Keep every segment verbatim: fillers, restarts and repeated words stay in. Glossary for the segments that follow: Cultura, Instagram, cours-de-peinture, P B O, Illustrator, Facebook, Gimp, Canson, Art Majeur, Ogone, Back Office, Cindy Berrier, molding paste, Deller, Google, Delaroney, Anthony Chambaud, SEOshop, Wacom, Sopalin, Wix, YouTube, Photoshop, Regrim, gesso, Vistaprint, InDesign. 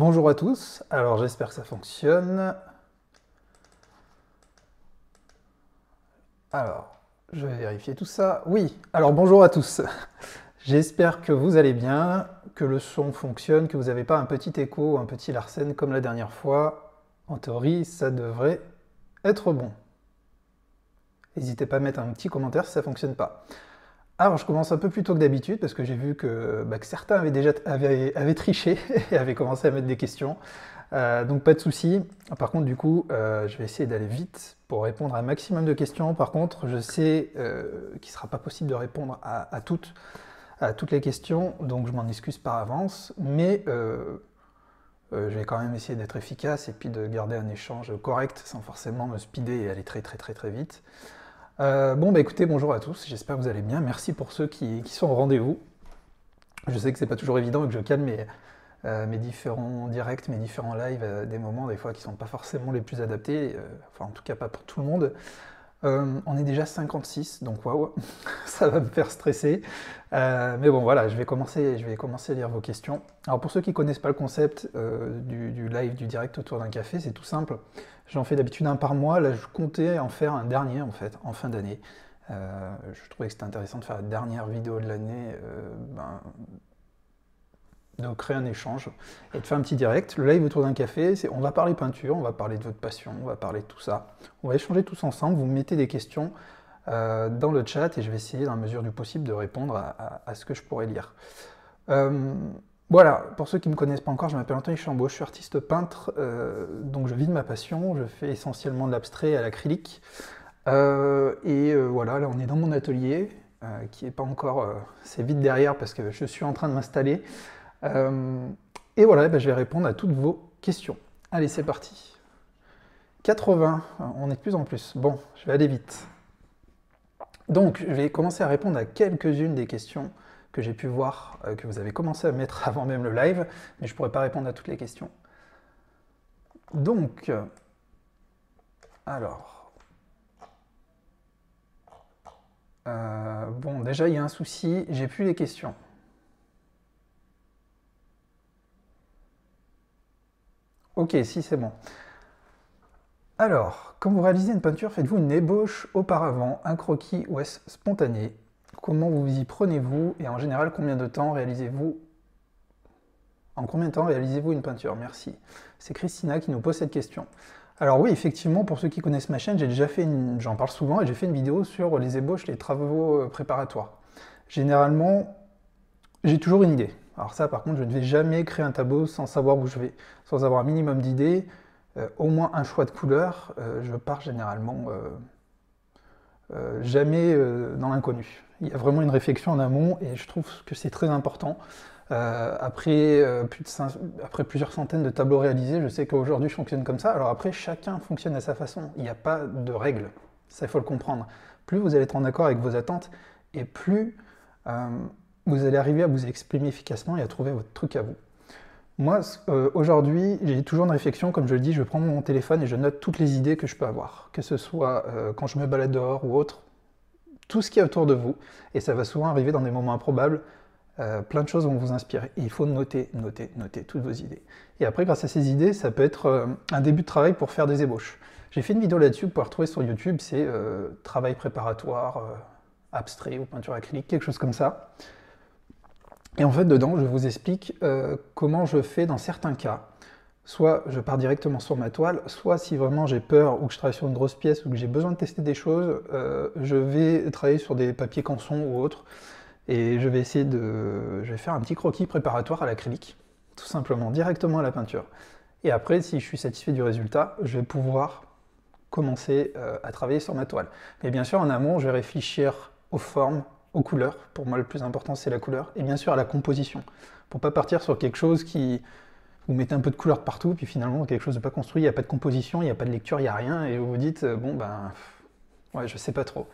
Bonjour à tous, alors j'espère que ça fonctionne. Alors, je vais vérifier tout ça. Oui, alors bonjour à tous. J'espère que vous allez bien, que le son fonctionne, que vous n'avez pas un petit écho, un petit Larsen comme la dernière fois. En théorie, ça devrait être bon. N'hésitez pas à mettre un petit commentaire si ça ne fonctionne pas. Alors je commence un peu plus tôt que d'habitude parce que j'ai vu que, bah, que certains avaient déjà avaient, avaient triché et avaient commencé à mettre des questions. Euh, donc pas de souci. Par contre du coup euh, je vais essayer d'aller vite pour répondre à un maximum de questions. Par contre je sais euh, qu'il ne sera pas possible de répondre à, à, toutes, à toutes les questions, donc je m'en excuse par avance. Mais euh, euh, je vais quand même essayer d'être efficace et puis de garder un échange correct sans forcément me speeder et aller très très très très vite. Euh, bon bah écoutez, bonjour à tous, j'espère que vous allez bien, merci pour ceux qui, qui sont au rendez-vous. Je sais que c'est pas toujours évident et que je calme mes, euh, mes différents directs, mes différents lives à des moments des fois qui sont pas forcément les plus adaptés, euh, enfin en tout cas pas pour tout le monde. Euh, on est déjà cinquante-six, donc waouh, ça va me faire stresser. Euh, mais bon voilà, je vais, commencer, je vais commencer à lire vos questions. Alors pour ceux qui connaissent pas le concept euh, du, du live, du direct autour d'un café, c'est tout simple. J'en fais d'habitude un par mois, là je comptais en faire un dernier en fait, en fin d'année. Euh, je trouvais que c'était intéressant de faire la dernière vidéo de l'année, euh, ben, de créer un échange et de faire un petit direct. Le live autour d'un café, c'est on va parler peinture, on va parler de votre passion, on va parler de tout ça. On va échanger tous ensemble, vous mettez des questions euh, dans le chat et je vais essayer dans la mesure du possible de répondre à, à, à ce que je pourrais lire. Euh, Voilà, pour ceux qui ne me connaissent pas encore, je m'appelle Anthony Chambaud, je suis artiste peintre, euh, donc je vis de ma passion, je fais essentiellement de l'abstrait à l'acrylique. Euh, et euh, voilà, là on est dans mon atelier, euh, qui n'est pas encore... Euh, c'est vite derrière parce que je suis en train de m'installer. Euh, et voilà, ben, je vais répondre à toutes vos questions. Allez, c'est parti. quatre-vingts, on est de plus en plus. Bon, je vais aller vite. Donc, je vais commencer à répondre à quelques-unes des questions que j'ai pu voir, euh, que vous avez commencé à mettre avant même le live, mais je ne pourrais pas répondre à toutes les questions. Donc, euh, alors, euh, bon, déjà il y a un souci, j'ai plus les questions. Ok, si c'est bon. Alors, quand vous réalisez une peinture, faites-vous une ébauche auparavant, un croquis ou est-ce spontané ? Comment vous y prenez-vous et en général combien de temps réalisez-vous en combien de temps réalisez-vous une peinture? Merci. C'est Christina qui nous pose cette question. Alors oui, effectivement, pour ceux qui connaissent ma chaîne, j'ai déjà fait une... j'en parle souvent et j'ai fait une vidéo sur les ébauches, les travaux préparatoires. Généralement, j'ai toujours une idée. Alors ça, par contre, je ne vais jamais créer un tableau sans savoir où je vais, sans avoir un minimum d'idées, euh, au moins un choix de couleur. Euh, je pars généralement euh, euh, jamais euh, dans l'inconnu. Il y a vraiment une réflexion en amont et je trouve que c'est très important. Euh, après, euh, plus de cinq, après plusieurs centaines de tableaux réalisés, je sais qu'aujourd'hui je fonctionne comme ça. Alors après, chacun fonctionne à sa façon. Il n'y a pas de règles. Ça, il faut le comprendre. Plus vous allez être en accord avec vos attentes et plus euh, vous allez arriver à vous exprimer efficacement et à trouver votre truc à vous. Moi, euh, aujourd'hui, j'ai toujours une réflexion, comme je le dis, je prends mon téléphone et je note toutes les idées que je peux avoir. Que ce soit euh, quand je me balade dehors ou autre. Tout ce qui est autour de vous, et ça va souvent arriver dans des moments improbables, euh, plein de choses vont vous inspirer, et il faut noter, noter, noter toutes vos idées. Et après, grâce à ces idées, ça peut être euh, un début de travail pour faire des ébauches. J'ai fait une vidéo là-dessus, vous pouvez retrouver sur YouTube, c'est euh, travail préparatoire, euh, abstrait ou peinture acrylique, quelque chose comme ça. Et en fait, dedans, je vous explique euh, comment je fais dans certains cas. Soit je pars directement sur ma toile, soit si vraiment j'ai peur ou que je travaille sur une grosse pièce ou que j'ai besoin de tester des choses, euh, je vais travailler sur des papiers canson ou autre et je vais essayer de... je vais faire un petit croquis préparatoire à l'acrylique, tout simplement, directement à la peinture. Et après, si je suis satisfait du résultat, je vais pouvoir commencer euh, à travailler sur ma toile. Mais bien sûr, en amont, je vais réfléchir aux formes, aux couleurs. Pour moi, le plus important, c'est la couleur. Et bien sûr, à la composition, pour ne pas partir sur quelque chose qui... vous mettez un peu de couleur de partout, puis finalement quelque chose de pas construit, il n'y a pas de composition, il n'y a pas de lecture, il n'y a rien, et vous vous dites, bon ben, ouais, je sais pas trop.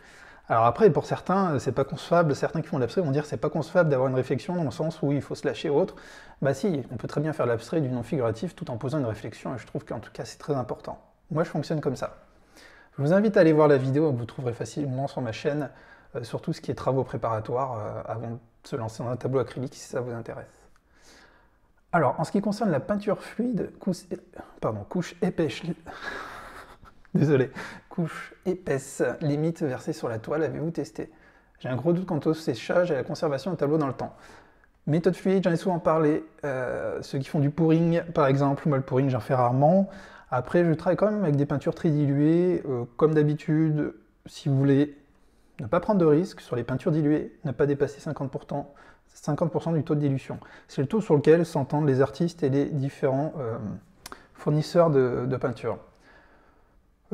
Alors après, pour certains, c'est pas concevable, certains qui font l'abstrait vont dire, c'est pas concevable d'avoir une réflexion dans le sens où il faut se lâcher ou autre. Bah si, on peut très bien faire l'abstrait du non-figuratif tout en posant une réflexion, et je trouve qu'en tout cas c'est très important. Moi je fonctionne comme ça. Je vous invite à aller voir la vidéo, que vous trouverez facilement sur ma chaîne, euh, sur tout ce qui est travaux préparatoires, euh, avant de se lancer dans un tableau acrylique si ça vous intéresse. Alors, en ce qui concerne la peinture fluide, couche, pardon, couche épaisse, désolé, couche épaisse, limite versée sur la toile, avez-vous testé? J'ai un gros doute quant au séchage et à la conservation du tableau dans le temps. Méthode fluide, j'en ai souvent parlé. Euh, ceux qui font du pouring, par exemple, moi le pouring, j'en fais rarement. Après, je travaille quand même avec des peintures très diluées, euh, comme d'habitude. Si vous voulez ne pas prendre de risque sur les peintures diluées, ne pas dépasser cinquante pour cent, cinquante pour cent du taux de dilution. C'est le taux sur lequel s'entendent les artistes et les différents euh, fournisseurs de, de peinture,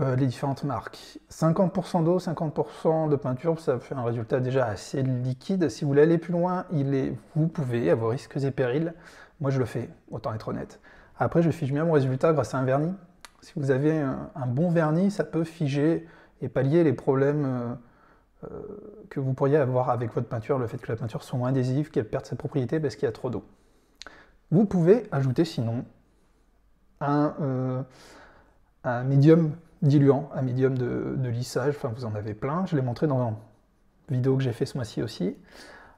euh, les différentes marques. cinquante pour cent d'eau, cinquante pour cent de peinture, ça fait un résultat déjà assez liquide. Si vous voulez aller plus loin, il est, vous pouvez, à vos risques et périls. Moi, je le fais, autant être honnête. Après, je fige bien mon résultat grâce à un vernis. Si vous avez un, un bon vernis, ça peut figer et pallier les problèmes euh, que vous pourriez avoir avec votre peinture, le fait que la peinture soit moins adhésive, qu'elle perde ses propriétés parce qu'il y a trop d'eau. Vous pouvez ajouter sinon un, euh, un médium diluant, un médium de, de lissage, enfin vous en avez plein, je l'ai montré dans une vidéo que j'ai fait ce mois-ci aussi.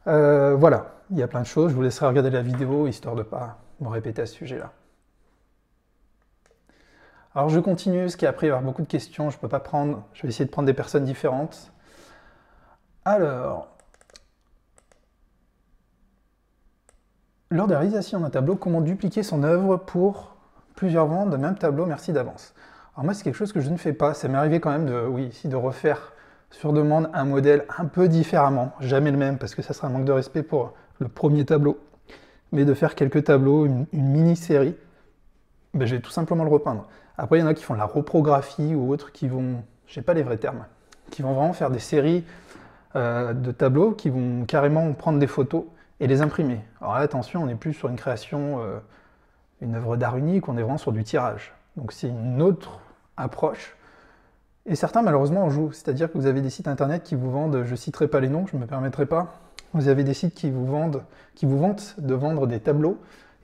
Euh, voilà, il y a plein de choses, je vous laisserai regarder la vidéo histoire de ne pas me répéter à ce sujet-là. Alors je continue, ce qui après il va y avoir beaucoup de questions, je peux pas prendre, je vais essayer de prendre des personnes différentes. Alors, lors de la réalisation d'un tableau, comment dupliquer son œuvre pour plusieurs ventes d'un même tableau? Merci d'avance. Alors moi, c'est quelque chose que je ne fais pas. Ça m'est arrivé quand même de, oui, ici, de refaire sur demande un modèle un peu différemment. Jamais le même, parce que ça serait un manque de respect pour le premier tableau. Mais de faire quelques tableaux, une, une mini-série, ben, je vais tout simplement le repeindre. Après, il y en a qui font de la reprographie ou autres, qui vont, je n'ai pas les vrais termes, qui vont vraiment faire des séries de tableaux qui vont carrément prendre des photos et les imprimer. Alors là, attention, on n'est plus sur une création, euh, une œuvre d'art unique, on est vraiment sur du tirage. Donc c'est une autre approche. Et certains, malheureusement, en jouent. C'est-à-dire que vous avez des sites internet qui vous vendent, je ne citerai pas les noms, je ne me permettrai pas, vous avez des sites qui vous vendent, qui vous vantent de vendre des tableaux,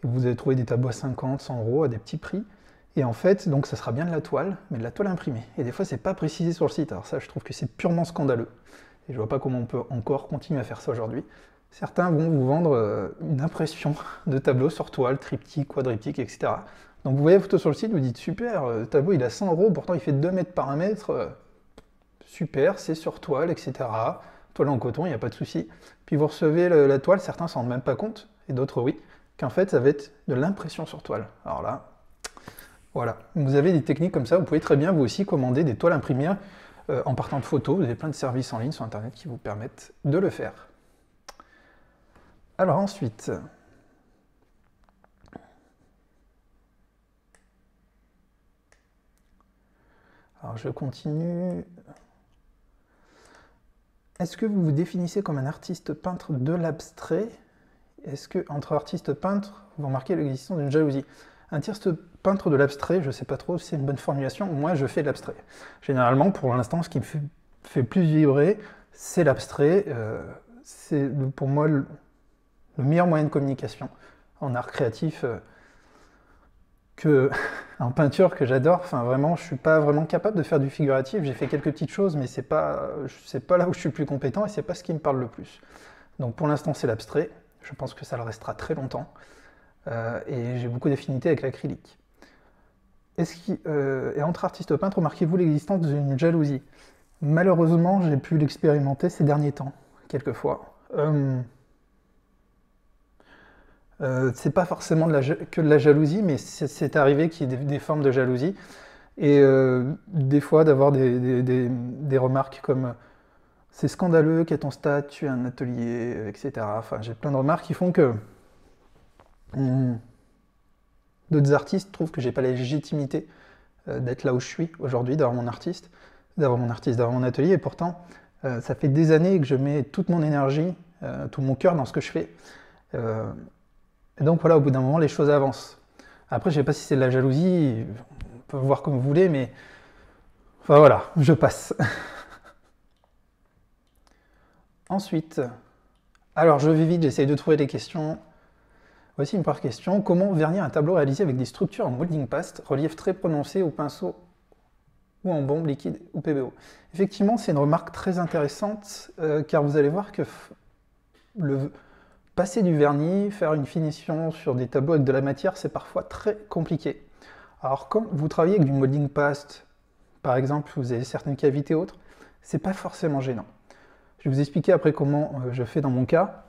et vous allez trouver des tableaux à cinquante, cent euros, à des petits prix. Et en fait, donc ça sera bien de la toile, mais de la toile imprimée. Et des fois, c'est pas précisé sur le site. Alors ça, je trouve que c'est purement scandaleux. Et je vois pas comment on peut encore continuer à faire ça aujourd'hui. Certains vont vous vendre une impression de tableau sur toile, triptyque, quadriptyque, et cetera. Donc vous voyez la photo sur le site, vous dites super, le tableau il a cent euros, pourtant il fait deux mètres par un mètre, super, c'est sur toile, et cetera. Toile en coton, il n'y a pas de souci. Puis vous recevez le, la toile, certains s'en rendent même pas compte, et d'autres oui, qu'en fait ça va être de l'impression sur toile. Alors là, voilà, vous avez des techniques comme ça, vous pouvez très bien vous aussi commander des toiles imprimées. Euh, en partant de photos, vous avez plein de services en ligne sur internet qui vous permettent de le faire. Alors ensuite, alors je continue. Est-ce que vous vous définissez comme un artiste peintre de l'abstrait? Est-ce que entre artistes peintres, vous remarquez l'existence d'une jalousie? Un artiste peintre de l'abstrait, je ne sais pas trop si c'est une bonne formulation, moi je fais de l'abstrait. Généralement, pour l'instant, ce qui me fait, fait plus vibrer, c'est l'abstrait. Euh, c'est pour moi le, le meilleur moyen de communication en art créatif euh, que en peinture que j'adore. Enfin, vraiment, je ne suis pas vraiment capable de faire du figuratif. J'ai fait quelques petites choses, mais ce n'est pas, c'est pas là où je suis plus compétent et ce n'est pas ce qui me parle le plus. Donc pour l'instant, c'est l'abstrait. Je pense que ça le restera très longtemps. Euh, et j'ai beaucoup d'affinité avec l'acrylique. Euh, et entre artistes peintres, remarquez-vous l'existence d'une jalousie? Malheureusement, j'ai pu l'expérimenter ces derniers temps, quelquefois. Euh, euh, c'est pas forcément de la, que de la jalousie, mais c'est arrivé qu'il y ait des, des formes de jalousie. Et euh, des fois, d'avoir des, des, des, des remarques comme « c'est scandaleux, qu'est ton stade, tu as un atelier, et cetera » Enfin, j'ai plein de remarques qui font que... Hum. D'autres artistes trouvent que j'ai pas la légitimité euh, d'être là où je suis aujourd'hui, d'avoir mon artiste, d'avoir mon artiste, d'avoir mon atelier. Et pourtant, euh, ça fait des années que je mets toute mon énergie, euh, tout mon cœur dans ce que je fais. Euh, et donc voilà, au bout d'un moment, les choses avancent. Après, je sais pas si c'est de la jalousie, on peut voir comme vous voulez, mais enfin voilà, je passe. Ensuite, alors je vais vite, j'essaye de trouver des questions. Voici une première question. Comment vernir un tableau réalisé avec des structures en molding paste, relief très prononcé au pinceau ou en bombe liquide ou P B O? Effectivement, c'est une remarque très intéressante euh, car vous allez voir que le, Passer du vernis, faire une finition sur des tableaux avec de la matière, c'est parfois très compliqué. Alors quand vous travaillez avec du modeling paste, par exemple, vous avez certaines cavités autres, c'est pas forcément gênant. Je vais vous expliquer après comment je fais dans mon cas,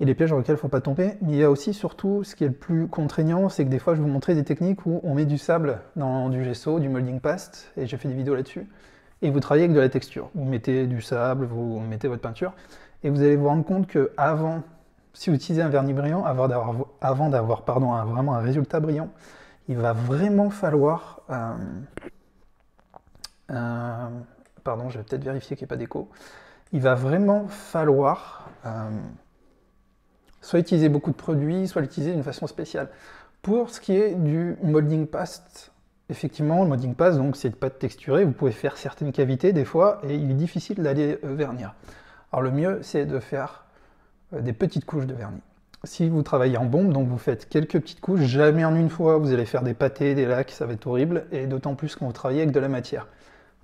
et les pièges dans lesquels il ne faut pas tomber. Mais il y a aussi surtout, ce qui est le plus contraignant, c'est que des fois je vous montrais des techniques où on met du sable dans du gesso, du molding paste, et j'ai fait des vidéos là-dessus, et vous travaillez avec de la texture. Vous mettez du sable, vous mettez votre peinture, et vous allez vous rendre compte que avant, si vous utilisez un vernis brillant, avant d'avoir pardon, un, vraiment un résultat brillant, il va vraiment falloir... Euh, euh, pardon, je vais peut-être vérifier qu'il n'y ait pas d'écho. Il va vraiment falloir... Euh, soit utiliser beaucoup de produits, soit l'utiliser d'une façon spéciale. Pour ce qui est du molding paste, effectivement, le molding paste, donc c'est de pâte texturée, vous pouvez faire certaines cavités des fois, et il est difficile d'aller vernir. Alors le mieux, c'est de faire des petites couches de vernis. Si vous travaillez en bombe, donc vous faites quelques petites couches, jamais en une fois, vous allez faire des pâtés, des lacs, ça va être horrible, et d'autant plus quand vous travaillez avec de la matière.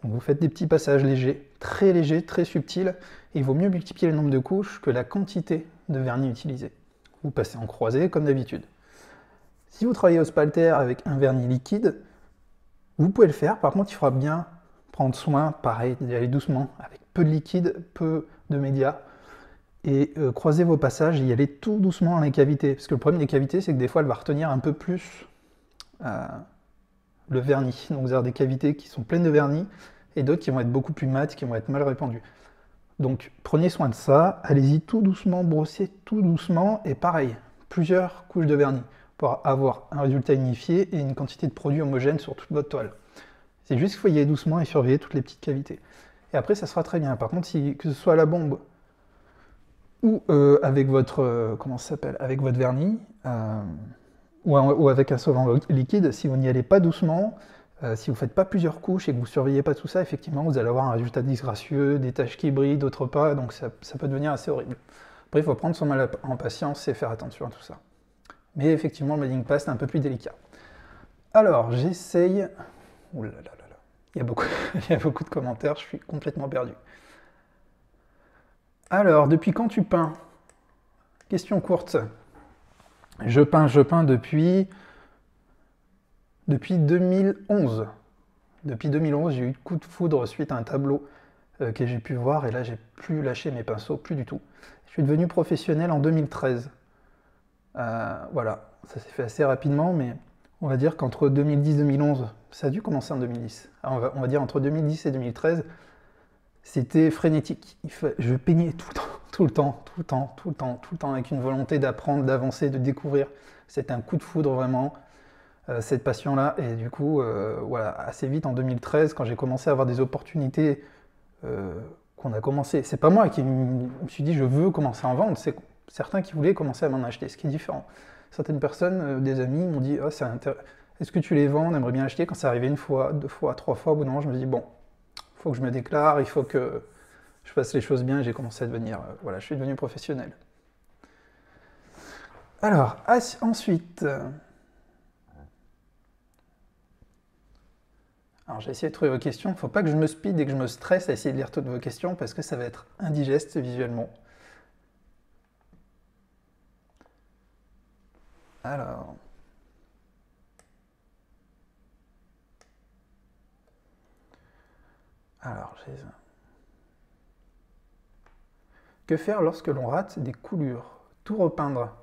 Donc vous faites des petits passages légers, très légers, très subtils, et il vaut mieux multiplier le nombre de couches que la quantité de vernis utilisé. Vous passez en croisé comme d'habitude. Si vous travaillez au spalter avec un vernis liquide, vous pouvez le faire, par contre il faudra bien prendre soin, pareil, d'y aller doucement, avec peu de liquide, peu de médias, et euh, croiser vos passages et y aller tout doucement dans les cavités, parce que le problème des cavités, c'est que des fois elle va retenir un peu plus euh, le vernis, donc vous avez des cavités qui sont pleines de vernis, et d'autres qui vont être beaucoup plus mates, qui vont être mal répandues. Donc prenez soin de ça, allez-y tout doucement, brossez tout doucement, et pareil, plusieurs couches de vernis pour avoir un résultat unifié et une quantité de produit homogène sur toute votre toile. C'est juste qu'il faut y aller doucement et surveiller toutes les petites cavités. Et après ça sera très bien. Par contre, si, que ce soit à la bombe ou euh, avec votre euh, comment ça s'appelle, avec votre vernis, euh, ou, un, ou avec un solvant liquide, si vous n'y allez pas doucement, Euh, si vous ne faites pas plusieurs couches et que vous ne surveillez pas tout ça, effectivement, vous allez avoir un résultat disgracieux, des taches qui brillent, d'autres pas, donc ça, ça peut devenir assez horrible. Après, il faut prendre son mal en patience et faire attention à tout ça. Mais effectivement, le modeling paste est un peu plus délicat. Alors, j'essaye... Ouh là là là là. Il y a beaucoup... il y a beaucoup de commentaires, je suis complètement perdu. Alors, depuis quand tu peins? Question courte. Je peins, je peins depuis... Depuis deux mille onze, depuis deux mille onze, j'ai eu coup de foudre suite à un tableau euh, que j'ai pu voir, et là j'ai plus lâché mes pinceaux, plus du tout. Je suis devenu professionnel en deux mille treize. Euh, voilà, ça s'est fait assez rapidement, mais on va dire qu'entre deux mille dix et deux mille onze, ça a dû commencer en deux mille dix. Alors on, va, on va dire entre deux mille dix et deux mille treize, c'était frénétique. Il fa... Je peignais tout le temps, tout le temps, tout le temps, tout le temps, tout le temps, avec une volonté d'apprendre, d'avancer, de découvrir. C'était un coup de foudre vraiment. Cette passion-là, et du coup, euh, voilà, assez vite en deux mille treize, quand j'ai commencé à avoir des opportunités, euh, qu'on a commencé, c'est pas moi qui me suis dit je veux commencer à en vendre, c'est certains qui voulaient commencer à m'en acheter, ce qui est différent. Certaines personnes, euh, des amis, m'ont dit oh, c'est intéressant, est-ce que tu les vends, on aimerait bien acheter. Quand c'est arrivé une fois, deux fois, trois fois, au bout d'un moment, je me dis bon, il faut que je me déclare, il faut que je fasse les choses bien, j'ai commencé à devenir, euh, voilà, je suis devenu professionnel. Alors, ensuite. Euh, Alors j'ai essayé de trouver vos questions, il ne faut pas que je me speed et que je me stresse à essayer de lire toutes vos questions parce que ça va être indigeste visuellement. Alors... Alors j'ai... Que faire lorsque l'on rate des coulures? Tout repeindre.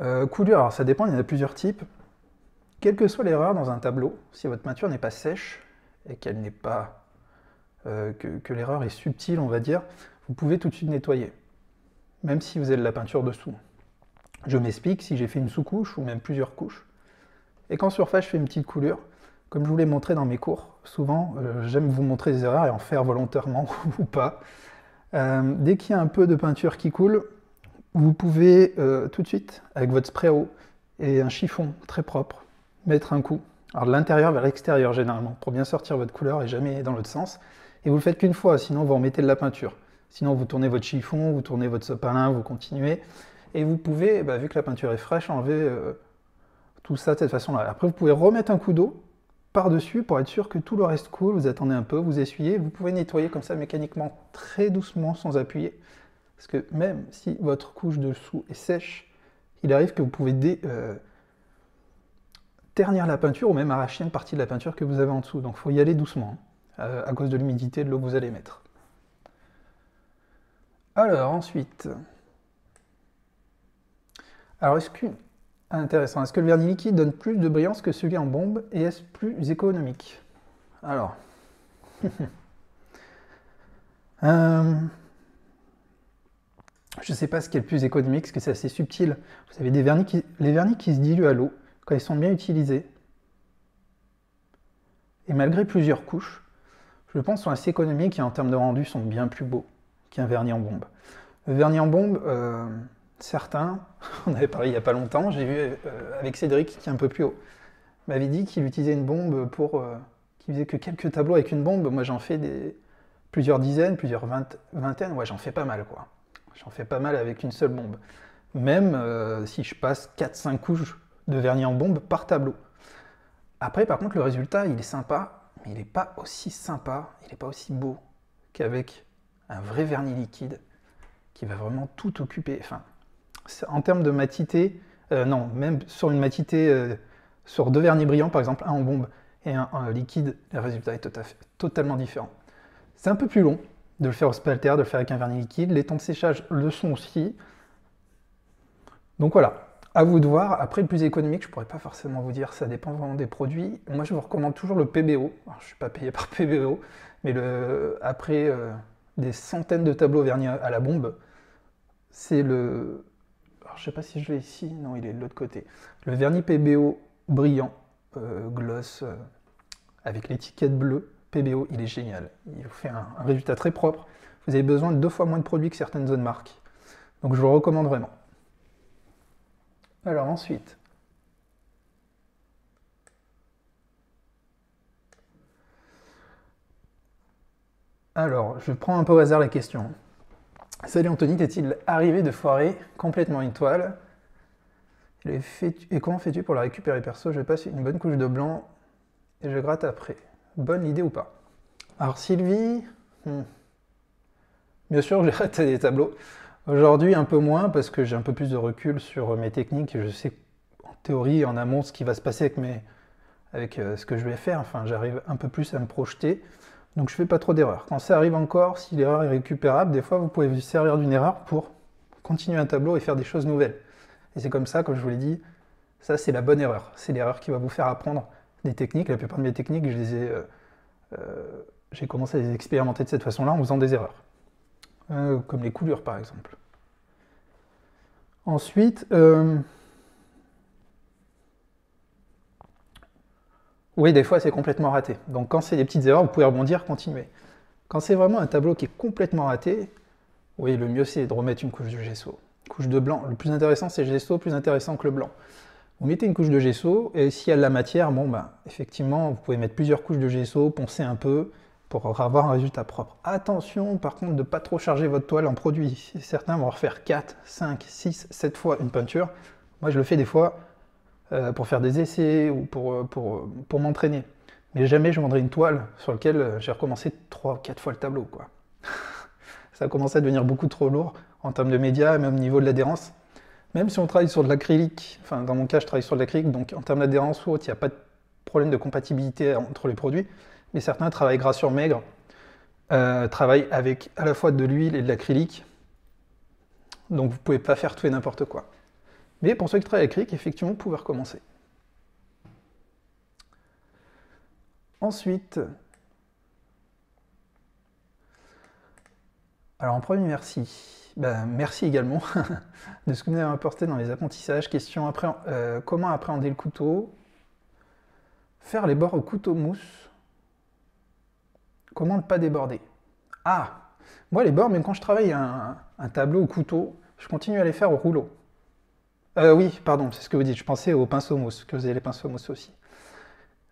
Euh, coulures, alors ça dépend, il y en a plusieurs types. Quelle que soit l'erreur dans un tableau, si votre peinture n'est pas sèche et qu'elle n'est pas euh, que, que l'erreur est subtile, on va dire, vous pouvez tout de suite nettoyer, même si vous avez de la peinture dessous. Je m'explique, si j'ai fait une sous-couche ou même plusieurs couches, et qu'en surface je fais une petite coulure, comme je vous l'ai montré dans mes cours, souvent euh, j'aime vous montrer des erreurs et en faire volontairement ou pas. Euh, dès qu'il y a un peu de peinture qui coule, vous pouvez euh, tout de suite, avec votre spray à eau et un chiffon très propre, mettre un coup, alors de l'intérieur vers l'extérieur généralement, pour bien sortir votre couleur et jamais dans l'autre sens, et vous le faites qu'une fois, sinon vous remettez de la peinture, sinon vous tournez votre chiffon, vous tournez votre sopalin, vous continuez, et vous pouvez, bah, vu que la peinture est fraîche, enlever euh, tout ça de cette façon-là. Après vous pouvez remettre un coup d'eau par-dessus pour être sûr que tout le reste coule, vous attendez un peu, vous essuyez, vous pouvez nettoyer comme ça mécaniquement, très doucement, sans appuyer, Parce que même si votre couche de dessous est sèche, il arrive que vous pouvez dé, euh, ternir la peinture ou même arracher une partie de la peinture que vous avez en dessous. Donc il faut y aller doucement, hein, euh, à cause de l'humidité de l'eau que vous allez mettre. Alors ensuite... Alors est-ce que... Ah, intéressant. Est-ce que le vernis liquide donne plus de brillance que celui en bombe et est-ce plus économique? Alors... euh... Je ne sais pas ce qui est le plus économique, parce que c'est assez subtil. Vous avez des vernis qui... les vernis qui se diluent à l'eau, quand ils sont bien utilisés, et malgré plusieurs couches, je pense sont assez économiques et en termes de rendu sont bien plus beaux qu'un vernis en bombe. Le vernis en bombe, euh, certains, on avait parlé il n'y a pas longtemps, j'ai vu euh, avec Cédric, qui est un peu plus haut, m'avait dit qu'il utilisait une bombe pour... Euh, qu'il faisait que quelques tableaux avec une bombe. Moi j'en fais des plusieurs dizaines, plusieurs vingt... vingtaines, ouais j'en fais pas mal quoi. J'en fais pas mal avec une seule bombe, même euh, si je passe quatre cinq couches de vernis en bombe par tableau. Après, par contre, le résultat, il est sympa, mais il n'est pas aussi sympa, il n'est pas aussi beau qu'avec un vrai vernis liquide qui va vraiment tout occuper. Enfin, en termes de matité, euh, non, même sur une matité, euh, sur deux vernis brillants, par exemple, un en bombe et un, un liquide, le résultat est tout à fait, totalement différent. C'est un peu plus long de le faire au spalter, de le faire avec un vernis liquide. Les temps de séchage le sont aussi. Donc voilà, à vous de voir. Après, le plus économique, je ne pourrais pas forcément vous dire, ça dépend vraiment des produits. Moi, je vous recommande toujours le P B O. Alors, je ne suis pas payé par P B O, mais le... après euh, des centaines de tableaux vernis à la bombe, c'est le... Alors, je ne sais pas si je l'ai ici, non, il est de l'autre côté. Le vernis P B O brillant, euh, gloss, euh, avec l'étiquette bleue. P B O, il est génial, il vous fait un, un résultat très propre. Vous avez besoin de deux fois moins de produits que certaines autres marques. Donc je vous le recommande vraiment. Alors ensuite. Alors, je prends un peu au hasard la question. Salut Anthony, t'est-il arrivé de foirer complètement une toile? Et, et comment fais-tu pour la récupérer perso? Je passe une bonne couche de blanc et je gratte après. Bonne idée ou pas? Alors Sylvie, hmm. Bien sûr j'ai raté des tableaux. Aujourd'hui un peu moins parce que j'ai un peu plus de recul sur mes techniques et je sais en théorie en amont ce qui va se passer avec, mes... avec euh, ce que je vais faire. Enfin j'arrive un peu plus à me projeter donc je fais pas trop d'erreurs. Quand ça arrive encore, si l'erreur est récupérable, des fois vous pouvez vous servir d'une erreur pour continuer un tableau et faire des choses nouvelles. Et c'est comme ça, comme je vous l'ai dit, ça c'est la bonne erreur. C'est l'erreur qui va vous faire apprendre des techniques. La plupart de mes techniques, je les ai, euh, euh, j'ai commencé à les expérimenter de cette façon-là en faisant des erreurs. Euh, comme les coulures, par exemple. Ensuite, euh... oui, des fois, c'est complètement raté. Donc, quand c'est des petites erreurs, vous pouvez rebondir, continuer. Quand c'est vraiment un tableau qui est complètement raté, oui, le mieux, c'est de remettre une couche de gesso. Une couche de blanc. Le plus intéressant, c'est le gesso, plus intéressant que le blanc. Vous mettez une couche de gesso, et s'il y a de la matière, bon ben, effectivement, vous pouvez mettre plusieurs couches de gesso, poncer un peu, pour avoir un résultat propre. Attention, par contre, de ne pas trop charger votre toile en produit. Certains vont refaire quatre, cinq, six, sept fois une peinture. Moi, je le fais des fois euh, pour faire des essais ou pour, pour, pour m'entraîner. Mais jamais je vendrai une toile sur laquelle j'ai recommencé trois, quatre fois le tableau, quoi. Ça commence à devenir beaucoup trop lourd en termes de médias, même au niveau de l'adhérence. Même si on travaille sur de l'acrylique, enfin dans mon cas je travaille sur de l'acrylique, donc en termes d'adhérence ou autre, il n'y a pas de problème de compatibilité entre les produits, mais certains travaillent gras sur maigre, euh, travaillent avec à la fois de l'huile et de l'acrylique, donc vous ne pouvez pas faire tout et n'importe quoi. Mais pour ceux qui travaillent à l'acrylique, effectivement, vous pouvez recommencer. Ensuite, alors en premier, merci. Ben, merci également de ce que vous avez apporté dans les apprentissages. Question, appré euh, comment appréhender le couteau? Faire les bords au couteau mousse? Comment ne pas déborder? Ah, moi les bords, même quand je travaille un, un tableau au couteau, je continue à les faire au rouleau. Euh, oui, pardon, c'est ce que vous dites, je pensais au pinceau mousse, que vous avez les pinceaux mousse aussi.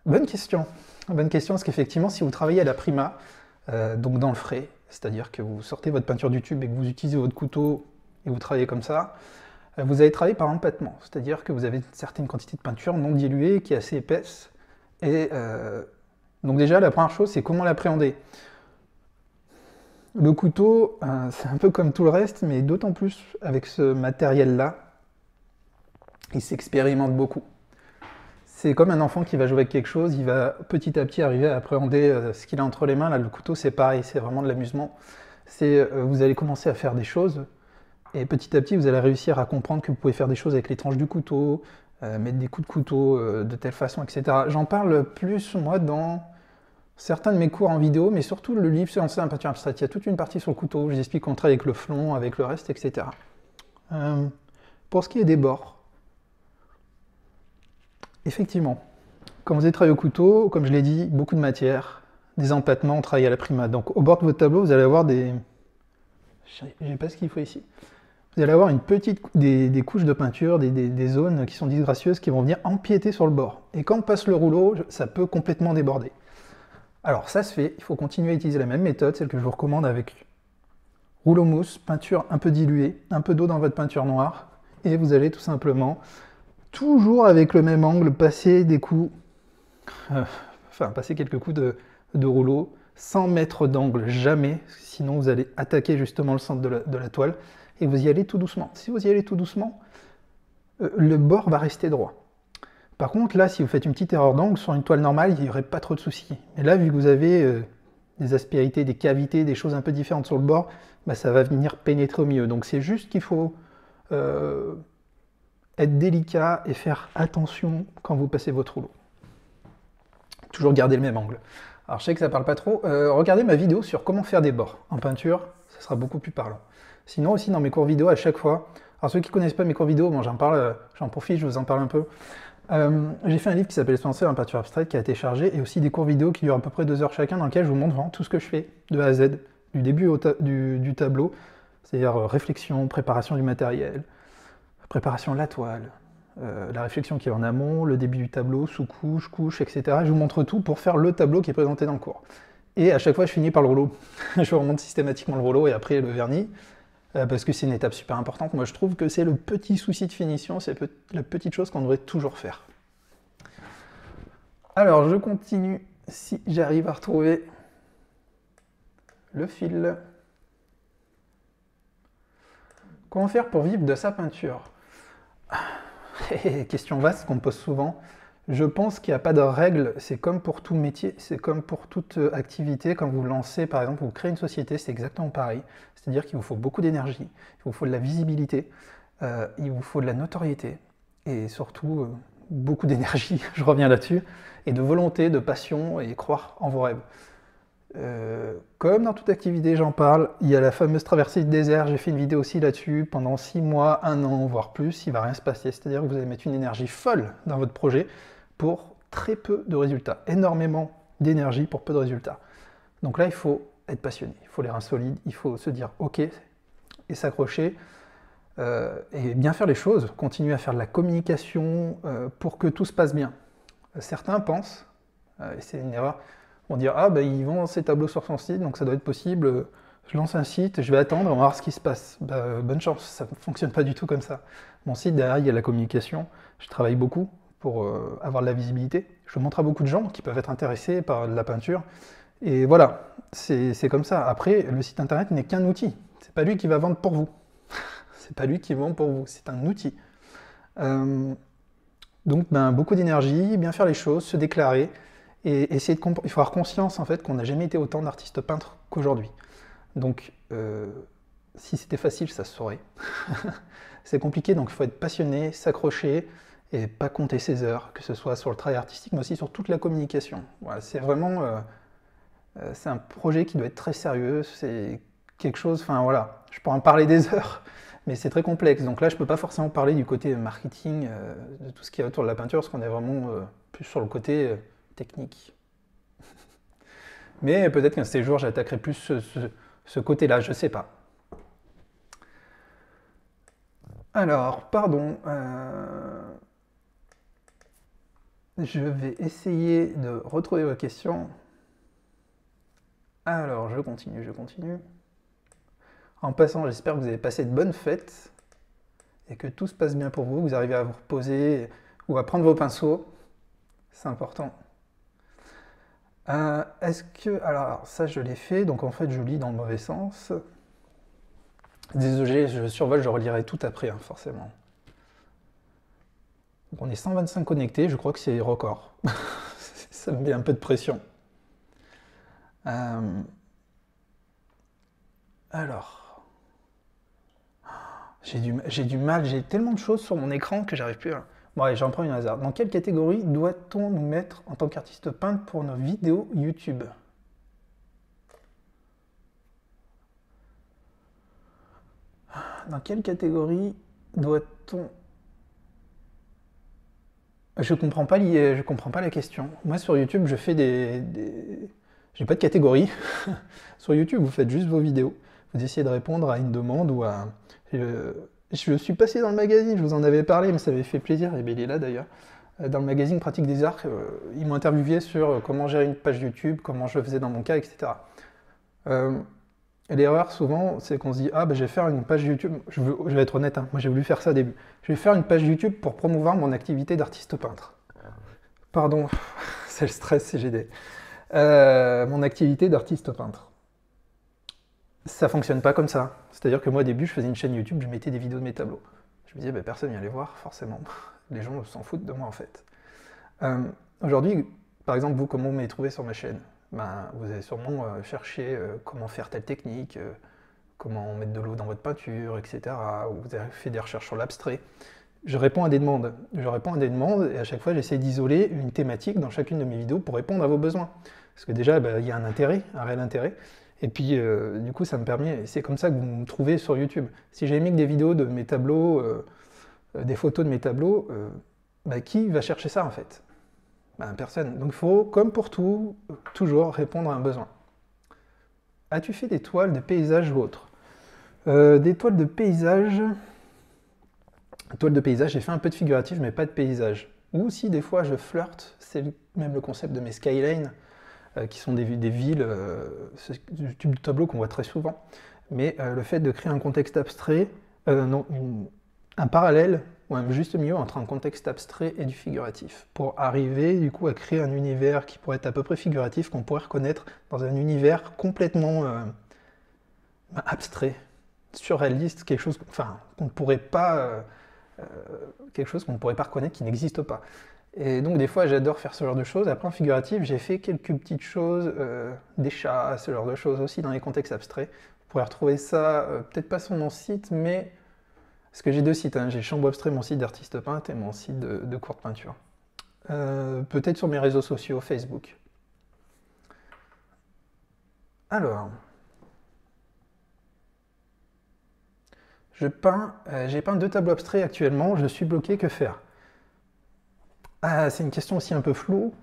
Bonne question, bonne question, parce qu'effectivement, si vous travaillez à la prima, euh, donc dans le frais, c'est-à-dire que vous sortez votre peinture du tube et que vous utilisez votre couteau et vous travaillez comme ça, vous allez travailler par empâtement, c'est-à-dire que vous avez une certaine quantité de peinture non diluée qui est assez épaisse. Et euh, donc déjà, la première chose, c'est comment l'appréhender. Le couteau, c'est un peu comme tout le reste, mais d'autant plus avec ce matériel-là, il s'expérimente beaucoup. C'est comme un enfant qui va jouer avec quelque chose, il va petit à petit arriver à appréhender ce qu'il a entre les mains. Là, le couteau, c'est pareil, c'est vraiment de l'amusement. C'est, vous allez commencer à faire des choses, et petit à petit, vous allez réussir à comprendre que vous pouvez faire des choses avec les tranches du couteau, euh, mettre des coups de couteau euh, de telle façon, et cetera. J'en parle plus, moi, dans certains de mes cours en vidéo, mais surtout le livre sur la peinture abstraite. Il y a toute une partie sur le couteau, je vous explique qu'on travaille avec le flon, avec le reste, et cetera. Euh, pour ce qui est des bords, effectivement, quand vous allez travailler au couteau, comme je l'ai dit, beaucoup de matière, des empâtements, on travaille à la prima. Donc au bord de votre tableau, vous allez avoir des... Je sais pas ce qu'il faut ici. Vous allez avoir une petite, des, des couches de peinture, des, des, des zones qui sont disgracieuses, qui vont venir empiéter sur le bord. Et quand on passe le rouleau, ça peut complètement déborder. Alors ça se fait, il faut continuer à utiliser la même méthode, celle que je vous recommande avec rouleau mousse, peinture un peu diluée, un peu d'eau dans votre peinture noire, et vous allez tout simplement, toujours avec le même angle, passer des coups, euh, enfin passer quelques coups de, de rouleau, sans mettre d'angle, jamais, sinon vous allez attaquer justement le centre de la, de la toile, et vous y allez tout doucement. Si vous y allez tout doucement, euh, le bord va rester droit. Par contre, là, si vous faites une petite erreur d'angle, sur une toile normale, il n'y aurait pas trop de soucis. Mais là, vu que vous avez euh, des aspérités, des cavités, des choses un peu différentes sur le bord, bah, ça va venir pénétrer au milieu. Donc c'est juste qu'il faut euh, être délicat et faire attention quand vous passez votre rouleau. Toujours garder le même angle. Alors je sais que ça ne parle pas trop, euh, regardez ma vidéo sur comment faire des bords en peinture, ça sera beaucoup plus parlant. Sinon aussi dans mes cours vidéo à chaque fois, alors ceux qui ne connaissent pas mes cours vidéo, bon, j'en parle, j'en profite, je vous en parle un peu. Euh, j'ai fait un livre qui s'appelle Penser en peinture abstraite qui a été chargé, et aussi des cours vidéo qui durent à peu près deux heures chacun dans lequel je vous montre vraiment tout ce que je fais de A à Z, du début au ta du, du tableau, c'est-à-dire euh, réflexion, préparation du matériel, préparation de la toile. Euh, la réflexion qui est en amont, le début du tableau, sous-couche, couche, et cetera. Je vous montre tout pour faire le tableau qui est présenté dans le cours. Et à chaque fois, je finis par le rouleau. Je remonte systématiquement le rouleau et après le vernis, euh, parce que c'est une étape super importante. Moi, je trouve que c'est le petit souci de finition, c'est pe la petite chose qu'on devrait toujours faire. Alors, je continue, si j'arrive à retrouver le fil. Comment faire pour vivre de sa peinture ? Question vaste qu'on me pose souvent. Je pense qu'il n'y a pas de règle, c'est comme pour tout métier, c'est comme pour toute activité. Quand vous lancez, par exemple, vous créez une société, c'est exactement pareil. C'est-à-dire qu'il vous faut beaucoup d'énergie, il vous faut de la visibilité, euh, il vous faut de la notoriété et surtout euh, beaucoup d'énergie, je reviens là-dessus, et de volonté, de passion et croire en vos rêves. Euh, comme dans toute activité, j'en parle, il y a la fameuse traversée du désert, j'ai fait une vidéo aussi là-dessus, pendant six mois, un an, voire plus, il ne va rien se passer, c'est-à-dire que vous allez mettre une énergie folle dans votre projet pour très peu de résultats, énormément d'énergie pour peu de résultats. Donc là, il faut être passionné, il faut les reins solides, il faut se dire ok et s'accrocher, euh, et bien faire les choses, continuer à faire de la communication euh, pour que tout se passe bien. Certains pensent, euh, et c'est une erreur, on dira, ah ben ils vendent ces tableaux sur son site, donc ça doit être possible, je lance un site, je vais attendre, on va voir ce qui se passe. Ben, bonne chance, ça ne fonctionne pas du tout comme ça. Mon site, derrière, il y a la communication, je travaille beaucoup pour euh, avoir de la visibilité. Je montre à beaucoup de gens qui peuvent être intéressés par de la peinture, et voilà, c'est comme ça. Après, le site internet n'est qu'un outil, c'est pas lui qui va vendre pour vous. C'est pas lui qui vend pour vous, c'est un outil. Euh, donc, ben, beaucoup d'énergie, bien faire les choses, se déclarer, et essayer de comp il faut avoir conscience en fait qu'on n'a jamais été autant d'artistes peintres qu'aujourd'hui. Donc euh, si c'était facile, ça se saurait. C'est compliqué, donc il faut être passionné, s'accrocher et pas compter ses heures, que ce soit sur le travail artistique, mais aussi sur toute la communication. Voilà, c'est vraiment euh, euh, c'est un projet qui doit être très sérieux, c'est quelque chose, enfin voilà, je pourrais en parler des heures, mais c'est très complexe. Donc là, je ne peux pas forcément parler du côté marketing, euh, de tout ce qui est autour de la peinture, parce qu'on est vraiment euh, plus sur le côté... Euh, technique. Mais peut-être qu'un de ces jours, j'attaquerai plus ce, ce, ce côté-là, je sais pas. Alors, pardon. Euh... Je vais essayer de retrouver vos questions. Alors, je continue, je continue. En passant, j'espère que vous avez passé de bonnes fêtes et que tout se passe bien pour vous, vous arrivez à vous reposer ou à prendre vos pinceaux. C'est important. Euh, Est-ce que... Alors, ça, je l'ai fait. Donc, en fait, je lis dans le mauvais sens. Désolé, je survole, je relirai tout après, hein, forcément. Donc, on est cent vingt-cinq connectés. Je crois que c'est record. Ça me met un peu de pression. Euh... Alors... J'ai du, j'ai du mal. J'ai tellement de choses sur mon écran que j'arrive plus à... Bon, allez, j'en prends une hasard. Dans quelle catégorie doit-on nous mettre en tant qu'artiste peintre pour nos vidéos YouTube? Dans quelle catégorie doit-on... Je comprends pas je comprends pas la question. Moi, sur YouTube, je fais des... des... J'ai pas de catégorie. Sur YouTube, vous faites juste vos vidéos. Vous essayez de répondre à une demande ou à... Euh... Je suis passé dans le magazine, je vous en avais parlé, mais ça avait fait plaisir, et bien il est là d'ailleurs. Dans le magazine Pratique des Arts, ils m'ont interviewé sur comment gérer une page YouTube, comment je faisais dans mon cas, et cetera. Euh, L'erreur souvent, c'est qu'on se dit « Ah, ben, je vais faire une page YouTube, je, veux, je vais être honnête, hein, moi j'ai voulu faire ça au début, je vais faire une page YouTube pour promouvoir mon activité d'artiste peintre. » Pardon, c'est le stress, c'est G D. Euh, mon activité d'artiste peintre. Ça fonctionne pas comme ça. C'est-à-dire que moi, au début, je faisais une chaîne YouTube, je mettais des vidéos de mes tableaux. Je me disais, bah, personne vient les voir, forcément. Les gens s'en foutent de moi, en fait. Euh, Aujourd'hui, par exemple, vous, comment vous m'avez trouvé sur ma chaîne? Ben, vous avez sûrement euh, cherché euh, comment faire telle technique, euh, comment mettre de l'eau dans votre peinture, et cetera. Ou vous avez fait des recherches sur l'abstrait. Je réponds à des demandes. Je réponds à des demandes et à chaque fois, j'essaie d'isoler une thématique dans chacune de mes vidéos pour répondre à vos besoins. Parce que déjà, ben, y a un intérêt, un réel intérêt. Et puis, euh, du coup, ça me permet, c'est comme ça que vous me trouvez sur YouTube. Si j'ai mis que des vidéos de mes tableaux, euh, des photos de mes tableaux, euh, bah, qui va chercher ça, en fait? Bah, personne. Donc, il faut, comme pour tout, toujours répondre à un besoin. As-tu fait des toiles de paysage ou autre? euh, Des toiles de paysage... Toiles de paysage, j'ai fait un peu de figuratif, mais pas de paysage. Ou si, des fois, je flirte, c'est même le concept de mes skylines, qui sont des, des villes, euh, ce type de tableau qu'on voit très souvent. Mais euh, le fait de créer un contexte abstrait, euh, non, une, un parallèle, ou même juste mieux, entre un contexte abstrait et du figuratif, pour arriver du coup à créer un univers qui pourrait être à peu près figuratif, qu'on pourrait reconnaître dans un univers complètement euh, abstrait, surréaliste, quelque chose enfin, qu'on ne pourrait pas, euh, euh, quelque chose qu'on ne pourrait pas reconnaître, qui n'existe pas. Et donc des fois j'adore faire ce genre de choses. Après en figuratif j'ai fait quelques petites choses, euh, des chats, ce genre de choses aussi dans les contextes abstraits. Vous pourrez retrouver ça, euh, peut-être pas sur mon site, mais... Parce que j'ai deux sites, hein. J'ai Chambaud Abstrait, mon site d'artiste peintre, et mon site de, de cours de peinture. Euh, peut-être sur mes réseaux sociaux, Facebook. Alors... Je peins, euh, j'ai peint deux tableaux abstraits actuellement, je suis bloqué, que faire ? Ah, c'est une question aussi un peu floue.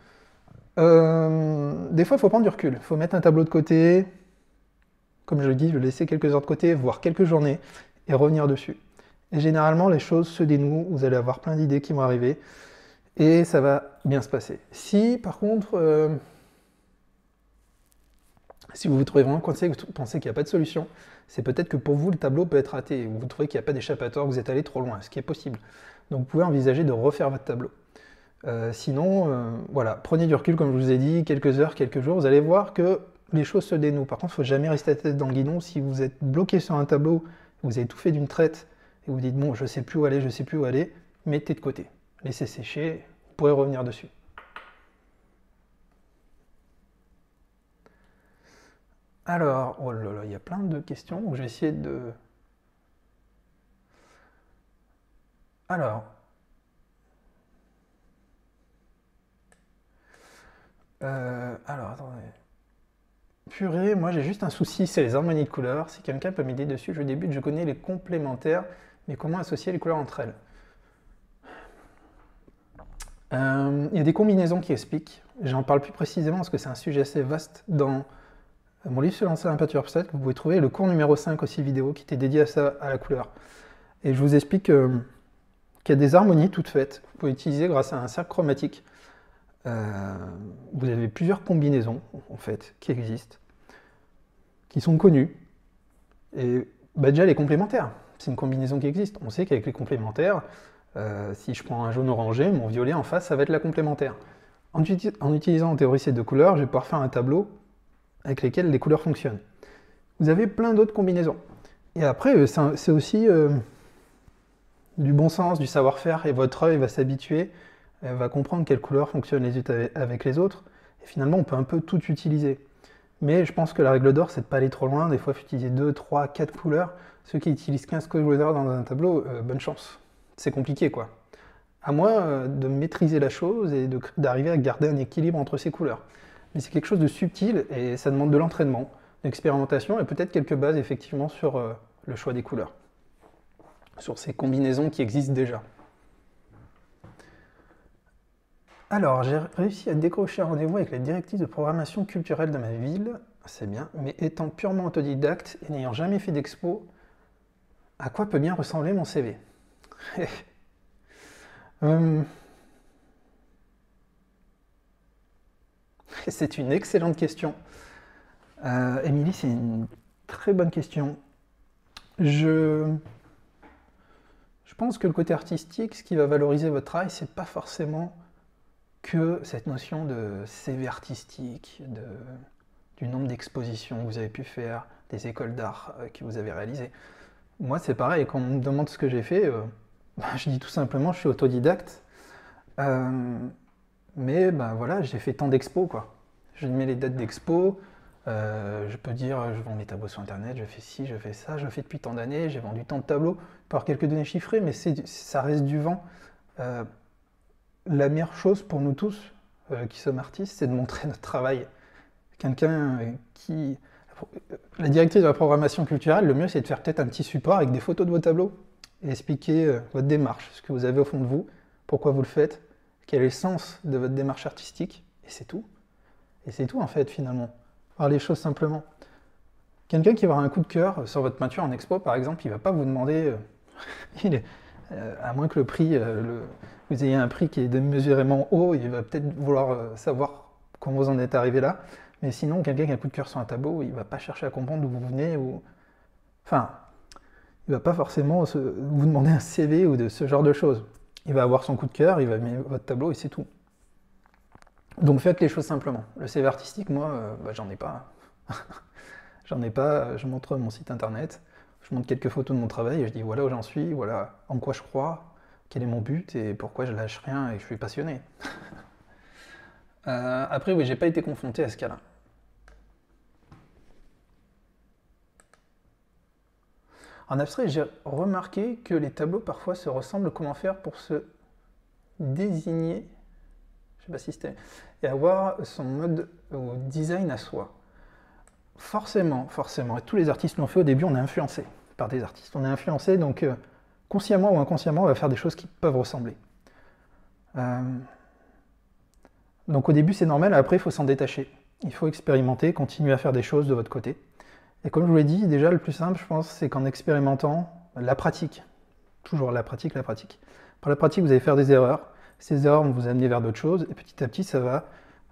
Euh, des fois, il faut prendre du recul. Il faut mettre un tableau de côté. Comme je le dis, le laisser quelques heures de côté, voire quelques journées, et revenir dessus. Et généralement, les choses se dénouent. Vous allez avoir plein d'idées qui vont arriver. Et ça va bien se passer. Si, par contre, euh, si vous vous trouvez vraiment coincé, que vous pensez qu'il n'y a pas de solution, c'est peut-être que pour vous, le tableau peut être raté. Ou vous trouvez qu'il n'y a pas d'échappatoire, vous êtes allé trop loin, ce qui est possible. Donc, vous pouvez envisager de refaire votre tableau. Euh, sinon, euh, voilà, prenez du recul, comme je vous ai dit, quelques heures, quelques jours, vous allez voir que les choses se dénouent. Par contre, il ne faut jamais rester la tête dans le guidon. Si vous êtes bloqué sur un tableau, vous avez tout fait d'une traite, et vous dites, bon, je ne sais plus où aller, je ne sais plus où aller, mettez de côté. Laissez sécher, vous pourrez revenir dessus. Alors, oh là là, il y a plein de questions, donc je vais essayer de... Alors... Euh, alors, attendez. Purée, moi j'ai juste un souci, c'est les harmonies de couleurs. Si quelqu'un peut m'aider dessus, je débute, je connais les complémentaires, mais comment associer les couleurs entre elles? Euh, il y a des combinaisons qui expliquent. J'en parle plus précisément parce que c'est un sujet assez vaste dans mon livre sur l'ancien peinture abstraite que vous pouvez trouver, le cours numéro cinq aussi vidéo qui était dédié à ça, à la couleur. Et je vous explique euh, qu'il y a des harmonies toutes faites, vous pouvez utiliser grâce à un cercle chromatique. Euh, vous avez plusieurs combinaisons en fait qui existent, qui sont connues. Et bah, déjà les complémentaires, c'est une combinaison qui existe. On sait qu'avec les complémentaires, euh, si je prends un jaune orangé, mon violet en face, ça va être la complémentaire. En, uti en utilisant en théorie C de couleurs, je vais pouvoir faire un tableau avec lesquels les couleurs fonctionnent. Vous avez plein d'autres combinaisons. Et après, c'est aussi euh, du bon sens, du savoir-faire, et votre œil va s'habituer, va comprendre quelles couleurs fonctionnent les unes avec les autres. Et finalement, on peut un peu tout utiliser. Mais je pense que la règle d'or, c'est de ne pas aller trop loin. Des fois, il faut utiliser deux, trois, quatre couleurs. Ceux qui utilisent quinze couleurs dans un tableau, euh, bonne chance. C'est compliqué, quoi. À moins euh, de maîtriser la chose et d'arriver à garder un équilibre entre ces couleurs. Mais c'est quelque chose de subtil et ça demande de l'entraînement, d'expérimentation et peut-être quelques bases, effectivement, sur euh, le choix des couleurs. Sur ces combinaisons qui existent déjà. Alors, j'ai réussi à décrocher un rendez-vous avec la directrice de programmation culturelle de ma ville, c'est bien, mais étant purement autodidacte et n'ayant jamais fait d'expo, à quoi peut bien ressembler mon C V? hum... C'est une excellente question. Émilie, euh, c'est une très bonne question. Je... Je pense que le côté artistique, ce qui va valoriser votre travail, c'est pas forcément... que cette notion de C V artistique, de, du nombre d'expositions que vous avez pu faire, des écoles d'art que vous avez réalisées. Moi, c'est pareil, quand on me demande ce que j'ai fait, euh, ben, je dis tout simplement, je suis autodidacte. Euh, mais ben, voilà, j'ai fait tant d'expos, quoi. Je mets les dates d'expos, euh, je peux dire, je vends mes tableaux sur Internet, je fais ci, je fais ça, je fais depuis tant d'années, j'ai vendu tant de tableaux, par quelques données chiffrées, mais ça reste du vent. Euh, La meilleure chose pour nous tous euh, qui sommes artistes, c'est de montrer notre travail. Quelqu'un euh, qui... La directrice de la programmation culturelle, le mieux c'est de faire peut-être un petit support avec des photos de vos tableaux et expliquer euh, votre démarche, ce que vous avez au fond de vous, pourquoi vous le faites, quel est le sens de votre démarche artistique, et c'est tout. Et c'est tout en fait finalement. Voir les choses simplement. Quelqu'un qui aura un coup de cœur sur votre peinture en expo par exemple, il ne va pas vous demander... Euh... il est... Euh, à moins que le prix, euh, le... vous ayez un prix qui est démesurément haut, il va peut-être vouloir euh, savoir comment vous en êtes arrivé là. Mais sinon, quelqu'un qui a un coup de cœur sur un tableau, il ne va pas chercher à comprendre d'où vous venez. Ou... Enfin, il ne va pas forcément se... vous demander un C V ou de ce genre de choses. Il va avoir son coup de cœur, il va mettre votre tableau et c'est tout. Donc faites les choses simplement. Le C V artistique, moi, euh, bah, j'en ai pas. J'en ai pas, je montre mon site internet. Je montre quelques photos de mon travail et je dis voilà où j'en suis, voilà en quoi je crois, quel est mon but et pourquoi je lâche rien et que je suis passionné. euh, après oui, j'ai pas été confronté à ce cas-là. En abstrait, j'ai remarqué que les tableaux parfois se ressemblent. Comment faire pour se désigner, je sais pas si c'était, et avoir son mode ou design à soi. Forcément, forcément, et tous les artistes l'ont fait au début, on est influencé par des artistes. On est influencé, donc euh, consciemment ou inconsciemment, on va faire des choses qui peuvent ressembler. Euh... Donc au début, c'est normal, après, il faut s'en détacher. Il faut expérimenter, continuer à faire des choses de votre côté. Et comme je vous l'ai dit, déjà, le plus simple, je pense, c'est qu'en expérimentant, la pratique. Toujours la pratique, la pratique. Par la pratique, vous allez faire des erreurs. Ces erreurs vont vous amener vers d'autres choses, et petit à petit, ça va...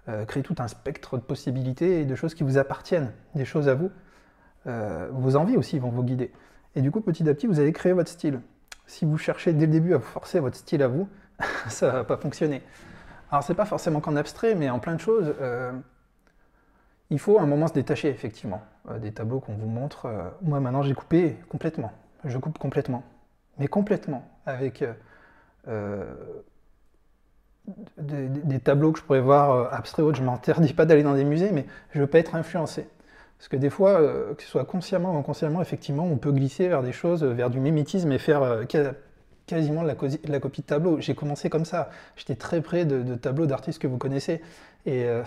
Euh, créer tout un spectre de possibilités et de choses qui vous appartiennent, des choses à vous. Euh, vos envies aussi vont vous guider. Et du coup, petit à petit, vous allez créer votre style. Si vous cherchez dès le début à vous forcer votre style à vous, ça ne va pas fonctionner. Alors, c'est pas forcément qu'en abstrait, mais en plein de choses, euh, il faut à un moment se détacher, effectivement. Euh, des tableaux qu'on vous montre. Euh, moi, maintenant, j'ai coupé complètement. Je coupe complètement. Mais complètement. Avec... Euh, euh, Des, des, des tableaux que je pourrais voir euh, abstraits ou autres, je ne m'interdis pas d'aller dans des musées, mais je ne veux pas être influencé. Parce que des fois, euh, que ce soit consciemment ou inconsciemment, effectivement, on peut glisser vers des choses, euh, vers du mimétisme et faire euh, quasiment de la, de la copie de tableau. J'ai commencé comme ça, j'étais très près de, de tableaux d'artistes que vous connaissez. Et euh,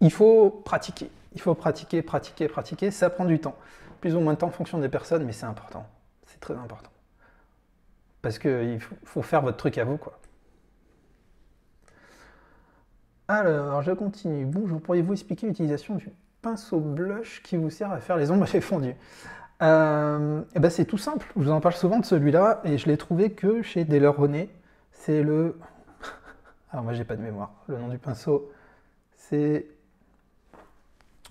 il faut pratiquer, il faut pratiquer, pratiquer, pratiquer, ça prend du temps. Plus ou moins de temps en fonction des personnes, mais c'est important, c'est très important. Parce qu'il faut faire votre truc à vous, quoi. Alors, je continue. Bonjour, pourriez-vous expliquer l'utilisation du pinceau blush qui vous sert à faire les ombres fondues? euh, Et ben c'est tout simple. Je vous en parle souvent de celui-là, et je l'ai trouvé que chez Taylor René. C'est le... Alors moi, j'ai pas de mémoire. Le nom du pinceau, c'est...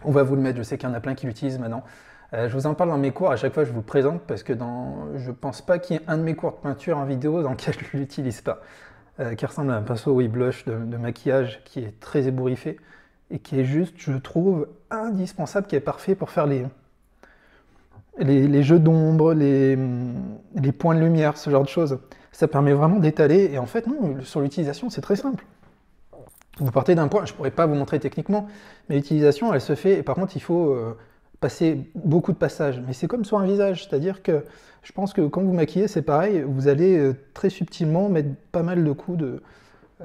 On va vous le mettre, je sais qu'il y en a plein qui l'utilisent maintenant. Euh, je vous en parle dans mes cours, à chaque fois je vous le présente parce que dans... je pense pas qu'il y ait un de mes cours de peinture en vidéo dans lequel je ne l'utilise pas. euh, qui ressemble à un pinceau oui blush de, de maquillage qui est très ébouriffé et qui est juste, je trouve, indispensable, qui est parfait pour faire les, les, les jeux d'ombre, les, les points de lumière, ce genre de choses. Ça permet vraiment d'étaler, et en fait, non, sur l'utilisation, c'est très simple. Vous partez d'un point, je ne pourrais pas vous montrer techniquement, mais l'utilisation, elle se fait, et par contre, il faut euh, passer beaucoup de passages. Mais c'est comme sur un visage, c'est-à-dire que je pense que quand vous maquillez, c'est pareil, vous allez euh, très subtilement mettre pas mal de coups de...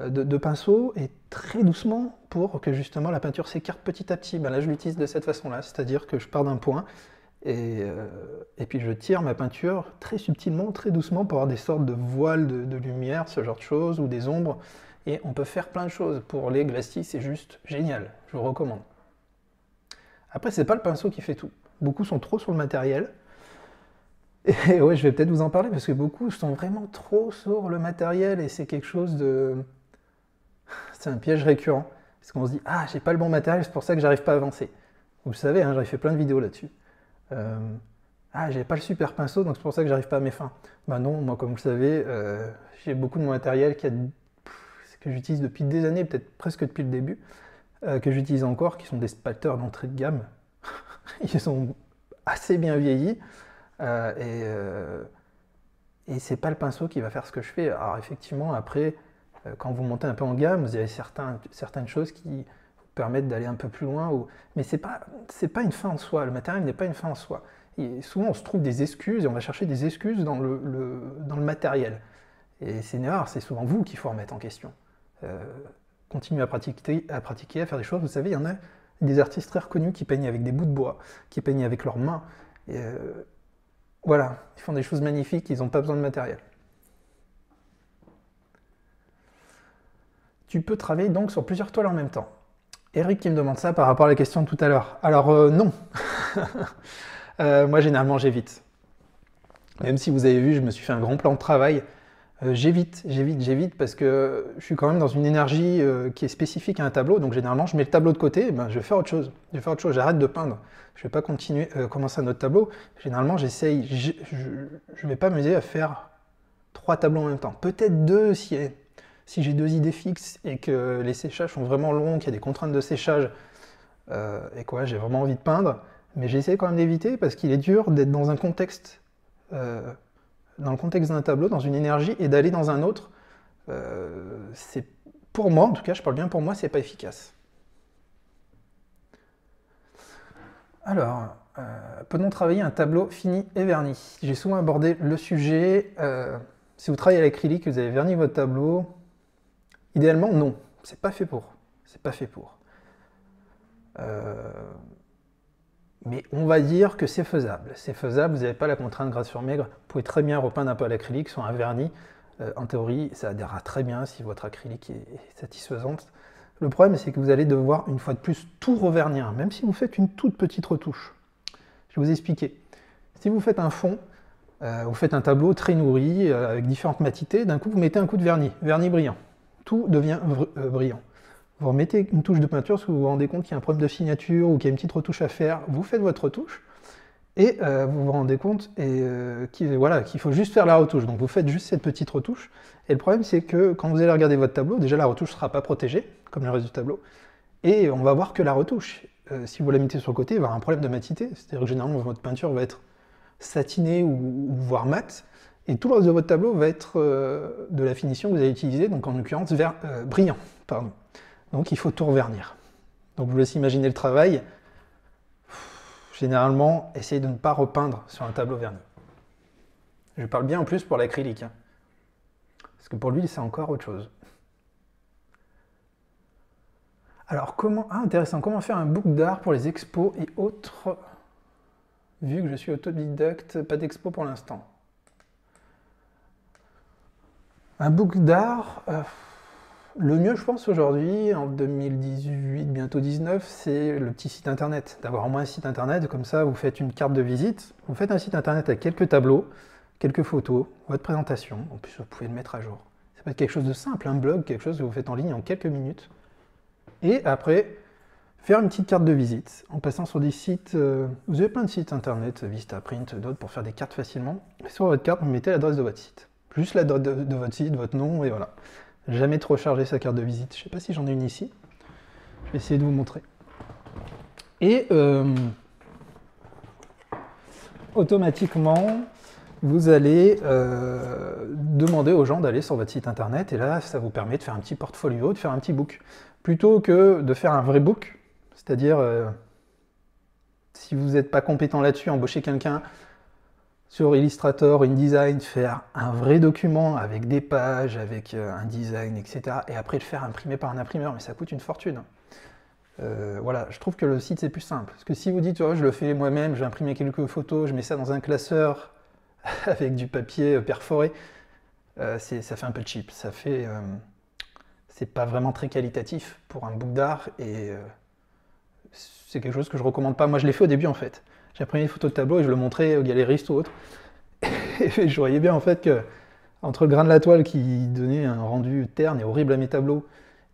De, de pinceau et très doucement pour que justement la peinture s'écarte petit à petit. Ben là je l'utilise de cette façon là, c'est à dire que je pars d'un point et, euh, et puis je tire ma peinture très subtilement, très doucement pour avoir des sortes de voiles de, de lumière, ce genre de choses, ou des ombres, et on peut faire plein de choses. Pour les glacis, c'est juste génial, je vous recommande. Après c'est pas le pinceau qui fait tout, beaucoup sont trop sur le matériel. Et ouais, je vais peut-être vous en parler parce que beaucoup sont vraiment trop sur le matériel et c'est quelque chose de... C'est un piège récurrent, parce qu'on se dit « Ah, j'ai pas le bon matériel, c'est pour ça que j'arrive pas à avancer. » Vous le savez, hein, j'avais fait plein de vidéos là-dessus. Euh, ah, j'ai pas le super pinceau, donc c'est pour ça que j'arrive pas à mes fins. » Ben non, moi, comme vous le savez, euh, j'ai beaucoup de mon matériel qui a... Pff, que j'utilise depuis des années, peut-être presque depuis le début, euh, que j'utilise encore, qui sont des spatters d'entrée de gamme. Ils sont assez bien vieillis, euh, et, euh, et c'est pas le pinceau qui va faire ce que je fais. Alors effectivement, après... Quand vous montez un peu en gamme, vous avez certains, certaines choses qui vous permettent d'aller un peu plus loin. Ou... Mais ce n'est pas, c'est pas une fin en soi, le matériel n'est pas une fin en soi. Et souvent on se trouve des excuses et on va chercher des excuses dans le, le, dans le matériel. Et c'est une erreur, c'est souvent vous qu'il faut remettre en question. Euh, continuez à pratiquer, à pratiquer, à faire des choses. Vous savez, il y en a des artistes très reconnus qui peignent avec des bouts de bois, qui peignent avec leurs mains. Et euh, voilà, ils font des choses magnifiques, ils n'ont pas besoin de matériel. Tu peux travailler donc sur plusieurs toiles en même temps. Eric qui me demande ça par rapport à la question de tout à l'heure. Alors euh, non, euh, moi généralement j'évite. Même si vous avez vu, je me suis fait un grand plan de travail. Euh, j'évite, j'évite, j'évite parce que je suis quand même dans une énergie euh, qui est spécifique à un tableau. Donc généralement je mets le tableau de côté, et ben, je vais faire autre chose. Je vais faire autre chose, j'arrête de peindre. Je ne vais pas continuer, euh, commencer un autre tableau. Généralement j'essaye, je ne vais pas m'amuser à faire trois tableaux en même temps. Peut-être deux si... Si j'ai deux idées fixes et que les séchages sont vraiment longs, qu'il y a des contraintes de séchage, euh, et quoi, j'ai vraiment envie de peindre, mais j'essaie quand même d'éviter parce qu'il est dur d'être dans un contexte, euh, dans le contexte d'un tableau, dans une énergie, et d'aller dans un autre. Euh, c'est pour moi, en tout cas, je parle bien pour moi, c'est pas efficace. Alors, euh, peut-on travailler un tableau fini et verni? J'ai souvent abordé le sujet. Euh, si vous travaillez à l'acrylique, vous avez verni votre tableau. Idéalement, non, c'est pas fait pour, c'est pas fait pour. Euh... Mais on va dire que c'est faisable, c'est faisable, vous n'avez pas la contrainte grasse sur maigre, vous pouvez très bien repeindre un peu à l'acrylique sur un vernis, euh, en théorie ça adhérera très bien si votre acrylique est, est satisfaisante. Le problème c'est que vous allez devoir une fois de plus tout revernir, même si vous faites une toute petite retouche. Je vais vous expliquer, si vous faites un fond, euh, vous faites un tableau très nourri, euh, avec différentes matités, d'un coup vous mettez un coup de vernis, vernis brillant. Tout devient brillant. Vous remettez une touche de peinture parce que vous vous rendez compte qu'il y a un problème de signature ou qu'il y a une petite retouche à faire, vous faites votre retouche et euh, vous vous rendez compte euh, qu'il voilà, qu'il faut juste faire la retouche. Donc vous faites juste cette petite retouche et le problème c'est que quand vous allez regarder votre tableau, déjà la retouche ne sera pas protégée comme le reste du tableau et on va voir que la retouche, euh, si vous la mettez sur le côté, il va y avoir un problème de matité, c'est-à-dire que généralement votre peinture va être satinée ou, ou voire mate. Et tout le reste de votre tableau va être euh, de la finition que vous avez utilisée, donc en l'occurrence ver euh, brillant. Pardon. Donc il faut tout revernir. Donc je vous laisse imaginer le travail. Pff, généralement, essayez de ne pas repeindre sur un tableau verni. Je parle bien en plus pour l'acrylique. Hein. Parce que pour l'huile, c'est encore autre chose. Alors comment... Ah, intéressant. Comment faire un book d'art pour les expos et autres... Vu que je suis autodidacte, pas d'expo pour l'instant. Un book d'art, euh, le mieux je pense aujourd'hui, en deux mille dix-huit, bientôt dix-neuf, c'est le petit site internet. D'avoir au moins un site internet, comme ça vous faites une carte de visite, vous faites un site internet avec quelques tableaux, quelques photos, votre présentation, en plus vous pouvez le mettre à jour. Ça peut être quelque chose de simple, un blog, quelque chose que vous faites en ligne en quelques minutes. Et après, faire une petite carte de visite, en passant sur des sites, euh, vous avez plein de sites internet, Vistaprint, d'autres, pour faire des cartes facilement. Et sur votre carte, vous mettez l'adresse de votre site. Juste la date de votre site, votre nom, et voilà. Jamais trop charger sa carte de visite. Je ne sais pas si j'en ai une ici. Je vais essayer de vous montrer. Et euh, automatiquement, vous allez euh, demander aux gens d'aller sur votre site internet. Et là, ça vous permet de faire un petit portfolio, de faire un petit book. Plutôt que de faire un vrai book, c'est-à-dire, euh, si vous n'êtes pas compétent là-dessus, embaucher quelqu'un sur Illustrator, InDesign, faire un vrai document avec des pages, avec un design, et cetera. Et après le faire imprimer par un imprimeur, mais ça coûte une fortune. Euh, voilà, je trouve que le site c'est plus simple. Parce que si vous dites, oh, je le fais moi-même, j'ai imprimé quelques photos, je mets ça dans un classeur avec du papier perforé, euh, ça fait un peu cheap. Ça fait, euh, c'est pas vraiment très qualitatif pour un book d'art et euh, c'est quelque chose que je recommande pas. Moi, je l'ai fait au début en fait. J'ai imprimé des photos de tableau et je le montrais aux galéristes ou autres. Et je voyais bien en fait que, entre le grain de la toile qui donnait un rendu terne et horrible à mes tableaux,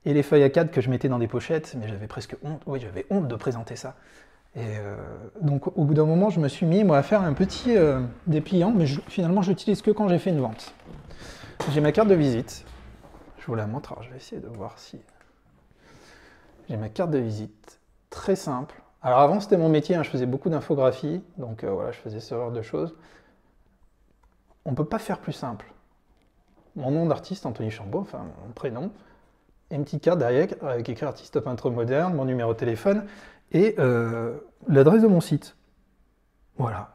et les feuilles A quatre que je mettais dans des pochettes, mais j'avais presque honte, oui j'avais honte de présenter ça. Et euh, donc au bout d'un moment, je me suis mis moi à faire un petit euh, dépliant, mais je, finalement j'utilise que quand j'ai fait une vente. J'ai ma carte de visite, je vous la montre, alors je vais essayer de voir si... J'ai ma carte de visite, très simple. Alors avant c'était mon métier, hein, je faisais beaucoup d'infographie, donc euh, voilà, je faisais ce genre de choses. On ne peut pas faire plus simple. Mon nom d'artiste, Anthony Chambaud, enfin mon prénom, et une petite carte derrière avec écrit artiste peintre moderne, mon numéro de téléphone, et euh, l'adresse de mon site. Voilà,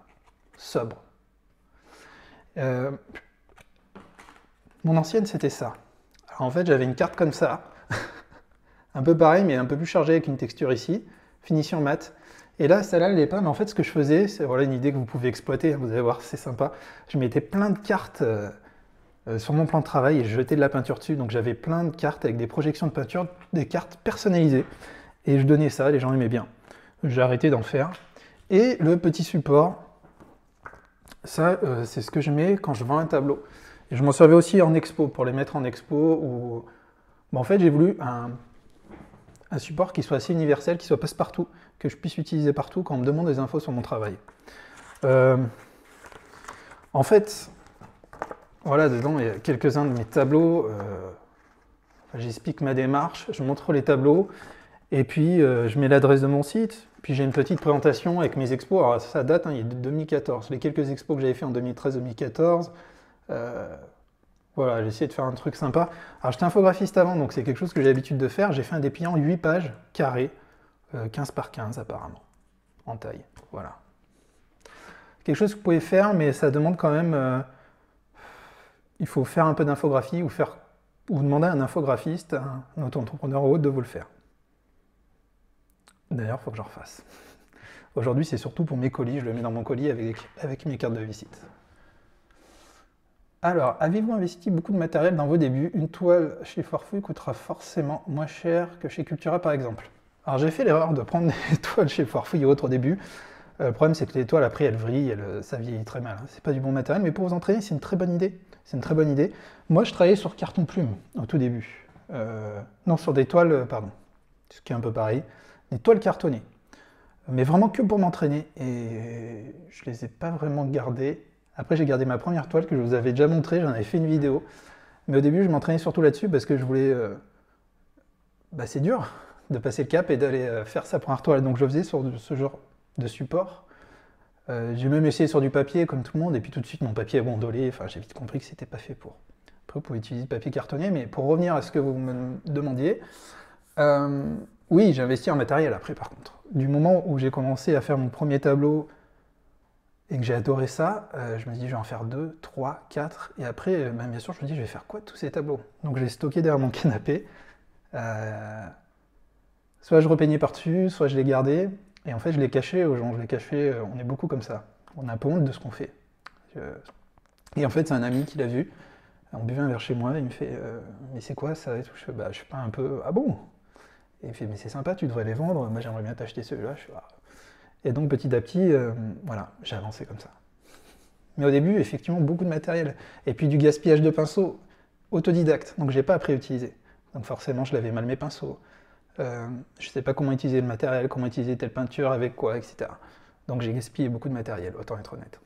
sobre. Euh, mon ancienne c'était ça. Alors en fait j'avais une carte comme ça, un peu pareil mais un peu plus chargée avec une texture ici. Finition mat. Et là, celle-là, elle n'est pas, mais en fait, ce que je faisais, c'est voilà, une idée que vous pouvez exploiter, vous allez voir, c'est sympa. Je mettais plein de cartes euh, euh, sur mon plan de travail et je jetais de la peinture dessus, donc j'avais plein de cartes avec des projections de peinture, des cartes personnalisées. Et je donnais ça, les gens aimaient bien. J'ai arrêté d'en faire. Et le petit support, ça, euh, c'est ce que je mets quand je vends un tableau. Et je m'en servais aussi en expo, pour les mettre en expo. Ou... Bon, en fait, j'ai voulu un... un support qui soit assez universel, qui soit passe-partout, que je puisse utiliser partout quand on me demande des infos sur mon travail. Euh, en fait, voilà, dedans, il y a quelques-uns de mes tableaux. Euh, J'explique ma démarche, je montre les tableaux, et puis euh, je mets l'adresse de mon site, puis j'ai une petite présentation avec mes expos. Alors ça date, hein, il est de deux mille quatorze. Les quelques expos que j'avais fait en deux mille treize deux mille quatorze, euh, voilà, j'ai essayé de faire un truc sympa. Alors j'étais infographiste avant, donc c'est quelque chose que j'ai l'habitude de faire. J'ai fait un dépliant huit pages, carré, euh, quinze par quinze apparemment, en taille. Voilà. Quelque chose que vous pouvez faire, mais ça demande quand même... Euh, il faut faire un peu d'infographie ou, faire, ou demander à un infographiste, un auto-entrepreneur ou autre, de vous le faire. D'ailleurs, il faut que j'en refasse. Aujourd'hui, c'est surtout pour mes colis. Je le mets dans mon colis avec, avec mes cartes de visite. Alors, avez-vous investi beaucoup de matériel dans vos débuts? Une toile chez Forfouille coûtera forcément moins cher que chez Cultura par exemple. Alors j'ai fait l'erreur de prendre des toiles chez Forfouille et autres au début. Euh, le problème c'est que les toiles après elles vrillent, elles, ça vieillit très mal. Hein. C'est pas du bon matériel, mais pour vous entraîner c'est une très bonne idée. C'est une très bonne idée. Moi je travaillais sur carton plume au tout début. Euh, non, sur des toiles, pardon, ce qui est un peu pareil, des toiles cartonnées. Mais vraiment que pour m'entraîner et je les ai pas vraiment gardées. Après, j'ai gardé ma première toile que je vous avais déjà montrée, j'en avais fait une vidéo. Mais au début, je m'entraînais surtout là-dessus parce que je voulais... Euh... Bah, c'est dur de passer le cap et d'aller faire sa première toile. Donc, je faisais sur ce genre de support. Euh, j'ai même essayé sur du papier, comme tout le monde. Et puis, tout de suite, mon papier a gondolé. Enfin, j'ai vite compris que c'était pas fait pour. Après, vous pouvez utiliser du papier cartonnier. Mais pour revenir à ce que vous me demandiez... Euh... Oui, j'ai investi en matériel après, par contre. Du moment où j'ai commencé à faire mon premier tableau... et que j'ai adoré ça, euh, je me dis je vais en faire deux, trois, quatre, et après, euh, bah, bien sûr, je me dis je vais faire quoi de tous ces tableaux? Donc j'ai stocké derrière mon canapé, euh, soit je repeignais par-dessus, soit je les gardais, et en fait je les cachais aux gens, je les cachais, euh, on est beaucoup comme ça, on a un peu honte de ce qu'on fait. Je... Et en fait c'est un ami qui l'a vu, on buvait un verre chez moi, il me fait euh, mais c'est quoi ça et tout, je, bah, je suis pas un peu, ah bon? Et il me fait mais c'est sympa, tu devrais les vendre, moi j'aimerais bien t'acheter celui-là, je suis... Ah. Et donc petit à petit, euh, voilà, j'ai avancé comme ça. Mais au début, effectivement, beaucoup de matériel. Et puis du gaspillage de pinceaux, autodidacte, donc j'ai pas appris à utiliser. Donc forcément, je lavais mal mes pinceaux. Euh, je sais pas comment utiliser le matériel, comment utiliser telle peinture, avec quoi, et cetera. Donc j'ai gaspillé beaucoup de matériel, autant être honnête.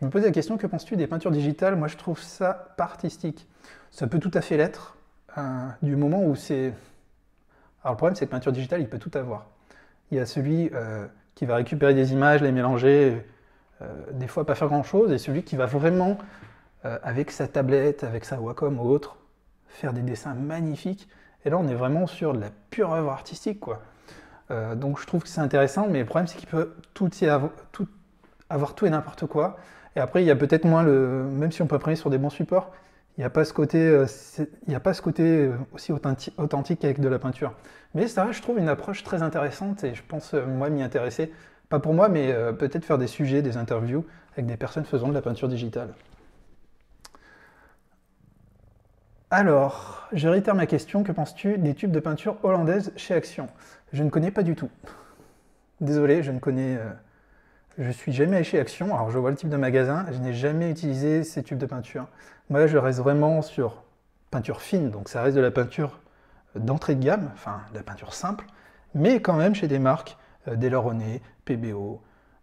Je me posais la question, que penses-tu des peintures digitales? Moi, je trouve ça pas artistique. Ça peut tout à fait l'être, euh, du moment où c'est... Alors, le problème, c'est que peinture digitale, il peut tout avoir. Il y a celui euh, qui va récupérer des images, les mélanger, euh, des fois pas faire grand-chose, et celui qui va vraiment, euh, avec sa tablette, avec sa Wacom ou autre, faire des dessins magnifiques. Et là, on est vraiment sur de la pure œuvre artistique, quoi. Euh, donc, je trouve que c'est intéressant, mais le problème, c'est qu'il peut tout y avoir, tout, avoir tout et n'importe quoi. Et après, il y a peut-être moins le... Même si on peut imprimer sur des bons supports, il n'y a pas ce côté, il n'y a pas ce côté aussi authentique avec de la peinture. Mais ça, je trouve une approche très intéressante et je pense, moi, m'y intéresser. Pas pour moi, mais peut-être faire des sujets, des interviews avec des personnes faisant de la peinture digitale. Alors, je réitère ma question. Que penses-tu des tubes de peinture hollandaise chez Action? Je ne connais pas du tout. Désolé, je ne connais... Je suis jamais allé chez Action, alors je vois le type de magasin, je n'ai jamais utilisé ces tubes de peinture. Moi, je reste vraiment sur peinture fine, donc ça reste de la peinture d'entrée de gamme, enfin de la peinture simple, mais quand même chez des marques, euh, Delaroney, P B O,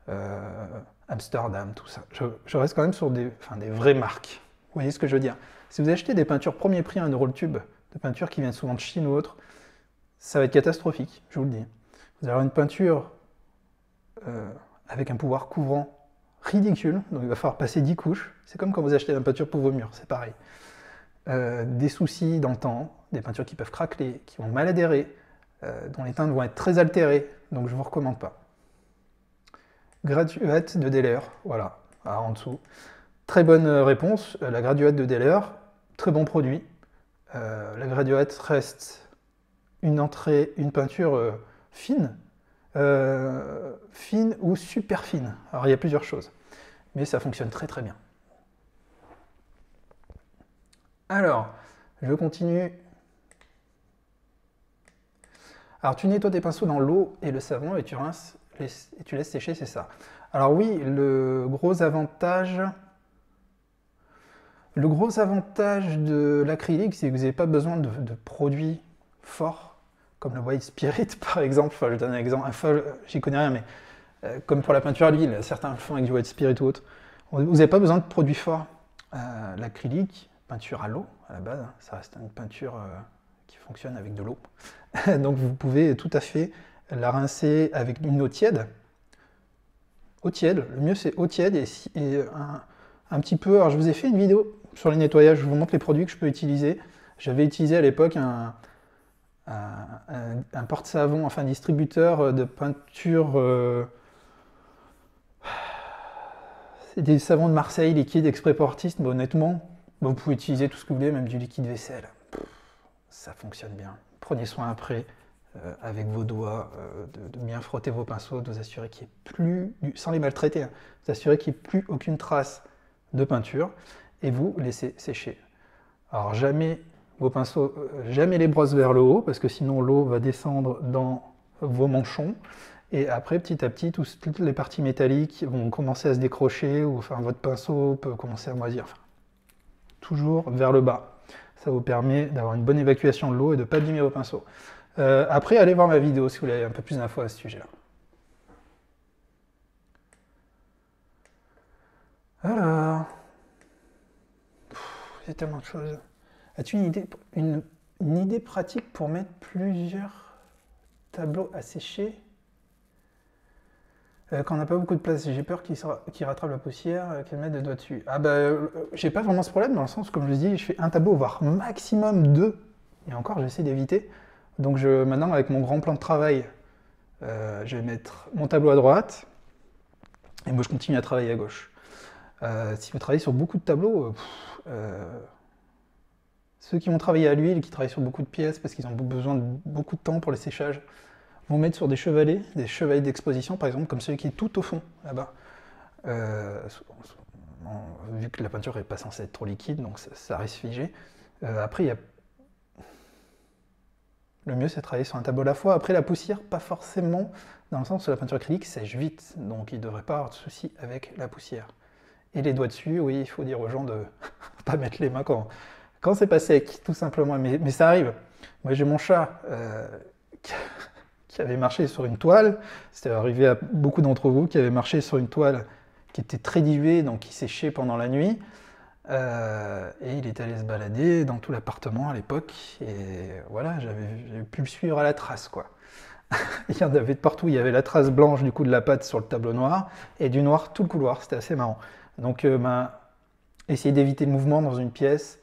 euh, Amsterdam, tout ça. Je, je reste quand même sur des, enfin, des vraies marques. Vous voyez ce que je veux dire? Si vous achetez des peintures premier prix à un euro le tube, de peinture qui viennent souvent de Chine ou autre, ça va être catastrophique, je vous le dis. Vous allez avoir une peinture... Euh, avec un pouvoir couvrant ridicule, donc il va falloir passer dix couches. C'est comme quand vous achetez la peinture pour vos murs, c'est pareil. Euh, des soucis dans le temps, des peintures qui peuvent craquer, qui vont mal adhérer, euh, dont les teintes vont être très altérées, donc je ne vous recommande pas. Graduate de Deller, voilà, ah, en dessous. Très bonne réponse, la graduate de Deller, très bon produit. Euh, la graduate reste une entrée, une peinture euh, fine, Euh, fine ou super fine. Alors il y a plusieurs choses, mais ça fonctionne très très bien. Alors, je continue. Alors tu nettoies tes pinceaux dans l'eau et le savon et tu rinces les... et tu laisses sécher, c'est ça? Alors oui, le gros avantage, le gros avantage de l'acrylique, c'est que vous n'avez pas besoin de, de produits forts. Comme le White Spirit par exemple, enfin, je donne un exemple, enfin, j'y connais rien, mais euh, comme pour la peinture à l'huile, certains le font avec du White Spirit ou autre. Vous n'avez pas besoin de produits forts. Euh, L'acrylique, peinture à l'eau, à la base, hein, ça reste une peinture euh, qui fonctionne avec de l'eau. Donc vous pouvez tout à fait la rincer avec une eau tiède. Eau tiède, le mieux c'est eau tiède et, et un, un petit peu... Alors je vous ai fait une vidéo sur les nettoyages, je vous montre les produits que je peux utiliser. J'avais utilisé à l'époque un... un, un porte-savon, enfin distributeur de peinture, euh... c'est des savons de Marseille liquide exprès portiste, mais honnêtement, vous pouvez utiliser tout ce que vous voulez, même du liquide vaisselle. Ça fonctionne bien. Prenez soin après, euh, avec vos doigts, euh, de, de bien frotter vos pinceaux, de vous assurer qu'il n'y ait plus, sans les maltraiter, hein, de vous assurer qu'il n'y ait plus aucune trace de peinture, et vous laissez sécher. Alors jamais... vos pinceaux, jamais les brosses vers le haut, parce que sinon l'eau va descendre dans vos manchons, et après petit à petit, tous, toutes les parties métalliques vont commencer à se décrocher, ou enfin votre pinceau peut commencer à moisir. Enfin, toujours vers le bas. Ça vous permet d'avoir une bonne évacuation de l'eau et de ne pas abîmer vos pinceaux. Euh, après, allez voir ma vidéo si vous voulez un peu plus d'infos à ce sujet-là. Alors... Il y a tellement de choses... As-tu une idée, une, une idée pratique pour mettre plusieurs tableaux à sécher euh, quand on n'a pas beaucoup de place? J'ai peur qu'ils qu'ils rattrapent la poussière, qu'ils mettent des doigts dessus. Ah bah, euh, j'ai pas vraiment ce problème dans le sens, comme je dis, je fais un tableau, voire maximum deux. Et encore, j'essaie d'éviter. Donc je, maintenant, avec mon grand plan de travail, euh, je vais mettre mon tableau à droite. Et moi, je continue à travailler à gauche. Euh, si vous travaillez sur beaucoup de tableaux... Pff, euh, Ceux qui vont travailler à l'huile, qui travaillent sur beaucoup de pièces parce qu'ils ont besoin de beaucoup de temps pour les séchages, vont mettre sur des chevalets, des chevalets d'exposition par exemple, comme celui qui est tout au fond là-bas. Euh, vu que la peinture n'est pas censée être trop liquide, donc ça, ça reste figé. Euh, après, il y a... le mieux c'est de travailler sur un tableau à la fois. Après, la poussière, pas forcément, dans le sens où la peinture acrylique sèche vite, donc il ne devrait pas avoir de soucis avec la poussière. Et les doigts dessus, oui, il faut dire aux gens de ne pas mettre les mains quand. Quand c'est pas sec, tout simplement, mais, mais ça arrive. Moi j'ai mon chat euh, qui avait marché sur une toile, c'était arrivé à beaucoup d'entre vous, qui avait marché sur une toile qui était très dilué, donc qui séchait pendant la nuit. Euh, et il est allé se balader dans tout l'appartement à l'époque, et voilà, j'avais pu le suivre à la trace, quoi. Il y en avait de partout, il y avait la trace blanche du coup de la pâte sur le tableau noir, et du noir tout le couloir, c'était assez marrant. Donc euh, bah, essayez d'éviter le mouvement dans une pièce,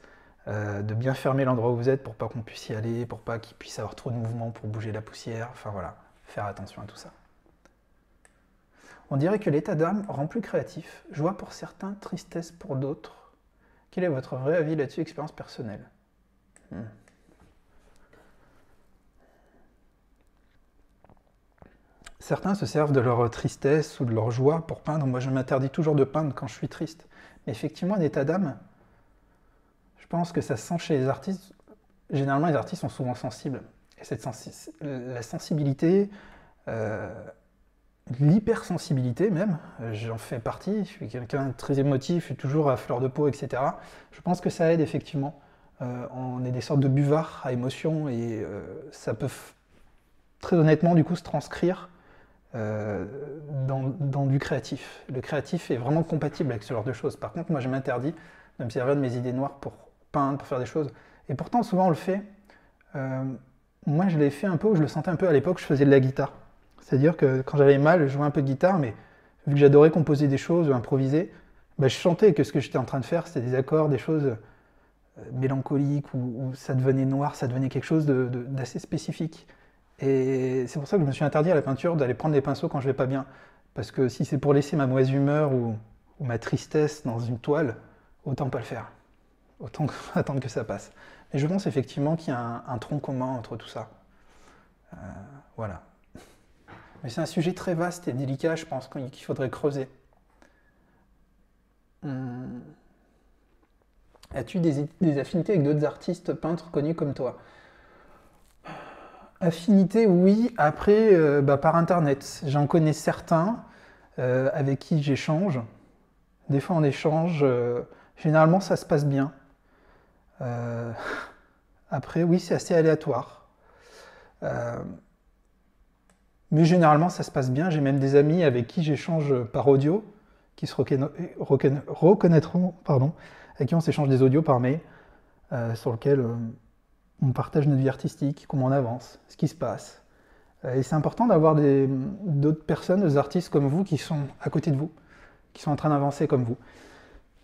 euh, de bien fermer l'endroit où vous êtes pour pas qu'on puisse y aller, pour pas qu'il puisse avoir trop de mouvement pour bouger la poussière, enfin voilà, faire attention à tout ça. On dirait que l'état d'âme rend plus créatif, joie pour certains, tristesse pour d'autres. Quel est votre vrai avis là-dessus, expérience personnelle? hmm. Certains se servent de leur tristesse ou de leur joie pour peindre. Moi, je m'interdis toujours de peindre quand je suis triste. Mais effectivement, un état d'âme, je pense que ça se sent chez les artistes. Généralement, les artistes sont souvent sensibles. Et cette sensi la sensibilité, euh, l'hypersensibilité même, j'en fais partie, je suis quelqu'un de très émotif, je suis toujours à fleur de peau, et cetera. Je pense que ça aide effectivement. Euh, on est des sortes de buvards à émotions et euh, ça peut très honnêtement du coup se transcrire euh, dans, dans du créatif. Le créatif est vraiment compatible avec ce genre de choses. Par contre, moi je m'interdis de me servir de mes idées noires pour peindre, pour faire des choses. Et pourtant, souvent on le fait. Euh, moi je l'ai fait un peu, je le sentais un peu à l'époque, je faisais de la guitare. C'est-à-dire que quand j'avais mal, je jouais un peu de guitare, mais vu que j'adorais composer des choses, improviser, bah je sentais que ce que j'étais en train de faire, c'était des accords, des choses mélancoliques, où, où ça devenait noir, ça devenait quelque chose d'assez spécifique. Et c'est pour ça que je me suis interdit à la peinture d'aller prendre des pinceaux quand je vais pas bien. Parce que si c'est pour laisser ma mauvaise humeur ou, ou ma tristesse dans une toile, autant pas le faire. Autant attendre que ça passe. Mais je pense effectivement qu'il y a un, un tronc commun entre tout ça. Euh, voilà. Mais c'est un sujet très vaste et délicat, je pense, qu'il faudrait creuser. Hum. As-tu des, des affinités avec d'autres artistes peintres connus comme toi? Affinités, oui. Après, euh, bah, par Internet. J'en connais certains euh, avec qui j'échange. Des fois, on échange. Euh, généralement, ça se passe bien. Euh, après, oui, c'est assez aléatoire. Euh, Mais généralement, ça se passe bien. J'ai même des amis avec qui j'échange par audio, qui se reconna... Reconna... reconnaîtront, pardon, avec qui on s'échange des audios par mail, euh, sur lesquels euh, on partage notre vie artistique, comment on avance, ce qui se passe. Euh, et c'est important d'avoir d'autres personnes, des artistes comme vous, qui sont à côté de vous, qui sont en train d'avancer comme vous.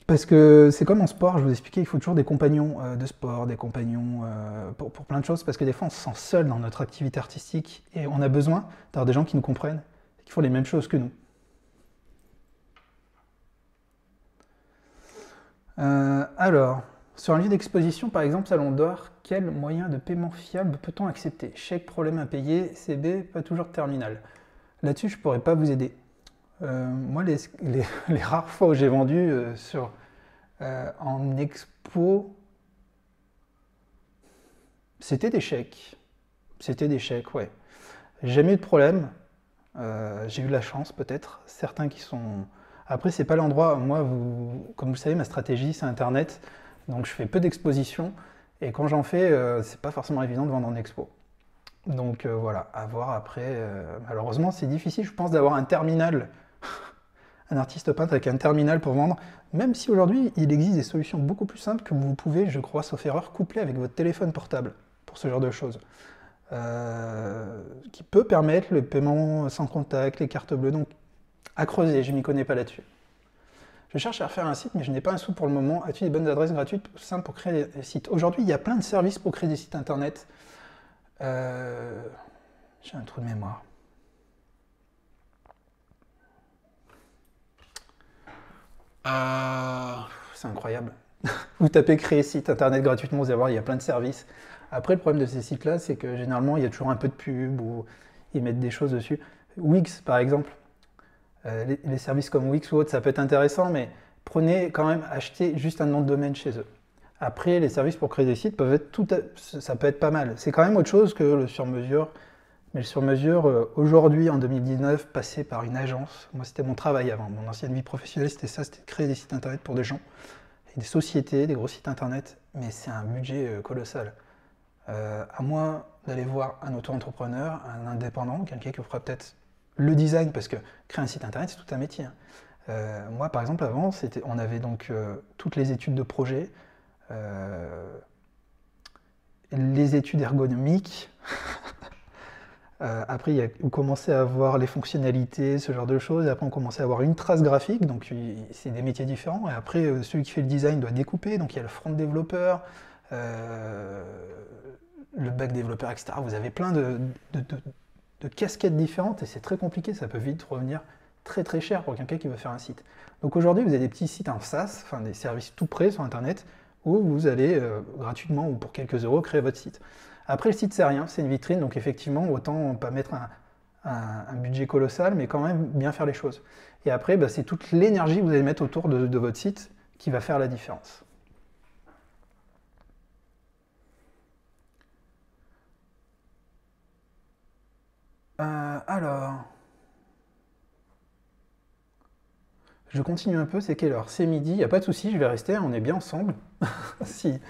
Parce que c'est comme en sport, je vous expliquais, il faut toujours des compagnons euh, de sport, des compagnons euh, pour, pour plein de choses, parce que des fois on se sent seul dans notre activité artistique et on a besoin d'avoir des gens qui nous comprennent, qui font les mêmes choses que nous. Euh, alors, sur un lieu d'exposition, par exemple Salon d'Or, quel moyen de paiement fiable peut-on accepter? Chèque, problème impayé, C B, pas toujours de terminal. Là-dessus, je ne pourrais pas vous aider. Euh, moi, les, les, les rares fois où j'ai vendu euh, sur, euh, en expo, c'était des chèques. C'était des chèques, ouais. J'ai jamais eu de problème. Euh, j'ai eu de la chance, peut-être. Certains qui sont... Après, c'est pas l'endroit. Moi, vous, comme vous savez, ma stratégie, c'est Internet. Donc, je fais peu d'expositions. Et quand j'en fais, euh, c'est pas forcément évident de vendre en expo. Donc, euh, voilà, à voir après. Euh, malheureusement, c'est difficile, je pense, d'avoir un terminal. Un artiste peintre avec un terminal pour vendre, même si aujourd'hui il existe des solutions beaucoup plus simples que vous pouvez, je crois, sauf erreur, coupler avec votre téléphone portable pour ce genre de choses, euh, qui peut permettre le paiement sans contact, les cartes bleues, donc à creuser, je m'y connais pas là-dessus. Je cherche à refaire un site, mais je n'ai pas un sou pour le moment. As-tu des bonnes adresses gratuites simples pour créer des sites? Aujourd'hui, il y a plein de services pour créer des sites internet. Euh, J'ai un trou de mémoire. Euh, c'est incroyable. Vous tapez créer site internet gratuitement, vous allez voir, il y a plein de services. Après, le problème de ces sites-là, c'est que généralement, il y a toujours un peu de pub ou ils mettent des choses dessus. Wix, par exemple, euh, les, les services comme Wix ou autres, ça peut être intéressant, mais prenez quand même, achetez juste un nom de domaine chez eux. Après, les services pour créer des sites peuvent être tout, à... ça peut être pas mal. C'est quand même autre chose que le sur-mesure. Mais le sur-mesure, aujourd'hui, en deux mille dix-neuf, passé par une agence. Moi, c'était mon travail avant. Mon ancienne vie professionnelle, c'était ça, c'était de créer des sites internet pour des gens, et des sociétés, des gros sites internet. Mais c'est un budget colossal. Euh, à moins d'aller voir un auto-entrepreneur, un indépendant, quelqu'un qui fera peut-être le design, parce que créer un site internet, c'est tout un métier. Euh, moi, par exemple, avant, on avait donc euh, toutes les études de projet, euh, les études ergonomiques. Euh, après, il y a, on commençait à avoir les fonctionnalités, ce genre de choses. Et après, on commençait à avoir une trace graphique. Donc, c'est des métiers différents. Et après, celui qui fait le design doit découper. Donc, il y a le front développeur, euh, le back développeur, et cetera. Vous avez plein de, de, de, de casquettes différentes. Et c'est très compliqué. Ça peut vite revenir très très cher pour quelqu'un qui veut faire un site. Donc aujourd'hui, vous avez des petits sites en SaaS, enfin des services tout prêts sur Internet, où vous allez euh, gratuitement ou pour quelques euros créer votre site. Après, le site, c'est rien, c'est une vitrine, donc effectivement, autant pas mettre un, un, un budget colossal, mais quand même bien faire les choses. Et après, bah, c'est toute l'énergie que vous allez mettre autour de, de votre site qui va faire la différence. Euh, alors... Je continue un peu, c'est quelle heure? C'est midi, il n'y a pas de souci, je vais rester, on est bien ensemble. si,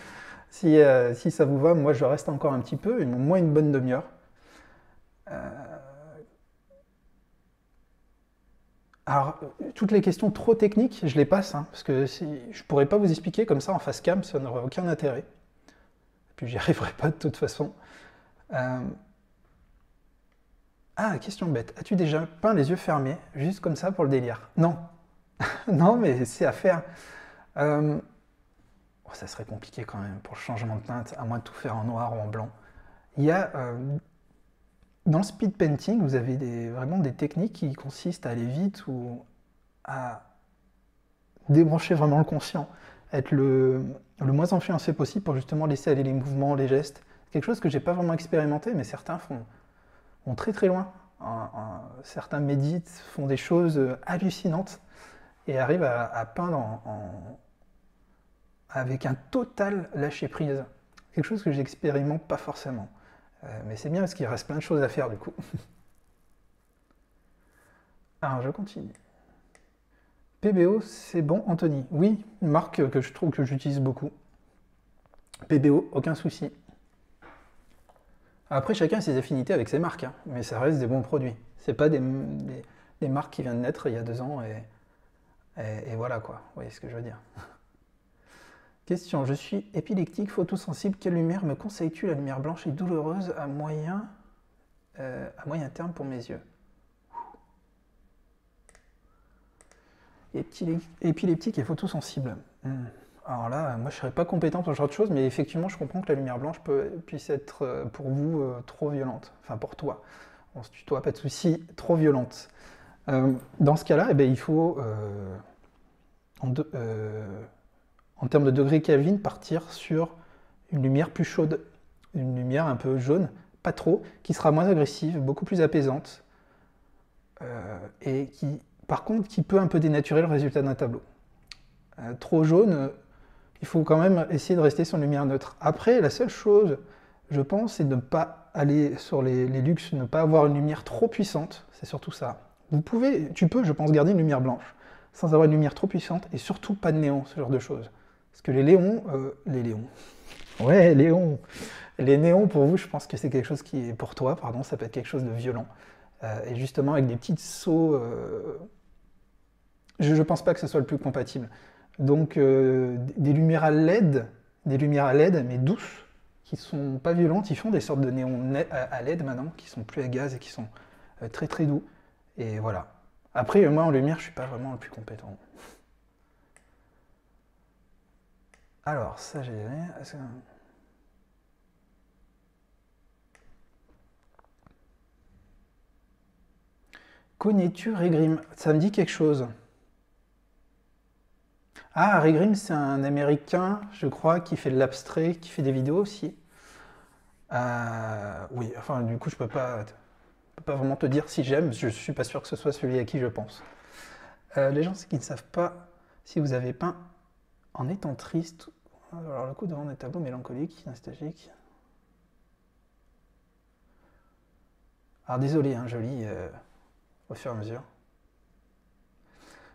si, euh, si ça vous va, moi je reste encore un petit peu, au moins une bonne demi-heure. Euh... Alors, toutes les questions trop techniques, je les passe, hein, parce que si, je ne pourrais pas vous expliquer comme ça en face cam, ça n'aurait aucun intérêt. Et puis j'y arriverai pas de toute façon. Euh... Ah, question bête, as-tu déjà peint les yeux fermés, juste comme ça pour le délire? Non. Non, mais c'est à faire. Euh... Oh, ça serait compliqué quand même pour le changement de teinte, à moins de tout faire en noir ou en blanc. Il y a, euh... dans le speed painting, vous avez des... vraiment des techniques qui consistent à aller vite ou à débrancher vraiment le conscient, être le, le moins influencé possible pour justement laisser aller les mouvements, les gestes. Quelque chose que j'ai pas vraiment expérimenté, mais certains font vont très très loin. Un, un... Certains méditent, font des choses hallucinantes. Et arrive à, à peindre en, en, avec un total lâcher prise. Quelque chose que j'expérimente pas forcément. Euh, mais c'est bien parce qu'il reste plein de choses à faire du coup. Alors je continue. P B O, c'est bon Anthony? Oui, une marque que je trouve que j'utilise beaucoup. P B O, aucun souci. Après chacun a ses affinités avec ses marques, hein, mais ça reste des bons produits. C'est pas des, des, des marques qui viennent de naître il y a deux ans et... Et, et voilà quoi, vous voyez ce que je veux dire. Question, je suis épileptique, photosensible, quelle lumière me conseilles-tu? La lumière blanche est douloureuse à moyen, euh, à moyen terme pour mes yeux. Épileptique et photosensible. Hum. Alors là, moi je ne serais pas compétent pour ce genre de choses, mais effectivement je comprends que la lumière blanche peut, puisse être euh, pour vous euh, trop violente. Enfin pour toi, on se tutoie, pas de souci, trop violente. Euh, dans ce cas-là, eh ben, il faut, euh, en, de, euh, en termes de degrés Kelvin, partir sur une lumière plus chaude, une lumière un peu jaune, pas trop, qui sera moins agressive, beaucoup plus apaisante, euh, et qui, par contre, qui peut un peu dénaturer le résultat d'un tableau. Euh, trop jaune, euh, il faut quand même essayer de rester sur une lumière neutre. Après, la seule chose, je pense, c'est de ne pas aller sur les, les luxes, ne pas avoir une lumière trop puissante, c'est surtout ça. Vous pouvez, tu peux, je pense, garder une lumière blanche, sans avoir une lumière trop puissante, et surtout pas de néon, ce genre de choses. Parce que les léons, euh, les léons, ouais, léons, les néons, pour vous, je pense que c'est quelque chose qui est, pour toi, pardon, ça peut être quelque chose de violent. Euh, et justement, avec des petites sauts, euh, je ne pense pas que ce soit le plus compatible. Donc, euh, des lumières à L E D, des lumières à L E D, mais douces, qui ne sont pas violentes, ils font des sortes de néons à L E D maintenant, qui sont plus à gaz et qui sont euh, très très doux. Et voilà. Après, moi, en lumière, je suis pas vraiment le plus compétent. Alors, ça, j'ai... Connais-tu Regrim? Ça me dit quelque chose. Ah, Regrim, c'est un Américain, je crois, qui fait de l'abstrait, qui fait des vidéos aussi. Euh... Oui, enfin, du coup, je peux pas... Je peux pas vraiment te dire si j'aime, je suis pas sûr que ce soit celui à qui je pense. Euh, les gens qui ne savent pas si vous avez peint en étant triste, alors le coup devant des tableaux mélancoliques, nostalgiques. Alors désolé, hein, je lis euh, au fur et à mesure.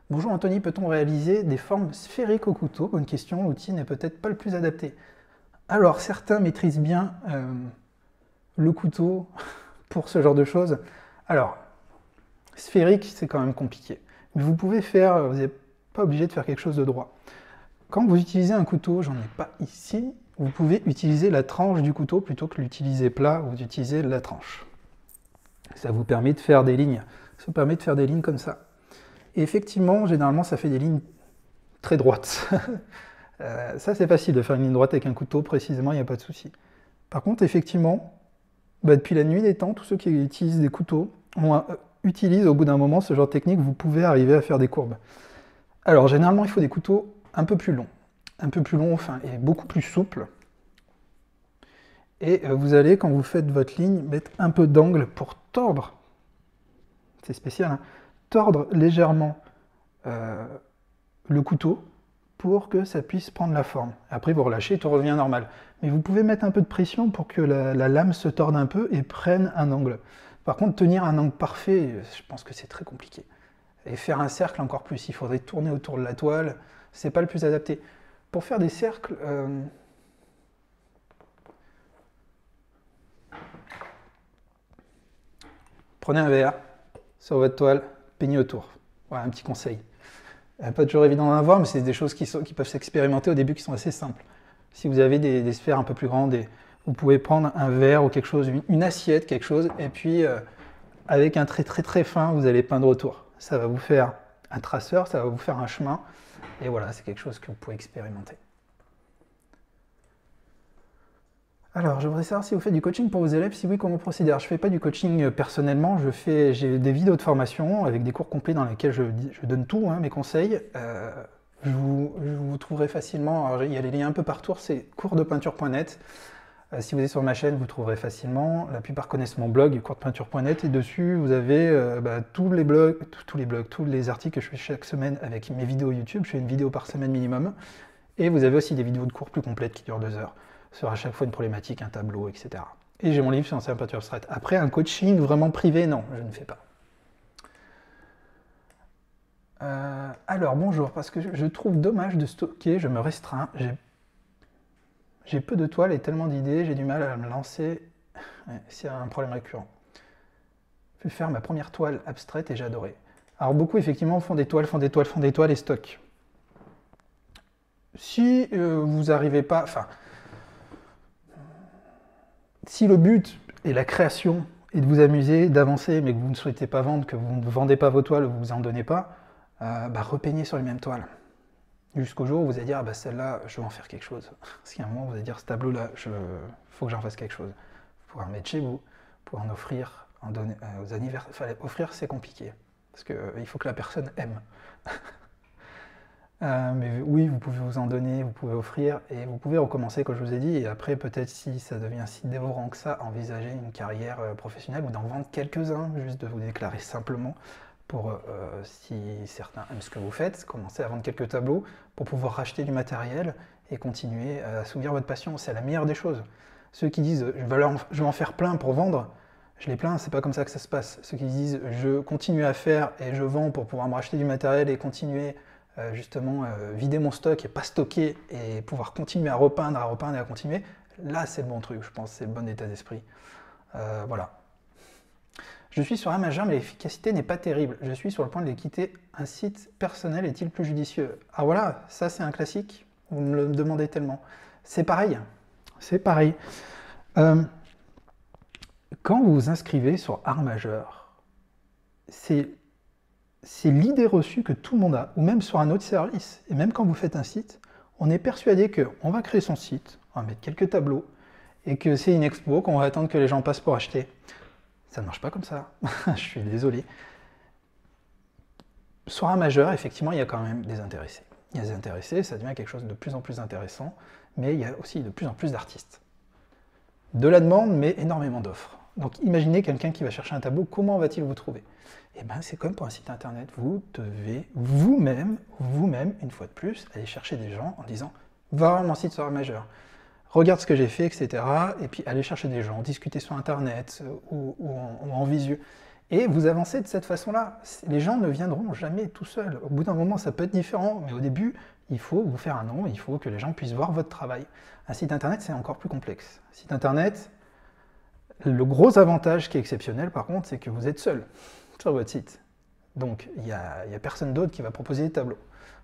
Bonjour Anthony, peut-on réaliser des formes sphériques au couteau? Bonne question, l'outil n'est peut-être pas le plus adapté. Alors certains maîtrisent bien euh, le couteau. Pour ce genre de choses. Alors, sphérique, c'est quand même compliqué. Mais vous pouvez faire, vous n'êtes pas obligé de faire quelque chose de droit. Quand vous utilisez un couteau, j'en ai pas ici, vous pouvez utiliser la tranche du couteau plutôt que l'utiliser plat ou d'utiliser la tranche. Ça vous permet de faire des lignes. Ça permet de faire des lignes comme ça. Et effectivement, généralement, ça fait des lignes très droites. Euh, ça, c'est facile de faire une ligne droite avec un couteau, précisément, il n'y a pas de souci. Par contre, effectivement, bah, depuis la nuit des temps, tous ceux qui utilisent des couteaux on, euh, utilisent au bout d'un moment ce genre de technique, vous pouvez arriver à faire des courbes. Alors, généralement, il faut des couteaux un peu plus longs, un peu plus longs, enfin, et beaucoup plus souples. Et euh, vous allez, quand vous faites votre ligne, mettre un peu d'angle pour tordre, c'est spécial, hein, tordre légèrement euh, le couteau, pour que ça puisse prendre la forme. Après vous relâchez, tout revient normal. Mais vous pouvez mettre un peu de pression pour que la, la lame se torde un peu et prenne un angle. Par contre, tenir un angle parfait, je pense que c'est très compliqué. Et faire un cercle encore plus, il faudrait tourner autour de la toile, c'est pas le plus adapté. Pour faire des cercles, euh... prenez un verre sur votre toile, peignez autour. Voilà un petit conseil. Pas toujours évident d'en avoir, mais c'est des choses qui, sont, qui peuvent s'expérimenter au début, qui sont assez simples. Si vous avez des, des sphères un peu plus grandes, et vous pouvez prendre un verre ou quelque chose, une, une assiette, quelque chose, et puis euh, avec un trait très très fin, vous allez peindre autour. Ça va vous faire un traceur, ça va vous faire un chemin, et voilà, c'est quelque chose que vous pouvez expérimenter. Alors, je voudrais savoir si vous faites du coaching pour vos élèves, si oui, comment procéder. Alors, je ne fais pas du coaching personnellement, je fais, j'ai des vidéos de formation avec des cours complets dans lesquels je, je donne tout, hein, mes conseils. Euh, je, vous, je vous trouverai facilement, alors, il y a les liens un peu partout, c'est cours de peinture point net. Euh, si vous êtes sur ma chaîne, vous trouverez facilement. La plupart connaissent mon blog, cours de peinture point net, et dessus, vous avez euh, bah, tous les blogs, tous les blogs, tous les articles que je fais chaque semaine avec mes vidéos YouTube. Je fais une vidéo par semaine minimum, et vous avez aussi des vidéos de cours plus complètes qui durent deux heures. Sur à chaque fois une problématique, un tableau, et cetera. Et j'ai mon livre sur la peinture abstraite. Après, un coaching vraiment privé, non, je ne fais pas. Euh, alors, bonjour, parce que je trouve dommage de stocker, je me restreins. J'ai peu de toiles et tellement d'idées, j'ai du mal à me lancer. Ouais, c'est un problème récurrent. Je vais faire ma première toile abstraite et j'ai adoré. Alors, beaucoup, effectivement, font des toiles, font des toiles, font des toiles et stockent. Si euh, vous n'arrivez pas... enfin. Si le but est la création, et de vous amuser, d'avancer, mais que vous ne souhaitez pas vendre, que vous ne vendez pas vos toiles, vous en donnez pas, euh, bah, repeignez sur les mêmes toiles. Jusqu'au jour où vous allez dire, ah bah celle-là, je vais en faire quelque chose. Parce qu'à un moment, vous allez dire, ce tableau-là, je... faut que j'en fasse quelque chose. Vous pouvez en mettre chez vous, pour en offrir, en donner, euh, aux anniversaires. Enfin, offrir, c'est compliqué, parce qu'il euh, faut que la personne aime. Euh, mais oui, vous pouvez vous en donner, vous pouvez offrir, et vous pouvez recommencer, comme je vous ai dit, et après, peut-être, si ça devient si dévorant que ça, envisager une carrière professionnelle, ou d'en vendre quelques-uns, juste de vous déclarer simplement, pour, euh, si certains aiment ce que vous faites, commencer à vendre quelques tableaux, pour pouvoir racheter du matériel, et continuer à assouvir votre passion, c'est la meilleure des choses. Ceux qui disent, je vais, leur, je vais en faire plein pour vendre, je les plains, c'est pas comme ça que ça se passe. Ceux qui disent, je continue à faire, et je vends pour pouvoir me racheter du matériel, et continuer... Euh, justement euh, vider mon stock et pas stocker et pouvoir continuer à repeindre, à repeindre et à continuer, là c'est le bon truc, je pense, c'est le bon état d'esprit. Euh, voilà. Je suis sur Amazon, mais l'efficacité n'est pas terrible. Je suis sur le point de les quitter. Un site personnel est-il plus judicieux? Ah voilà, ça c'est un classique, vous me le demandez tellement. C'est pareil, c'est pareil. Euh, quand vous vous inscrivez sur Art Majeur, c'est... c'est l'idée reçue que tout le monde a, ou même sur un autre service, et même quand vous faites un site, on est persuadé qu'on va créer son site, on va mettre quelques tableaux, et que c'est une expo, qu'on va attendre que les gens passent pour acheter. Ça ne marche pas comme ça, je suis désolé. Sur un majeur, effectivement, il y a quand même des intéressés. Il y a des intéressés, ça devient quelque chose de plus en plus intéressant, mais il y a aussi de plus en plus d'artistes. De la demande, mais énormément d'offres. Donc imaginez quelqu'un qui va chercher un tableau, comment va-t-il vous trouver? Eh bien, c'est comme pour un site internet, vous devez vous-même, vous-même, une fois de plus, aller chercher des gens en disant « Va voir mon site sur Art Majeur, regarde ce que j'ai fait, et cetera » Et puis aller chercher des gens, discuter sur internet ou, ou, en, ou en visu. Et vous avancez de cette façon-là. Les gens ne viendront jamais tout seuls. Au bout d'un moment, ça peut être différent, mais au début, il faut vous faire un nom, il faut que les gens puissent voir votre travail. Un site internet, c'est encore plus complexe. Un site internet... Le gros avantage qui est exceptionnel, par contre, c'est que vous êtes seul sur votre site. Donc, il n'y a, a personne d'autre qui va proposer des tableaux.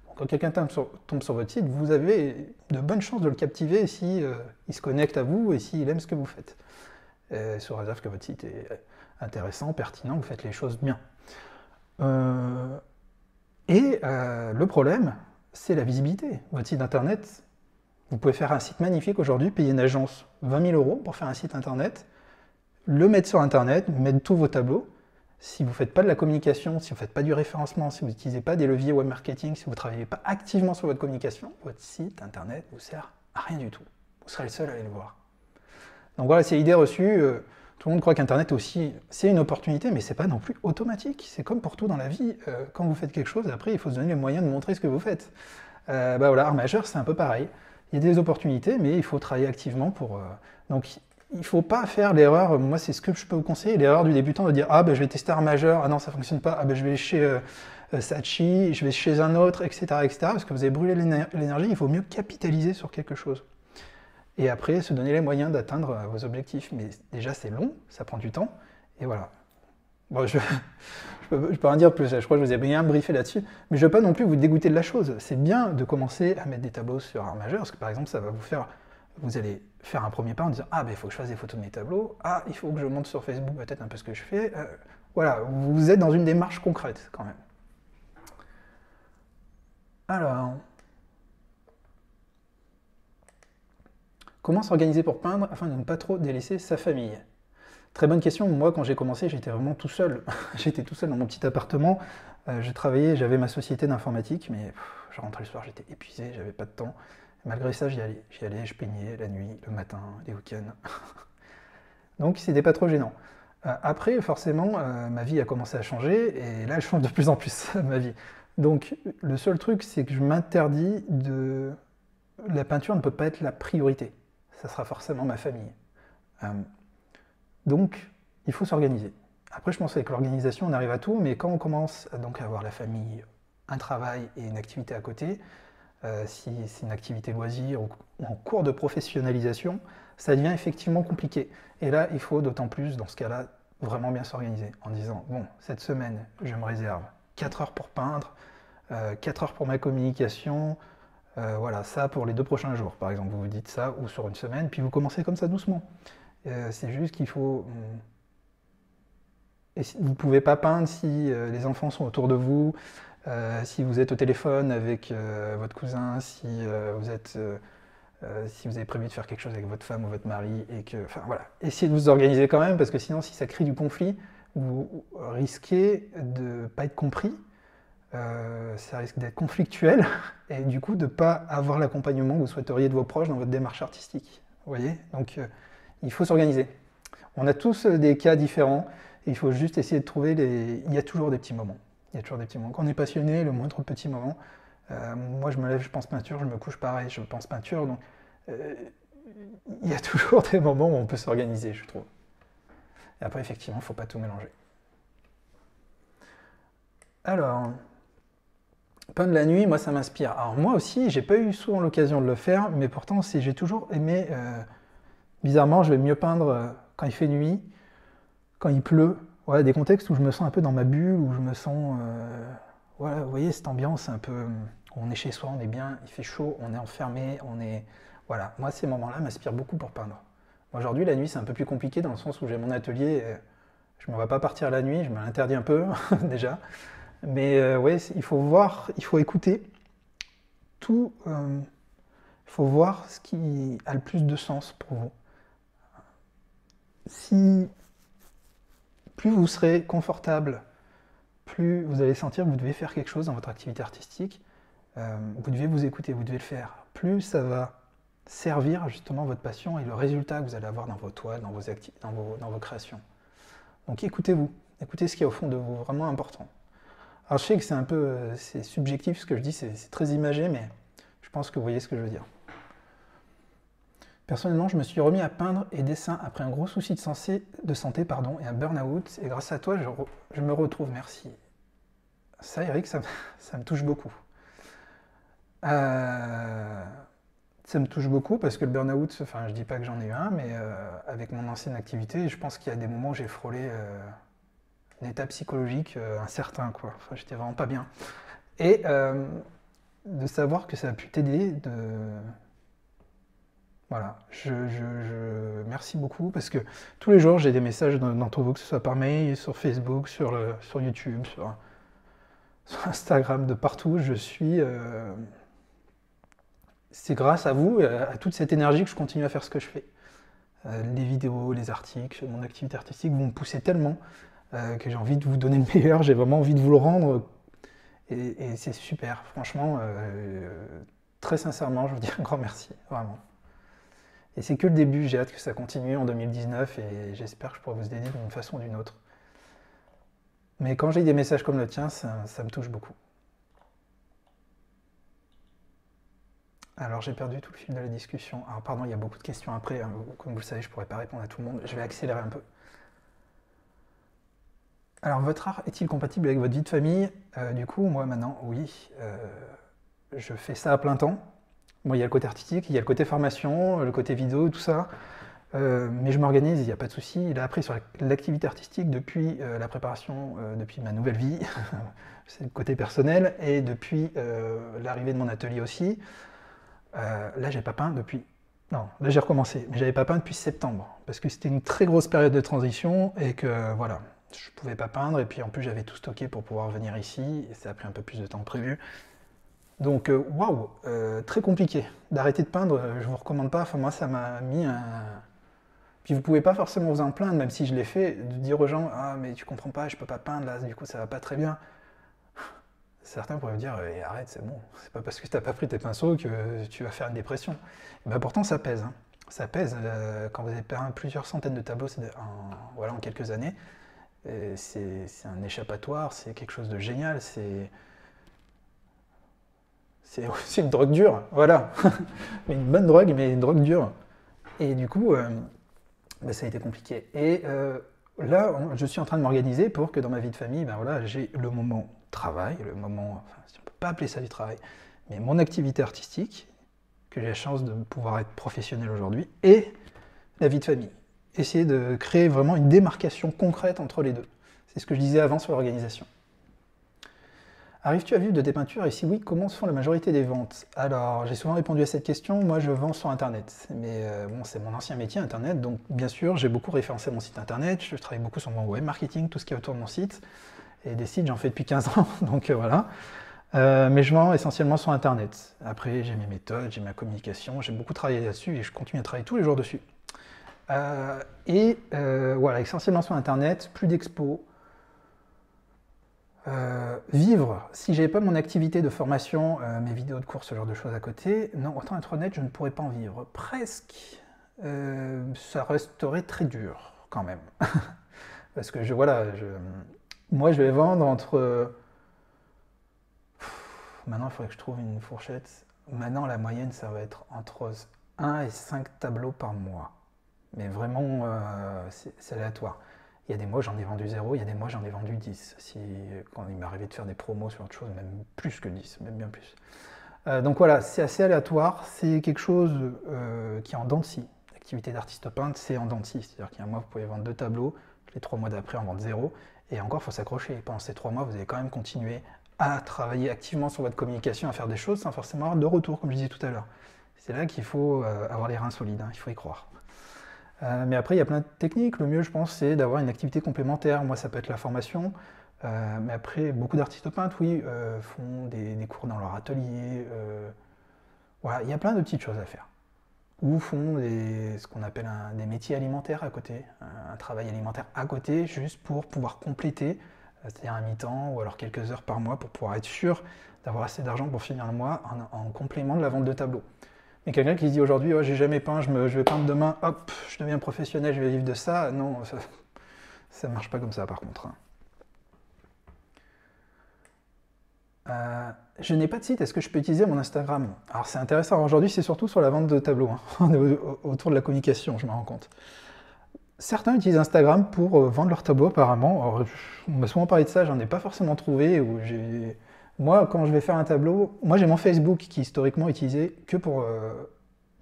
Donc, quand quelqu'un tombe, tombe sur votre site, vous avez de bonnes chances de le captiver si euh, il se connecte à vous et s'il aime ce que vous faites. Et sous réserve que votre site est intéressant, pertinent, vous faites les choses bien. Euh, et euh, le problème, c'est la visibilité. Votre site internet, vous pouvez faire un site magnifique aujourd'hui, payer une agence vingt mille euros pour faire un site internet, le mettre sur internet, mettre tous vos tableaux. Si vous ne faites pas de la communication, si vous ne faites pas du référencement, si vous n'utilisez pas des leviers web marketing, si vous ne travaillez pas activement sur votre communication, votre site internet ne vous sert à rien du tout. Vous serez le seul à aller le voir. Donc voilà, c'est l'idée reçue. Tout le monde croit qu'Internet aussi, c'est une opportunité, mais ce n'est pas non plus automatique. C'est comme pour tout dans la vie. Quand vous faites quelque chose, après, il faut se donner les moyens de montrer ce que vous faites. Euh, bah voilà, art majeur, c'est un peu pareil. Il y a des opportunités, mais il faut travailler activement pour... Euh... Donc, il ne faut pas faire l'erreur, moi c'est ce que je peux vous conseiller, l'erreur du débutant de dire « Ah, ben, je vais tester art majeur, ah non, ça ne fonctionne pas, ah, ben, je vais chez euh, Sachi, je vais chez un autre, et cetera et cetera » Parce que vous avez brûlé l'énergie, il vaut mieux capitaliser sur quelque chose. Et après, se donner les moyens d'atteindre vos objectifs. Mais déjà, c'est long, ça prend du temps, et voilà. Bon, je ne peux, peux rien dire plus, je crois que je vous ai bien briefé là-dessus, mais je ne veux pas non plus vous dégoûter de la chose. C'est bien de commencer à mettre des tableaux sur art majeur, parce que par exemple, ça va vous faire... Vous allez faire un premier pas en disant « Ah, ben il faut que je fasse des photos de mes tableaux. Ah, il faut que je monte sur Facebook peut-être un peu ce que je fais. Euh, » Voilà, vous êtes dans une démarche concrète quand même. Alors, comment s'organiser pour peindre afin de ne pas trop délaisser sa famille? Très bonne question. Moi, quand j'ai commencé, j'étais vraiment tout seul. J'étais tout seul dans mon petit appartement. Euh, je travaillais, j'avais ma société d'informatique, mais pff, je rentrais le soir, j'étais épuisé, j'avais pas de temps. Malgré ça, j'y allais. J'y allais, je peignais la nuit, le matin, les week-ends. Donc, c'était pas trop gênant. Euh, après, forcément, euh, ma vie a commencé à changer, et là, elle change de plus en plus, ma vie. Donc, le seul truc, c'est que je m'interdis de... La peinture ne peut pas être la priorité. Ça sera forcément ma famille. Euh, donc, il faut s'organiser. Après, je pense qu'avec l'organisation, on arrive à tout, mais quand on commence à, donc, à avoir la famille, un travail et une activité à côté... Euh, si c'est une activité loisir ou en cours de professionnalisation, ça devient effectivement compliqué. Et là, il faut d'autant plus, dans ce cas-là, vraiment bien s'organiser en disant « Bon, cette semaine, je me réserve quatre heures pour peindre, euh, quatre heures pour ma communication, euh, voilà, ça pour les deux prochains jours. » Par exemple, vous vous dites ça, ou sur une semaine, puis vous commencez comme ça doucement. Euh, c'est juste qu'il faut... Et vous ne pouvez pas peindre si euh, les enfants sont autour de vous, Euh, si vous êtes au téléphone avec euh, votre cousin, si, euh, vous êtes, euh, euh, si vous avez prévu de faire quelque chose avec votre femme ou votre mari, et que, enfin voilà, essayez de vous organiser quand même, parce que sinon, si ça crée du conflit, vous risquez de ne pas être compris, euh, ça risque d'être conflictuel, et du coup, de ne pas avoir l'accompagnement que vous souhaiteriez de vos proches dans votre démarche artistique. Vous voyez? Donc, euh, il faut s'organiser. On a tous des cas différents, et il faut juste essayer de trouver les... Il y a toujours des petits moments. Il y a toujours des petits moments. Quand on est passionné, le moindre petit moment, euh, moi je me lève, je pense peinture, je me couche pareil, je pense peinture, donc euh, il y a toujours des moments où on peut s'organiser, je trouve. Et après, effectivement, il ne faut pas tout mélanger. Alors, peindre la nuit, moi ça m'inspire. Alors moi aussi, j'ai pas eu souvent l'occasion de le faire, mais pourtant j'ai toujours aimé, euh, bizarrement, je vais mieux peindre quand il fait nuit, quand il pleut. Voilà, des contextes où je me sens un peu dans ma bulle, où je me sens... Euh, voilà, vous voyez, cette ambiance un peu... On est chez soi, on est bien, il fait chaud, on est enfermé, on est... Voilà, moi, ces moments-là m'inspirent beaucoup pour peindre. Aujourd'hui, la nuit, c'est un peu plus compliqué dans le sens où j'ai mon atelier, je ne me vois pas partir la nuit, je me l'interdis un peu, déjà. Mais euh, oui, il faut voir, il faut écouter tout... Il euh, faut voir ce qui a le plus de sens pour vous. Si... Plus vous serez confortable, plus vous allez sentir que vous devez faire quelque chose dans votre activité artistique, euh, vous devez vous écouter, vous devez le faire. Plus ça va servir justement votre passion et le résultat que vous allez avoir dans vos toiles, dans vos, dans vos, dans vos créations. Donc écoutez-vous, écoutez ce qui est au fond de vous, vraiment important. Alors je sais que c'est un peu c'est subjectif ce que je dis, c'est très imagé, mais je pense que vous voyez ce que je veux dire. Personnellement, je me suis remis à peindre et dessin après un gros souci de, sensé, de santé pardon, et un burn-out. Et grâce à toi, je, re, je me retrouve, merci. Ça, Eric, ça, ça me touche beaucoup. Euh, ça me touche beaucoup parce que le burn-out, enfin, je ne dis pas que j'en ai eu un, mais euh, avec mon ancienne activité, je pense qu'il y a des moments où j'ai frôlé euh, un état psychologique euh, incertain, quoi. Enfin, j'étais vraiment pas bien. Et euh, de savoir que ça a pu t'aider, de... Voilà, je, je, je... merci beaucoup, parce que tous les jours j'ai des messages d'entre vous, que ce soit par mail, sur Facebook, sur, le, sur YouTube, sur, sur Instagram, de partout, je suis... Euh... C'est grâce à vous, à toute cette énergie que je continue à faire ce que je fais. Euh, les vidéos, les articles, mon activité artistique, vous me poussez tellement euh, que j'ai envie de vous donner le meilleur, j'ai vraiment envie de vous le rendre, et, et c'est super, franchement, euh, très sincèrement, je vous dis un grand merci, vraiment. Et c'est que le début, j'ai hâte que ça continue en deux mille dix-neuf, et j'espère que je pourrai vous aider d'une façon ou d'une autre. Mais quand j'ai des messages comme le tien, ça, ça me touche beaucoup. Alors j'ai perdu tout le fil de la discussion. Alors pardon, il y a beaucoup de questions après. Hein. Comme vous le savez, je ne pourrais pas répondre à tout le monde. Je vais accélérer un peu. Alors votre art est-il compatible avec votre vie de famille? euh, Du coup, moi maintenant, oui. Euh, je fais ça à plein temps. Bon, il y a le côté artistique, il y a le côté formation, le côté vidéo, tout ça. Euh, mais je m'organise, il n'y a pas de souci. Là après, sur l'activité artistique, depuis euh, la préparation, euh, depuis ma nouvelle vie, c'est le côté personnel, et depuis euh, l'arrivée de mon atelier aussi. Euh, là, j'ai pas peint depuis... Non, là j'ai recommencé, mais j'avais pas peint depuis septembre, parce que c'était une très grosse période de transition, et que voilà, je pouvais pas peindre, et puis en plus j'avais tout stocké pour pouvoir venir ici, et ça a pris un peu plus de temps que prévu. Donc, waouh, wow, euh, très compliqué. D'arrêter de peindre, je vous recommande pas, enfin moi ça m'a mis un... Puis vous pouvez pas forcément vous en plaindre, même si je l'ai fait, de dire aux gens, ah mais tu comprends pas, je peux pas peindre là, du coup ça va pas très bien. Certains pourraient me dire eh, « arrête, c'est bon, c'est pas parce que tu n'as pas pris tes pinceaux que tu vas faire une dépression ». Ben pourtant, ça pèse. Hein. Ça pèse euh, quand vous avez peint plusieurs centaines de tableaux de, en, voilà, en quelques années. C'est un échappatoire, c'est quelque chose de génial, c'est aussi une drogue dure, voilà. Mais une bonne drogue, mais une drogue dure. Et du coup, euh, ben, ça a été compliqué. Et euh, là, je suis en train de m'organiser pour que dans ma vie de famille, ben, voilà, j'ai le moment... travail, le moment, enfin, on ne peut pas appeler ça du travail, mais mon activité artistique, que j'ai la chance de pouvoir être professionnel aujourd'hui, et la vie de famille. Essayer de créer vraiment une démarcation concrète entre les deux. C'est ce que je disais avant sur l'organisation. Arrives-tu à vivre de tes peintures? Et si oui, comment se font la majorité des ventes? Alors, j'ai souvent répondu à cette question, moi je vends sur Internet. Mais euh, bon, c'est mon ancien métier, Internet, donc bien sûr, j'ai beaucoup référencé mon site Internet, je travaille beaucoup sur mon web marketing, tout ce qui est autour de mon site. Et des sites, j'en fais depuis quinze ans, donc euh, voilà. Euh, mais je vends essentiellement sur Internet. Après, j'ai mes méthodes, j'ai ma communication, j'ai beaucoup travaillé là-dessus et je continue à travailler tous les jours dessus. Euh, et euh, voilà, essentiellement sur Internet, plus d'expos. Euh, vivre, si j'avais pas mon activité de formation, euh, mes vidéos de cours, ce genre de choses à côté, non, autant être honnête, je ne pourrais pas en vivre. Presque, euh, ça resterait très dur, quand même. Parce que je, voilà, je... Moi, je vais vendre entre... Pff, maintenant, il faudrait que je trouve une fourchette. Maintenant, la moyenne, ça va être entre un et cinq tableaux par mois. Mais vraiment, euh, c'est aléatoire. Il y a des mois, j'en ai vendu zéro. Il y a des mois, j'en ai vendu dix. Si, quand il m'est arrivé de faire des promos sur autre chose, même plus que dix, même bien plus. Euh, donc voilà, c'est assez aléatoire. C'est quelque chose euh, qui est en dents de scie. L'activité d'artiste peintre, c'est en dents de scie. C'est-à-dire qu'il y a un mois, vous pouvez vendre deux tableaux. Les trois mois d'après, on vend zéro. Et encore, il faut s'accrocher. Pendant ces trois mois, vous allez quand même continuer à travailler activement sur votre communication, à faire des choses sans forcément avoir de retour, comme je disais tout à l'heure. C'est là qu'il faut avoir les reins solides, hein. Il faut y croire. Euh, mais après, il y a plein de techniques. Le mieux, je pense, c'est d'avoir une activité complémentaire. Moi, ça peut être la formation. Euh, mais après, beaucoup d'artistes peintres, oui, euh, font des, des cours dans leur atelier. Euh, voilà, il y a plein de petites choses à faire. Ou font des, ce qu'on appelle un, des métiers alimentaires à côté, un, un travail alimentaire à côté, juste pour pouvoir compléter, c'est-à-dire un mi-temps ou alors quelques heures par mois pour pouvoir être sûr d'avoir assez d'argent pour finir le mois en, en complément de la vente de tableaux. Mais quelqu'un qui se dit aujourd'hui, oh, j'ai jamais peint, je, me, je vais peindre demain, hop, je deviens professionnel, je vais vivre de ça, non, ça ne marche pas comme ça par contre. Euh, je n'ai pas de site, est-ce que je peux utiliser mon Instagram? Alors c'est intéressant, aujourd'hui c'est surtout sur la vente de tableaux, hein. On est autour de la communication, je me rends compte. Certains utilisent Instagram pour euh, vendre leurs tableaux apparemment. Alors, on m'a souvent parlé de ça, j'en ai pas forcément trouvé. Ou moi quand je vais faire un tableau, moi j'ai mon Facebook qui est historiquement utilisé que pour, euh,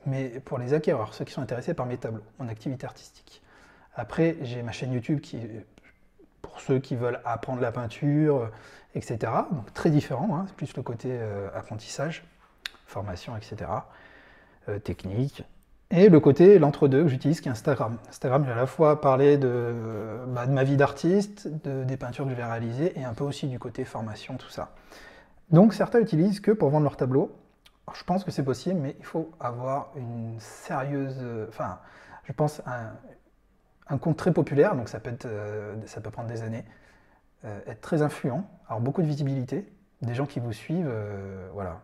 mes, pour les acquéreurs, ceux qui sont intéressés par mes tableaux, mon activité artistique. Après j'ai ma chaîne YouTube qui est pour ceux qui veulent apprendre la peinture, et cetera. Donc très différent, hein, c'est plus le côté euh, apprentissage, formation, et cetera. Euh, technique. Et le côté, l'entre-deux que j'utilise, qui est Instagram. Instagram, j'ai à la fois parlé de, bah, de ma vie d'artiste, de, des peintures que je vais réaliser, et un peu aussi du côté formation, tout ça. Donc certains utilisent que pour vendre leurs tableaux. Alors, je pense que c'est possible, mais il faut avoir une sérieuse... Enfin, euh, je pense un, un compte très populaire, donc ça peut, être, euh, ça peut prendre des années. Euh, être très influent, avoir beaucoup de visibilité, des gens qui vous suivent, euh, voilà.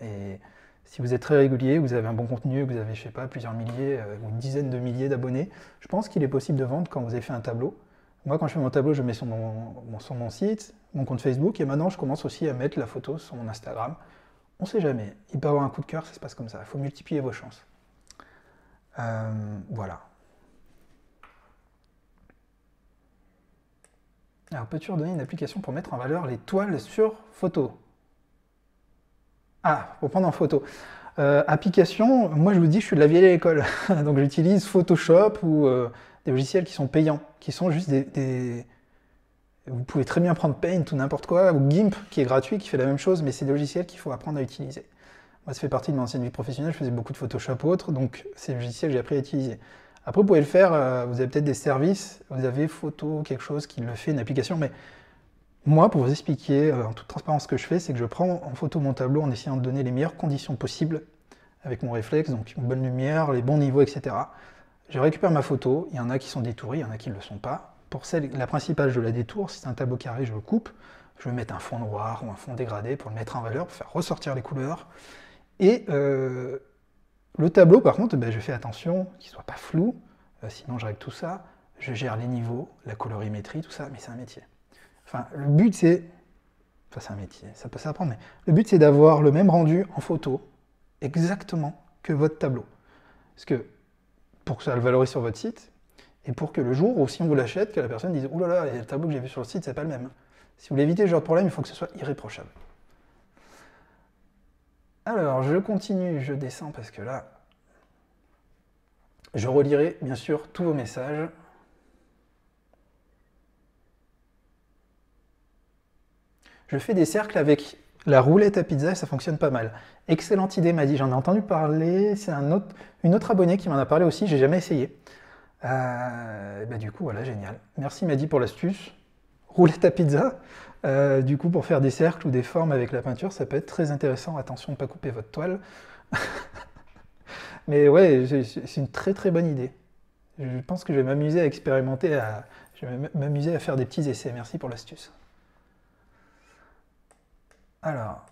Et... si vous êtes très régulier, vous avez un bon contenu, vous avez, je sais pas, plusieurs milliers, euh, une dizaine de milliers d'abonnés, je pense qu'il est possible de vendre quand vous avez fait un tableau. Moi, quand je fais mon tableau, je mets sur mon, mon, sur mon site, mon compte Facebook, et maintenant, je commence aussi à mettre la photo sur mon Instagram. On ne sait jamais. Il peut avoir un coup de cœur, ça se passe comme ça. Il faut multiplier vos chances. Euh, voilà. Alors, peux-tu redonner une application pour mettre en valeur les toiles sur photo ? Ah, pour prendre en photo. Euh, application, moi je vous dis, je suis de la vieille école. Donc j'utilise Photoshop ou euh, des logiciels qui sont payants, qui sont juste des, des... Vous pouvez très bien prendre Paint ou n'importe quoi, ou Gimp qui est gratuit, qui fait la même chose, mais c'est des logiciels qu'il faut apprendre à utiliser. Moi ça fait partie de mon ancienne vie professionnelle, je faisais beaucoup de Photoshop ou autre, donc c'est des logiciels que j'ai appris à utiliser. Après vous pouvez le faire, euh, vous avez peut-être des services, vous avez photo, quelque chose qui le fait, une application, mais... Moi, pour vous expliquer euh, en toute transparence ce que je fais, c'est que je prends en photo mon tableau en essayant de donner les meilleures conditions possibles avec mon réflexe, donc une bonne lumière, les bons niveaux, et cetera. Je récupère ma photo, il y en a qui sont détourées, il y en a qui ne le sont pas. Pour celle, la principale, je la détourne, si c'est un tableau carré, je le coupe. Je vais mettre un fond noir ou un fond dégradé pour le mettre en valeur, pour faire ressortir les couleurs. Et euh, le tableau, par contre, ben, je fais attention qu'il ne soit pas flou, euh, sinon je règle tout ça. Je gère les niveaux, la colorimétrie, tout ça, mais c'est un métier. Enfin, le but c'est, enfin c'est un métier, ça peut s'apprendre, mais le but c'est d'avoir le même rendu en photo, exactement, que votre tableau. Parce que, pour que ça le valorise sur votre site, et pour que le jour où si on vous l'achète, que la personne dise « Ouh là là, le tableau que j'ai vu sur le site, c'est pas le même ». Si vous voulez éviter ce genre de problème, il faut que ce soit irréprochable. Alors, je continue, je descends parce que là, je relirai bien sûr tous vos messages. Je fais des cercles avec la roulette à pizza et ça fonctionne pas mal. Excellente idée, m'a dit. J'en ai entendu parler. C'est un autre, une autre abonnée qui m'en a parlé aussi. J'ai jamais essayé. Euh, bah du coup, voilà, génial. Merci, m'a dit, pour l'astuce. Roulette à pizza. Euh, du coup, pour faire des cercles ou des formes avec la peinture, ça peut être très intéressant. Attention de ne pas couper votre toile. Mais ouais, c'est une très très bonne idée. Je pense que je vais m'amuser à expérimenter. À... Je vais m'amuser à faire des petits essais. Merci pour l'astuce. Alors,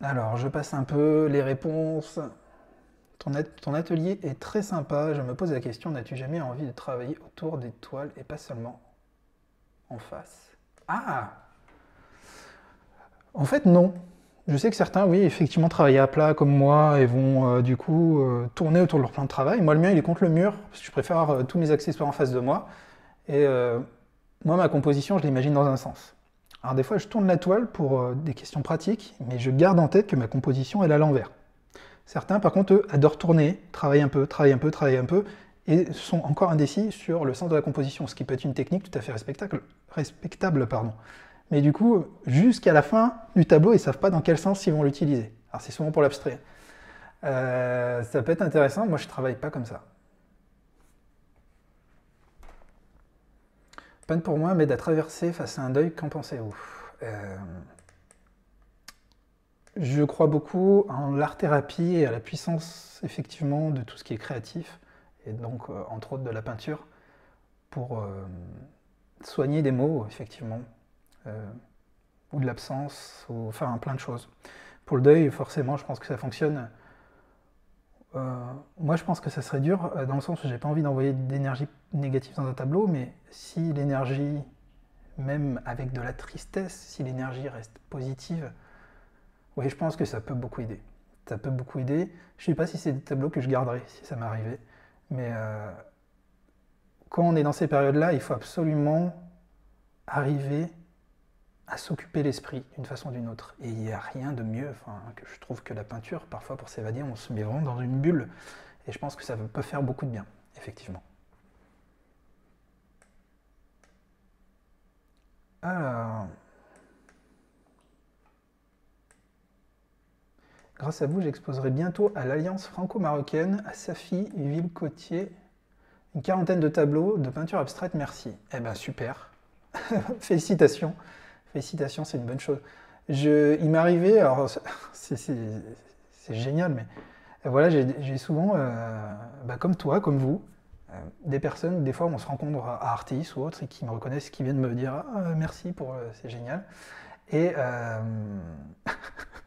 alors, je passe un peu les réponses. Ton, at ton atelier est très sympa. Je me pose la question, n'as-tu jamais envie de travailler autour des toiles et pas seulement en face? Ah! En fait, non. Je sais que certains, oui, effectivement, travaillent à plat comme moi et vont euh, du coup euh, tourner autour de leur plan de travail. Moi, le mien, il est contre le mur parce que je préfère euh, tous mes accessoires en face de moi. Et... Euh, moi, ma composition, je l'imagine dans un sens. Alors des fois, je tourne la toile pour euh, des questions pratiques, mais je garde en tête que ma composition, elle est à l'envers. Certains, par contre, eux, adorent tourner, travailler un peu, travailler un peu, travailler un peu, et sont encore indécis sur le sens de la composition, ce qui peut être une technique tout à fait respectable. respectable pardon. Mais du coup, jusqu'à la fin du tableau, ils ne savent pas dans quel sens ils vont l'utiliser. Alors c'est souvent pour l'abstrait. Euh, ça peut être intéressant, moi je ne travaille pas comme ça. Peine pour moi, mais à traverser face à un deuil, qu'en pensez-vous? euh, Je crois beaucoup en l'art-thérapie et à la puissance, effectivement, de tout ce qui est créatif, et donc, euh, entre autres, de la peinture, pour euh, soigner des maux, effectivement, euh, ou de l'absence, ou enfin, plein de choses. Pour le deuil, forcément, je pense que ça fonctionne. Euh, moi je pense que ça serait dur euh, dans le sens où j'ai pas envie d'envoyer d'énergie négative dans un tableau, mais si l'énergie, même avec de la tristesse, si l'énergie reste positive, oui, je pense que ça peut beaucoup aider. Ça peut beaucoup aider. Je sais pas si c'est des tableaux que je garderai si ça m'arrivait, mais euh, quand on est dans ces périodes-là, il faut absolument arriver à s'occuper l'esprit d'une façon ou d'une autre. Et il n'y a rien de mieux, enfin, que je trouve que la peinture, parfois pour s'évader, on se met vraiment dans une bulle, et je pense que ça peut faire beaucoup de bien. effectivement. Alors, grâce à vous, j'exposerai bientôt à l'Alliance franco-marocaine, à Safi, Villecotier, une quarantaine de tableaux de peinture abstraite, merci. Eh ben super, félicitations, félicitations, c'est une bonne chose. Je, il m'arrivait, alors c'est génial, mais voilà, j'ai souvent, euh, bah, comme toi, comme vous, euh, des personnes, des fois on se rencontre à Artis ou autre, et qui me reconnaissent, qui viennent me dire ah, « merci pour, euh, c'est génial ». Et euh,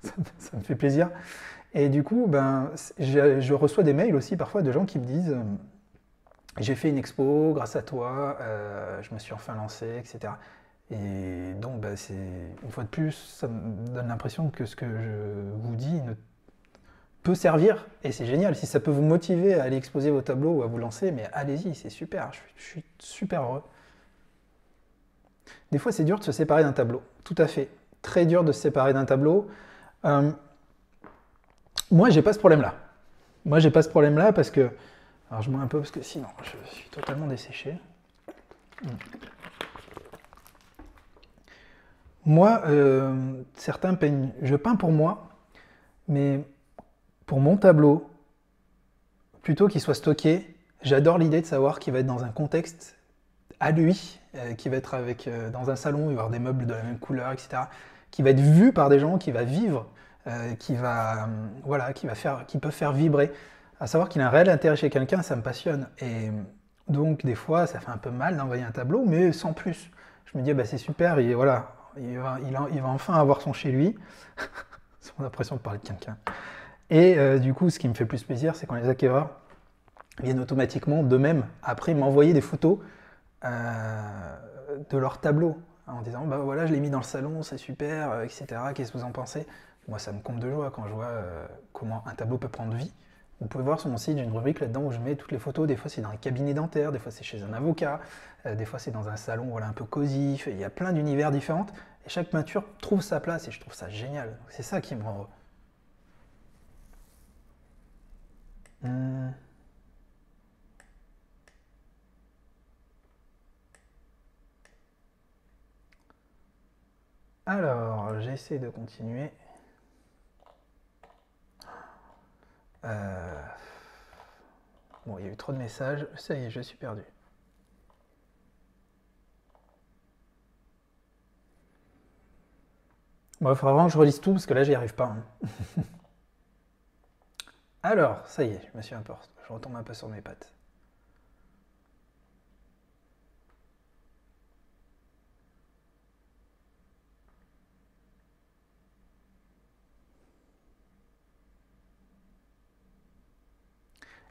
ça, ça me fait plaisir. Et du coup, ben, je, je reçois des mails aussi parfois de gens qui me disent euh, « j'ai fait une expo grâce à toi, euh, je me suis enfin lancé, et cetera » Et donc, ben, c'est, une fois de plus, ça me donne l'impression que ce que je vous dis ne peut servir, et c'est génial. Si ça peut vous motiver à aller exposer vos tableaux ou à vous lancer, mais allez-y, c'est super, je, je suis super heureux. Des fois, c'est dur de se séparer d'un tableau, tout à fait. Très dur de se séparer d'un tableau. Euh, moi, j'ai pas ce problème-là. Moi, j'ai pas ce problème-là parce que... Alors, je bois un peu parce que sinon, je suis totalement desséché. Hmm. Moi, euh, certains peignent... Je peins pour moi, mais... pour mon tableau, plutôt qu'il soit stocké, j'adore l'idée de savoir qu'il va être dans un contexte à lui, euh, qu'il va être avec, euh, dans un salon, il va y avoir des meubles de la même couleur, et cetera, qui va être vu par des gens, qui va vivre, euh, qui va, euh, voilà, qui va faire, qui peut faire vibrer. À savoir qu'il a un réel intérêt chez quelqu'un, ça me passionne. Et donc des fois, ça fait un peu mal d'envoyer un tableau, mais sans plus. Je me dis, bah, c'est super, et voilà, il va, il, il va enfin avoir son chez lui. On a l'impression de parler de quelqu'un. Et euh, du coup, ce qui me fait plus plaisir, c'est quand les acquéreurs viennent automatiquement d'eux-mêmes après m'envoyer des photos euh, de leur tableau hein, en disant bah voilà, je l'ai mis dans le salon, c'est super, euh, et cetera. Qu'est-ce que vous en pensez? Moi, ça me compte de joie quand je vois euh, comment un tableau peut prendre vie. Vous pouvez voir sur mon site, j'ai une rubrique là-dedans où je mets toutes les photos. Des fois, c'est dans un cabinet dentaire, des fois, c'est chez un avocat, euh, des fois, c'est dans un salon voilà, un peu cosy. Il y a plein d'univers différents et chaque peinture trouve sa place et je trouve ça génial. C'est ça qui me rend heureux. Hum. Alors, j'essaie de continuer. Euh... Bon, il y a eu trop de messages. Ça y est, je suis perdu. Bon, il faudra vraiment que je relise tout parce que là, j'y arrive pas. Hein. Alors, ça y est, je me suis importe, je retombe un peu sur mes pattes.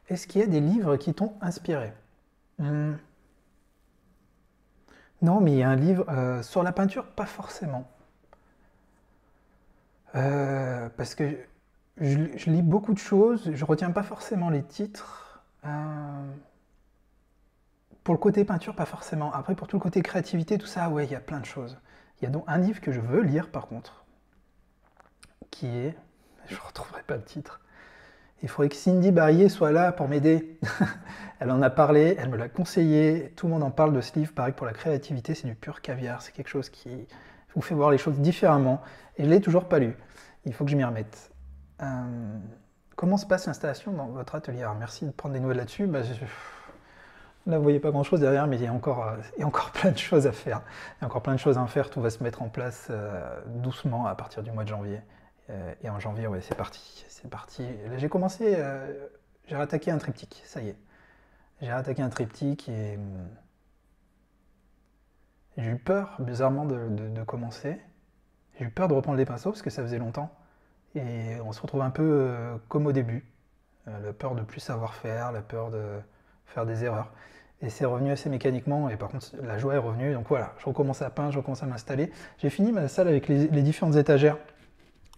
Est-ce qu'il y a des livres qui t'ont inspiré? hmm. Non, mais il y a un livre euh, sur la peinture, pas forcément. Euh, parce que... Je, je lis beaucoup de choses, je retiens pas forcément les titres. Euh, pour le côté peinture, pas forcément. Après, pour tout le côté créativité, tout ça, ouais, il y a plein de choses. Il y a donc un livre que je veux lire, par contre, qui est... Je ne retrouverai pas le titre. Il faudrait que Cindy Barrier soit là pour m'aider. Elle en a parlé, elle me l'a conseillé. Tout le monde en parle de ce livre. Pareil, pour la créativité, c'est du pur caviar. C'est quelque chose qui vous fait voir les choses différemment. Et je ne l'ai toujours pas lu. Il faut que je m'y remette. Euh, comment se passe l'installation dans votre atelier? Alors, merci de prendre des nouvelles là-dessus. Bah, je... Là, vous ne voyez pas grand-chose derrière, mais il y, a encore, euh, il y a encore plein de choses à faire. Il y a encore plein de choses à faire. Tout va se mettre en place euh, doucement à partir du mois de janvier. Euh, et en janvier, ouais, c'est parti. C'est parti. J'ai commencé, euh, j'ai rattaqué un triptyque. Ça y est. J'ai rattaqué un triptyque et euh, j'ai eu peur, bizarrement, de, de, de commencer. J'ai eu peur de reprendre les pinceaux parce que ça faisait longtemps. Et on se retrouve un peu euh, comme au début, euh, la peur de plus savoir faire, la peur de faire des erreurs. Et c'est revenu assez mécaniquement, et par contre la joie est revenue, donc voilà, je recommence à peindre, je recommence à m'installer. J'ai fini ma salle avec les, les différentes étagères.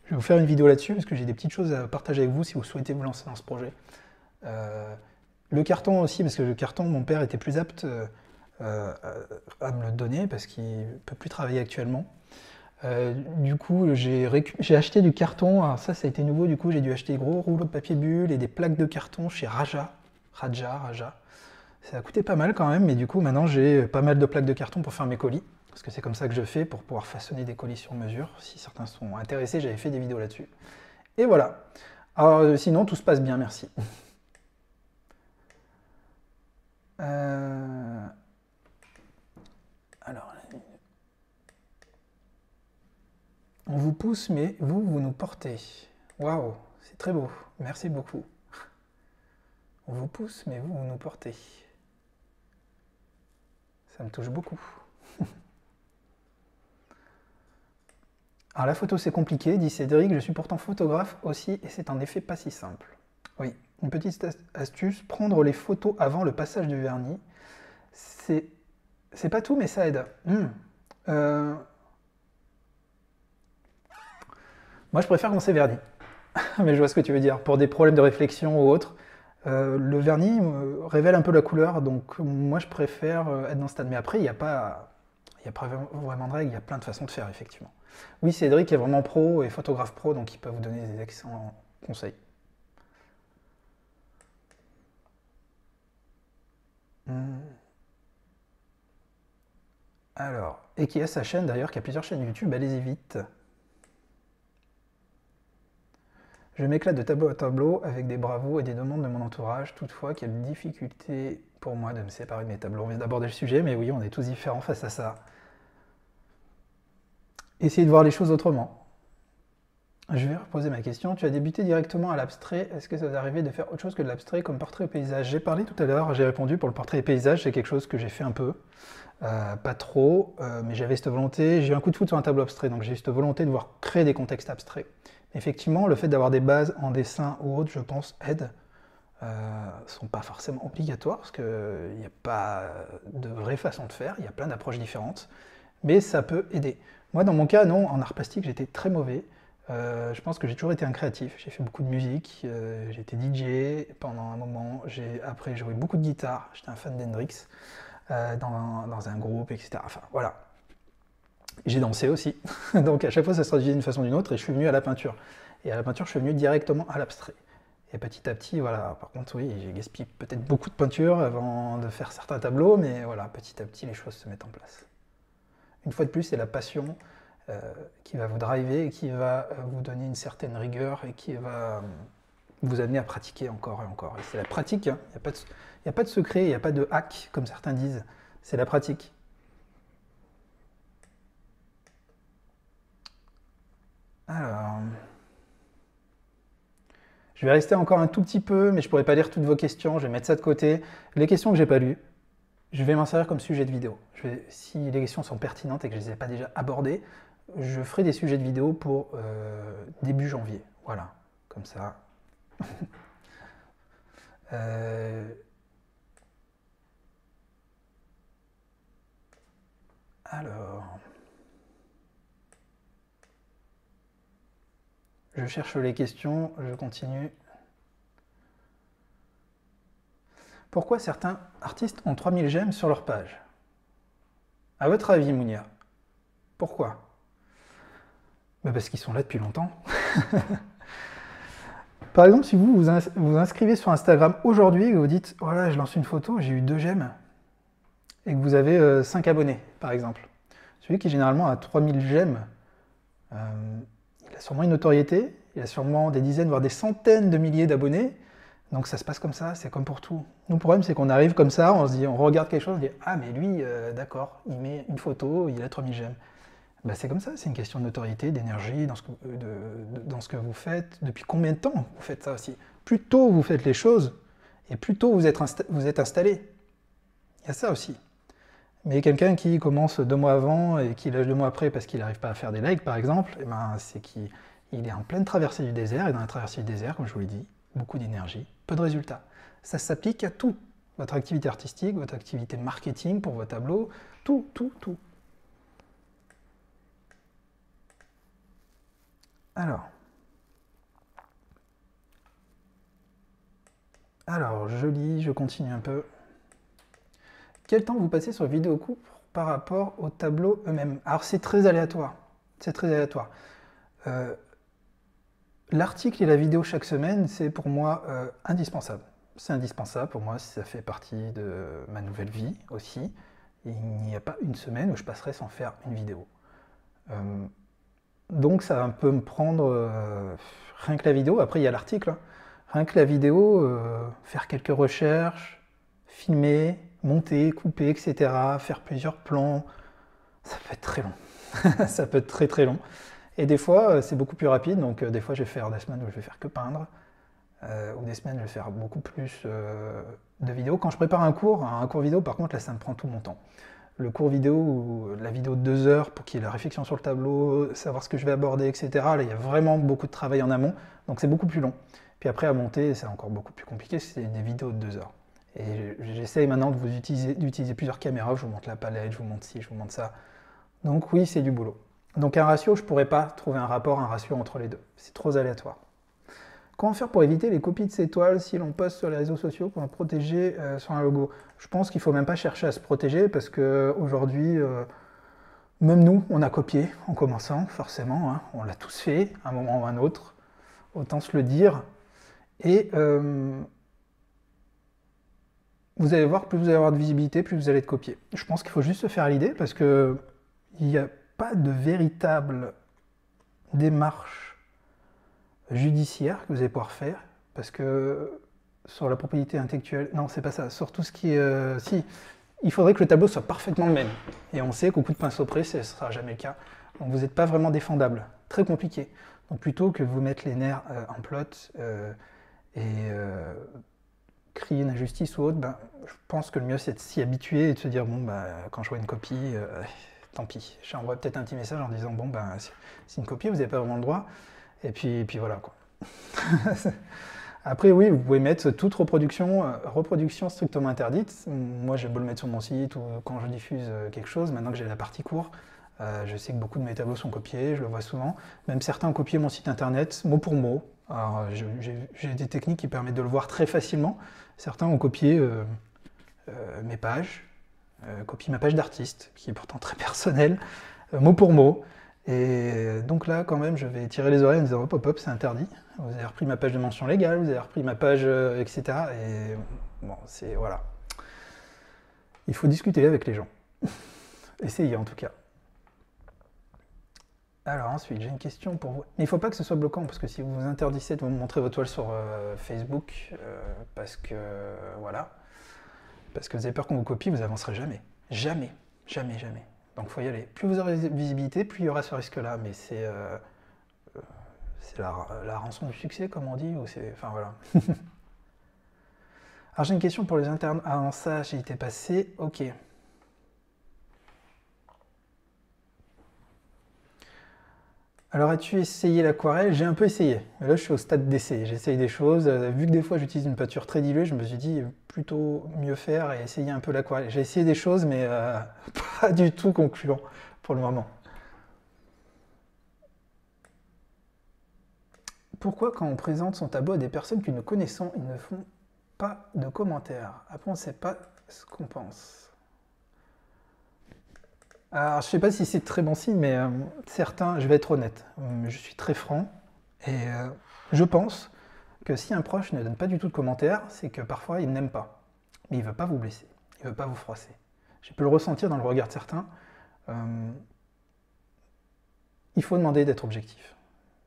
Je vais vous faire une vidéo là-dessus, parce que j'ai des petites choses à partager avec vous si vous souhaitez vous lancer dans ce projet. Euh, le carton aussi, parce que le carton, mon père était plus apte euh, euh, à me le donner, parce qu'il ne peut plus travailler actuellement. Euh, du coup, j'ai récu... j'ai acheté du carton. Alors ça, ça a été nouveau. Du coup, j'ai dû acheter des gros rouleaux de papier bulle et des plaques de carton chez Raja, Raja, Raja, Ça a coûté pas mal quand même, mais du coup maintenant j'ai pas mal de plaques de carton pour faire mes colis, parce que c'est comme ça que je fais pour pouvoir façonner des colis sur mesure. Si certains sont intéressés, j'avais fait des vidéos là-dessus. Et voilà. Alors sinon tout se passe bien, merci. Euh... Alors, on vous pousse, mais vous, vous nous portez. Waouh, c'est très beau. Merci beaucoup. On vous pousse, mais vous, vous nous portez. Ça me touche beaucoup. Alors la photo, c'est compliqué, dit Cédric. Je suis pourtant photographe aussi, et c'est en effet pas si simple. Oui, une petite astuce, prendre les photos avant le passage du vernis. C'est pas tout, mais ça aide. Mmh. Euh... Moi, je préfère quand c'est vernis. Mais je vois ce que tu veux dire. Pour des problèmes de réflexion ou autre, euh, le vernis euh, révèle un peu la couleur. Donc, moi, je préfère être dans ce stade. Mais après, il n'y a pas, y a pas vraiment de règles. Il y a plein de façons de faire, effectivement. Oui, Cédric est vraiment pro et photographe pro, donc il peut vous donner des excellents conseils. Alors, et qui a sa chaîne d'ailleurs, qui a plusieurs chaînes YouTube, allez-y vite. Je m'éclate de tableau à tableau avec des bravos et des demandes de mon entourage. Toutefois, quelle difficulté pour moi de me séparer de mes tableaux. On vient d'aborder le sujet, mais oui, on est tous différents face à ça. Essayez de voir les choses autrement. Je vais reposer ma question. Tu as débuté directement à l'abstrait. Est-ce que ça vous est arrivé de faire autre chose que de l'abstrait comme portrait ou paysage? J'ai parlé tout à l'heure, j'ai répondu pour le portrait et paysage, c'est quelque chose que j'ai fait un peu. Euh, pas trop, euh, mais j'avais cette volonté. J'ai eu un coup de foudre sur un tableau abstrait, donc j'ai eu cette volonté de voir créer des contextes abstraits. Effectivement, le fait d'avoir des bases en dessin ou autre, je pense, aide. Euh, sont pas forcément obligatoires, parce qu'il n'y a pas de vraie façon de faire, il y a plein d'approches différentes, mais ça peut aider. Moi, dans mon cas, non, en art plastique, j'étais très mauvais. Euh, je pense que j'ai toujours été un créatif, j'ai fait beaucoup de musique, euh, j'ai été D J pendant un moment, j'ai après joué beaucoup de guitare, j'étais un fan d'Hendrix, euh, dans, dans un groupe, et cetera. Enfin, voilà. J'ai dansé aussi, donc à chaque fois ça se traduisait d'une façon ou d'une autre, et je suis venu à la peinture. Et à la peinture, je suis venu directement à l'abstrait. Et petit à petit, voilà, par contre, oui, j'ai gaspillé peut-être beaucoup de peinture avant de faire certains tableaux, mais voilà, petit à petit, les choses se mettent en place. Une fois de plus, c'est la passion Euh, qui va vous driver et qui va euh, vous donner une certaine rigueur et qui va euh, vous amener à pratiquer encore et encore. Et c'est la pratique, hein. Il n'y a pas de, il n'y a pas de secret, il n'y a pas de hack, comme certains disent. C'est la pratique. Alors, je vais rester encore un tout petit peu, mais je ne pourrai pas lire toutes vos questions. Je vais mettre ça de côté. Les questions que je n'ai pas lues, je vais m'en servir comme sujet de vidéo. Je vais, si les questions sont pertinentes et que je ne les ai pas déjà abordées, je ferai des sujets de vidéo pour euh, début janvier. Voilà, comme ça. euh... Alors... Je cherche les questions, je continue. Pourquoi certains artistes ont trois mille j'aime sur leur page? À votre avis, Mounia, pourquoi? Ben parce qu'ils sont là depuis longtemps. Par exemple, si vous vous, ins vous inscrivez sur Instagram aujourd'hui et que vous dites « Voilà, je lance une photo, j'ai eu deux j'aime » et que vous avez euh, cinq abonnés, par exemple. Celui qui généralement a trois mille j'aime, euh, il a sûrement une notoriété, il a sûrement des dizaines, voire des centaines de milliers d'abonnés. Donc ça se passe comme ça, c'est comme pour tout. Nous, le problème, c'est qu'on arrive comme ça, on se dit, on regarde quelque chose, on se dit « Ah, mais lui, euh, d'accord, il met une photo, il a trois mille j'aime. » Ben, c'est comme ça, c'est une question de notoriété, d'énergie, dans, dans ce que vous faites. Depuis combien de temps vous faites ça aussi? Plus tôt vous faites les choses, et plus tôt vous êtes, insta vous êtes installé. Il y a ça aussi. Mais quelqu'un qui commence deux mois avant et qui lâche deux mois après parce qu'il n'arrive pas à faire des likes, par exemple, eh ben, c'est qu'il est en pleine traversée du désert, et dans la traversée du désert, comme je vous l'ai dit, beaucoup d'énergie, peu de résultats. Ça s'applique à tout. Votre activité artistique, votre activité marketing pour vos tableaux, tout, tout, tout. Alors, alors je lis, je continue un peu. Quel temps vous passez sur vidéo cours par rapport aux tableaux eux-mêmes? Alors c'est très aléatoire, c'est très aléatoire. Euh, L'article et la vidéo chaque semaine, c'est pour moi euh, indispensable. c'est indispensable pour moi, ça fait partie de ma nouvelle vie aussi. Il n'y a pas une semaine où je passerai sans faire une vidéo. Euh, donc ça peut me prendre, euh, rien que la vidéo, après il y a l'article, hein. Rien que la vidéo, euh, faire quelques recherches, filmer, monter, couper, et cetera, faire plusieurs plans, ça peut être très long, ça peut être très très long. Et des fois c'est beaucoup plus rapide, donc euh, des fois je vais faire des semaines où je vais faire que peindre, euh, ou des semaines je vais faire beaucoup plus euh, de vidéos. Quand je prépare un cours, un cours vidéo par contre là ça me prend tout mon temps. Le cours vidéo, ou la vidéo de deux heures pour qu'il y ait la réflexion sur le tableau, savoir ce que je vais aborder, et cetera. Là, il y a vraiment beaucoup de travail en amont, donc c'est beaucoup plus long. Puis après, à monter, c'est encore beaucoup plus compliqué, c'est des vidéos de deux heures. Et j'essaye maintenant de vous utiliser, d'utiliser plusieurs caméras, je vous montre la palette, je vous montre ci, je vous montre ça. Donc oui, c'est du boulot. Donc un ratio, je ne pourrais pas trouver un rapport, un ratio entre les deux. C'est trop aléatoire. Comment faire pour éviter les copies de ces toiles si l'on poste sur les réseaux sociaux pour en protéger euh, sur un logo? Je pense qu'il ne faut même pas chercher à se protéger parce qu'aujourd'hui, euh, même nous, on a copié en commençant, forcément. Hein, on l'a tous fait, à un moment ou à un autre. Autant se le dire. Et euh, vous allez voir, plus vous allez avoir de visibilité, plus vous allez être copié. Je pense qu'il faut juste se faire l'idée parce qu'il n'y a pas de véritable démarche judiciaire que vous allez pouvoir faire, parce que sur la propriété intellectuelle, non c'est pas ça, sur tout ce qui est, euh, si, il faudrait que le tableau soit parfaitement le même, et on sait qu'au coup de pinceau près, ce ne sera jamais le cas, donc vous n'êtes pas vraiment défendable, très compliqué, donc plutôt que vous mettre les nerfs euh, en plot, euh, et euh, crier une injustice ou autre, ben, je pense que le mieux c'est de s'y habituer, et de se dire, bon ben, quand je vois une copie, euh, tant pis, j'envoie peut-être un petit message en disant, bon ben, c'est une copie, vous n'avez pas vraiment le droit. Et puis, et puis voilà quoi. Après oui, vous pouvez mettre toute reproduction, euh, reproduction strictement interdite. Moi j'aime le mettre sur mon site ou quand je diffuse quelque chose, maintenant que j'ai la partie cours, euh, je sais que beaucoup de mes tableaux sont copiés, je le vois souvent. Même certains ont copié mon site internet, mot pour mot. Alors j'ai des techniques qui permettent de le voir très facilement. Certains ont copié euh, euh, mes pages, euh, copié ma page d'artiste, qui est pourtant très personnelle, euh, mot pour mot. Et donc là, quand même, je vais tirer les oreilles en disant « Hop, hop, hop, c'est interdit. Vous avez repris ma page de mention légale, vous avez repris ma page, euh, et cetera » Et bon, c'est... voilà. Il faut discuter avec les gens. Essayez, en tout cas. Alors ensuite, j'ai une question pour vous. Mais il ne faut pas que ce soit bloquant, parce que si vous vous interdissez de vous montrer vos toiles sur euh, Facebook, euh, parce que... Euh, voilà. Parce que vous avez peur qu'on vous copie, vous avancerez jamais. Jamais. Jamais, jamais. Donc il faut y aller. Plus vous aurez de visibilité, plus il y aura ce risque-là. Mais c'est euh, la, la rançon du succès, comme on dit. Ou enfin voilà. Alors j'ai une question pour les internes. Ah non, ça, j'y étais passé. Ok. Alors as-tu essayé l'aquarelle? J'ai un peu essayé. Mais là, je suis au stade d'essai. J'essaye des choses. Vu que des fois, j'utilise une peinture très diluée, je me suis dit plutôt mieux faire et essayer un peu l'aquarelle. J'ai essayé des choses, mais euh, pas du tout concluant pour le moment. Pourquoi quand on présente son tableau à des personnes que nous connaissons, ils ne font pas de commentaires? Après, on ne sait pas ce qu'on pense. Alors, je ne sais pas si c'est très bon signe, mais euh, certains, je vais être honnête, je suis très franc, et euh, je pense que si un proche ne donne pas du tout de commentaires, c'est que parfois il n'aime pas, mais il ne veut pas vous blesser, il ne veut pas vous froisser. J'ai pu le ressentir dans le regard de certains. Euh, il faut demander d'être objectif.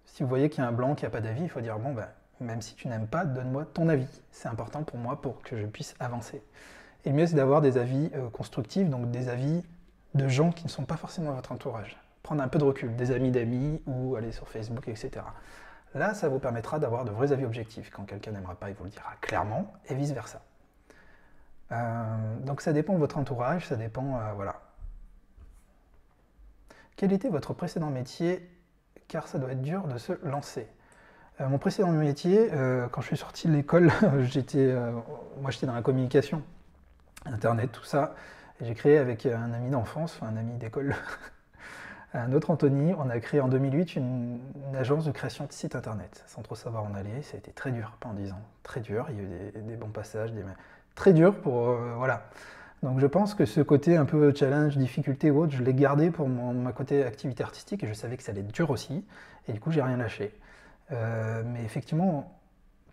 Si vous voyez qu'il y a un blanc, qu'il n'y a pas d'avis, il faut dire, bon, ben, même si tu n'aimes pas, donne-moi ton avis. C'est important pour moi pour que je puisse avancer. Et le mieux, c'est d'avoir des avis euh, constructifs, donc des avis de gens qui ne sont pas forcément à votre entourage. Prendre un peu de recul, des amis d'amis, ou aller sur Facebook, et cetera. Là, ça vous permettra d'avoir de vrais avis objectifs. Quand quelqu'un n'aimera pas, il vous le dira clairement, et vice-versa. Euh, donc ça dépend de votre entourage, ça dépend... Euh, voilà. Quel était votre précédent métier? Car ça doit être dur de se lancer. Euh, mon précédent métier, euh, quand je suis sorti de l'école, j'étais, euh, moi j'étais dans la communication, Internet, tout ça. J'ai créé avec un ami d'enfance, enfin un ami d'école, un autre Anthony, on a créé en deux mille huit une, une agence de création de sites internet. Sans trop savoir en aller, ça a été très dur pendant dix ans. Très dur, il y a eu des, des bons passages, des... très dur pour... Euh, voilà. Donc je pense que ce côté un peu challenge, difficulté ou autre, je l'ai gardé pour mon, ma côté activité artistique et je savais que ça allait être dur aussi. Et du coup, j'ai rien lâché. Euh, mais effectivement,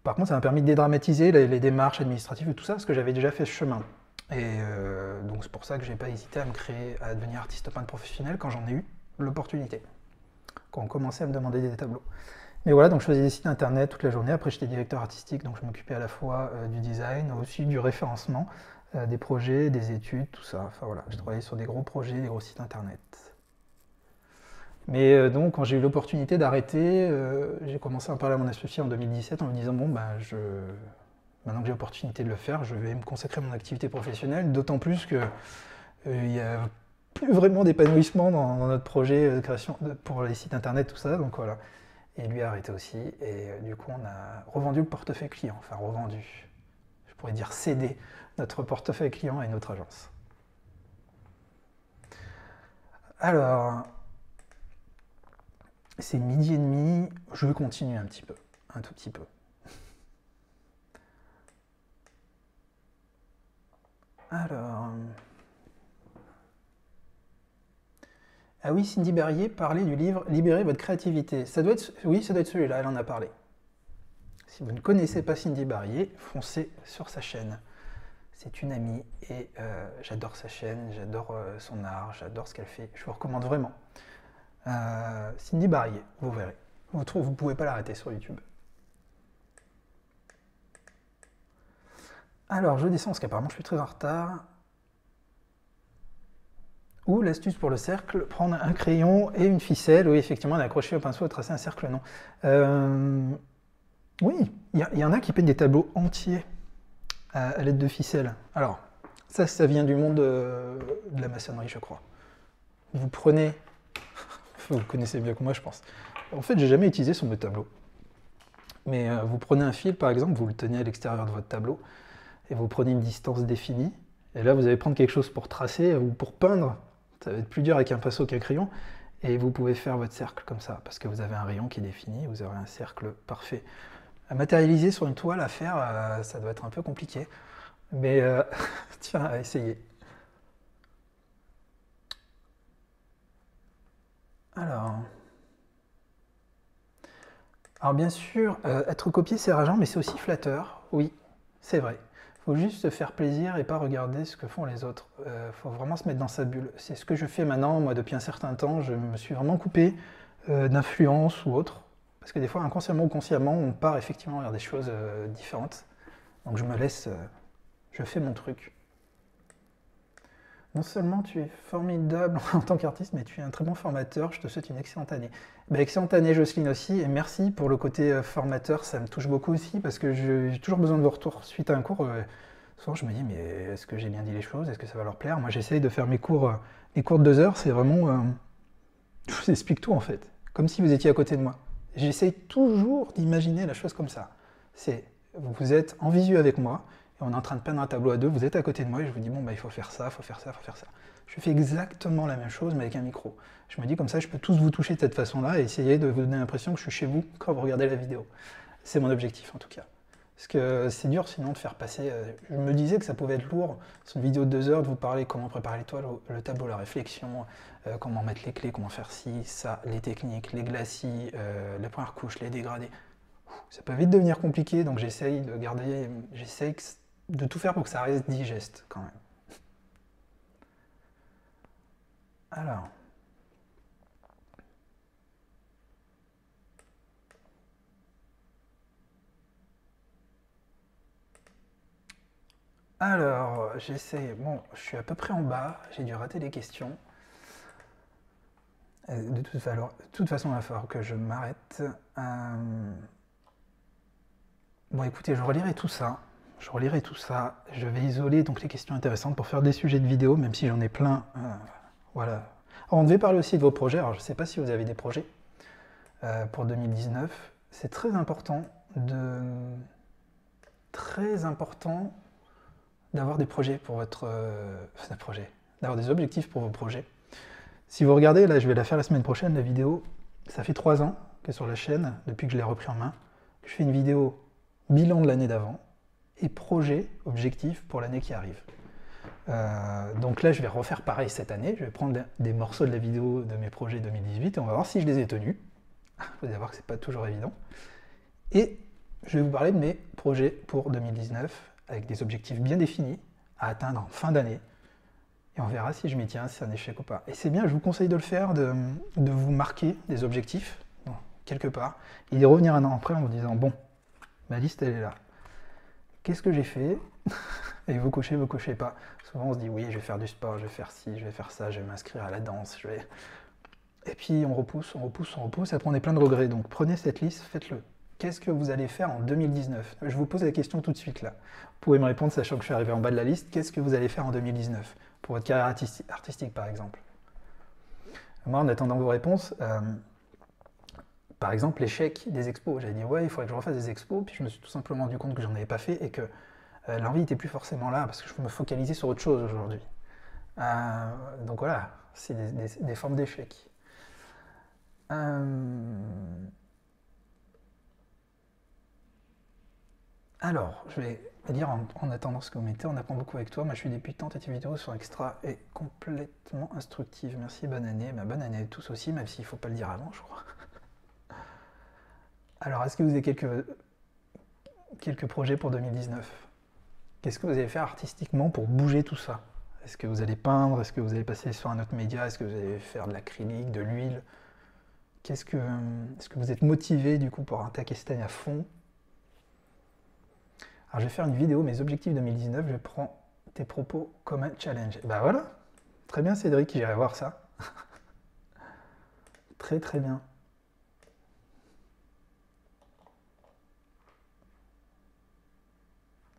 Par contre, ça m'a permis de dédramatiser les, les démarches administratives et tout ça, parce que j'avais déjà fait ce chemin. Et euh, donc c'est pour ça que j'ai pas hésité à me créer, à devenir artiste peintre professionnel quand j'en ai eu l'opportunité, quand on commençait à me demander des tableaux. Mais voilà, donc je faisais des sites internet toute la journée. Après, j'étais directeur artistique, donc je m'occupais à la fois euh, du design, aussi du référencement, euh, des projets, des études, tout ça. Enfin voilà, j'ai travaillé sur des gros projets, des gros sites internet. Mais euh, donc, quand j'ai eu l'opportunité d'arrêter, euh, j'ai commencé à parler à mon associé en deux mille dix-sept en me disant « Bon, ben, je... maintenant que j'ai l'opportunité de le faire, je vais me consacrer à mon activité professionnelle, d'autant plus qu'il n'y a plus vraiment d'épanouissement dans, dans notre projet de création de, pour les sites internet, tout ça. » Donc voilà. Et lui a arrêté aussi, et euh, du coup on a revendu le portefeuille client, enfin revendu, je pourrais dire cédé notre portefeuille client à une autre agence. Alors, c'est midi et demi, je continue un petit peu, un tout petit peu. Alors... Ah oui, Cindy Berrier parlait du livre « Libérez votre créativité ». Ça doit être, oui, ça doit être celui-là, elle en a parlé. Si vous ne connaissez pas Cindy Berrier, foncez sur sa chaîne. C'est une amie et euh, j'adore sa chaîne, j'adore euh, son art, j'adore ce qu'elle fait. Je vous recommande vraiment. Euh, Cindy Berrier, vous verrez. Vous ne vous pouvez pas l'arrêter sur YouTube. Alors, je descends parce qu'apparemment je suis très en retard. Ou l'astuce pour le cercle, prendre un crayon et une ficelle, oui, effectivement, d'accrocher au pinceau, tracer un cercle, non. Euh, oui, il y, y en a qui peignent des tableaux entiers à, à l'aide de ficelles. Alors, ça, ça vient du monde de, de la maçonnerie, je crois. Vous prenez... Vous connaissez mieux que moi, je pense. En fait, j'ai jamais utilisé sur mes tableaux. Mais euh, vous prenez un fil, par exemple, vous le tenez à l'extérieur de votre tableau, et vous prenez une distance définie, et là, vous allez prendre quelque chose pour tracer ou pour peindre. Ça va être plus dur avec un pinceau qu'un crayon, et vous pouvez faire votre cercle comme ça, parce que vous avez un rayon qui est défini, vous aurez un cercle parfait. À matérialiser sur une toile, à faire, euh, ça doit être un peu compliqué, mais euh, tiens, à essayer. Alors, alors bien sûr, euh, être copié c'est rageant, mais c'est aussi flatteur, oui, c'est vrai. Faut juste se faire plaisir et pas regarder ce que font les autres. Euh, faut vraiment se mettre dans sa bulle. C'est ce que je fais maintenant, moi, depuis un certain temps. Je me suis vraiment coupé euh, d'influence ou autre. Parce que des fois, inconsciemment ou consciemment, on part effectivement vers des choses euh, différentes. Donc je me laisse, euh, je fais mon truc. Non seulement tu es formidable en tant qu'artiste, mais tu es un très bon formateur. Je te souhaite une excellente année. Ben, excellente année, Jocelyne, aussi. Et merci pour le côté euh, formateur. Ça me touche beaucoup aussi parce que j'ai toujours besoin de vos retours suite à un cours. Euh, souvent, je me dis, mais est-ce que j'ai bien dit les choses? Est-ce que ça va leur plaire? Moi, j'essaye de faire mes cours, euh, les cours de deux heures. C'est vraiment... Euh, je vous explique tout, en fait. Comme si vous étiez à côté de moi. J'essaye toujours d'imaginer la chose comme ça. C'est, vous êtes en visu avec moi. On est en train de peindre un tableau à deux, vous êtes à côté de moi et je vous dis bon bah il faut faire ça, il faut faire ça, il faut faire ça. Je fais exactement la même chose mais avec un micro. Je me dis comme ça je peux tous vous toucher de cette façon-là et essayer de vous donner l'impression que je suis chez vous quand vous regardez la vidéo. C'est mon objectif en tout cas. Parce que c'est dur sinon de faire passer... Je me disais que ça pouvait être lourd, c'est une vidéo de deux heures de vous parler comment préparer les toiles, le tableau, la réflexion, euh, comment mettre les clés, comment faire ci, ça, les techniques, les glacis, euh, la première couche, les dégradés. Ouh, ça peut vite devenir compliqué donc j'essaye de garder... J'essaye que... de tout faire pour que ça reste digeste, quand même. Alors. Alors, j'essaie... Bon, je suis à peu près en bas, j'ai dû rater les questions. De toute, alors, de toute façon, il va falloir que je m'arrête. Euh... Bon, écoutez, je relirai tout ça. Je relirai tout ça, je vais isoler donc les questions intéressantes pour faire des sujets de vidéo, même si j'en ai plein. Euh, voilà. Alors, on devait parler aussi de vos projets, alors je ne sais pas si vous avez des projets euh, pour deux mille dix-neuf. C'est très important de... très important d'avoir des projets pour votre... Euh, projet, d'avoir des objectifs pour vos projets. Si vous regardez, là je vais la faire la semaine prochaine, la vidéo, ça fait trois ans que sur la chaîne, depuis que je l'ai repris en main, je fais une vidéo bilan de l'année d'avant, et projet, objectif pour l'année qui arrive. Euh, donc là, je vais refaire pareil cette année. Je vais prendre des morceaux de la vidéo de mes projets deux mille dix-huit et on va voir si je les ai tenus. Vous allez voir que c'est pas toujours évident. Et je vais vous parler de mes projets pour deux mille dix-neuf, avec des objectifs bien définis à atteindre en fin d'année. Et on verra si je m'y tiens, si c'est un échec ou pas. Et c'est bien, je vous conseille de le faire, de, de vous marquer des objectifs, bon, quelque part, et d'y revenir un an après en vous disant, bon, ma liste elle est là. Qu'est-ce que j'ai fait? Et vous cochez, vous cochez pas. Souvent on se dit, oui, je vais faire du sport, je vais faire ci, je vais faire ça, je vais m'inscrire à la danse, je vais... Et puis on repousse, on repousse, on repousse, après on est plein de regrets. Donc prenez cette liste, faites-le. Qu'est-ce que vous allez faire en deux mille dix-neuf? Je vous pose la question tout de suite là. Vous pouvez me répondre, sachant que je suis arrivé en bas de la liste. Qu'est-ce que vous allez faire en deux mille dix-neuf? Pour votre carrière artistique, artistique par exemple. Moi, en attendant vos réponses, euh, par exemple, l'échec des expos. J'avais dit, ouais, il faudrait que je refasse des expos. Puis je me suis tout simplement rendu compte que j'en avais pas fait et que euh, l'envie n'était plus forcément là parce que je me focalisais sur autre chose aujourd'hui. Euh, donc voilà, c'est des, des, des formes d'échec. Euh... Alors, je vais dire en, en attendant ce que vous mettez, on apprend beaucoup avec toi. Moi, je suis débutante et tes vidéos sont extra et complètement instructives. Merci, bonne année. Bah, bonne année à tous aussi, même s'il ne faut pas le dire avant, je crois. Alors, est-ce que vous avez quelques, quelques projets pour deux mille dix-neuf? Qu'est-ce que vous allez faire artistiquement pour bouger tout ça? Est-ce que vous allez peindre? Est-ce que vous allez passer sur un autre média? Est-ce que vous allez faire de l'acrylique, de l'huile? Qu'est-ce que, est-ce que vous êtes motivé du coup pour attaquer cette année à fond? Alors je vais faire une vidéo, mes objectifs deux mille dix-neuf, je prends tes propos comme un challenge. Et ben voilà, très bien Cédric, j'irai voir ça. Très très bien.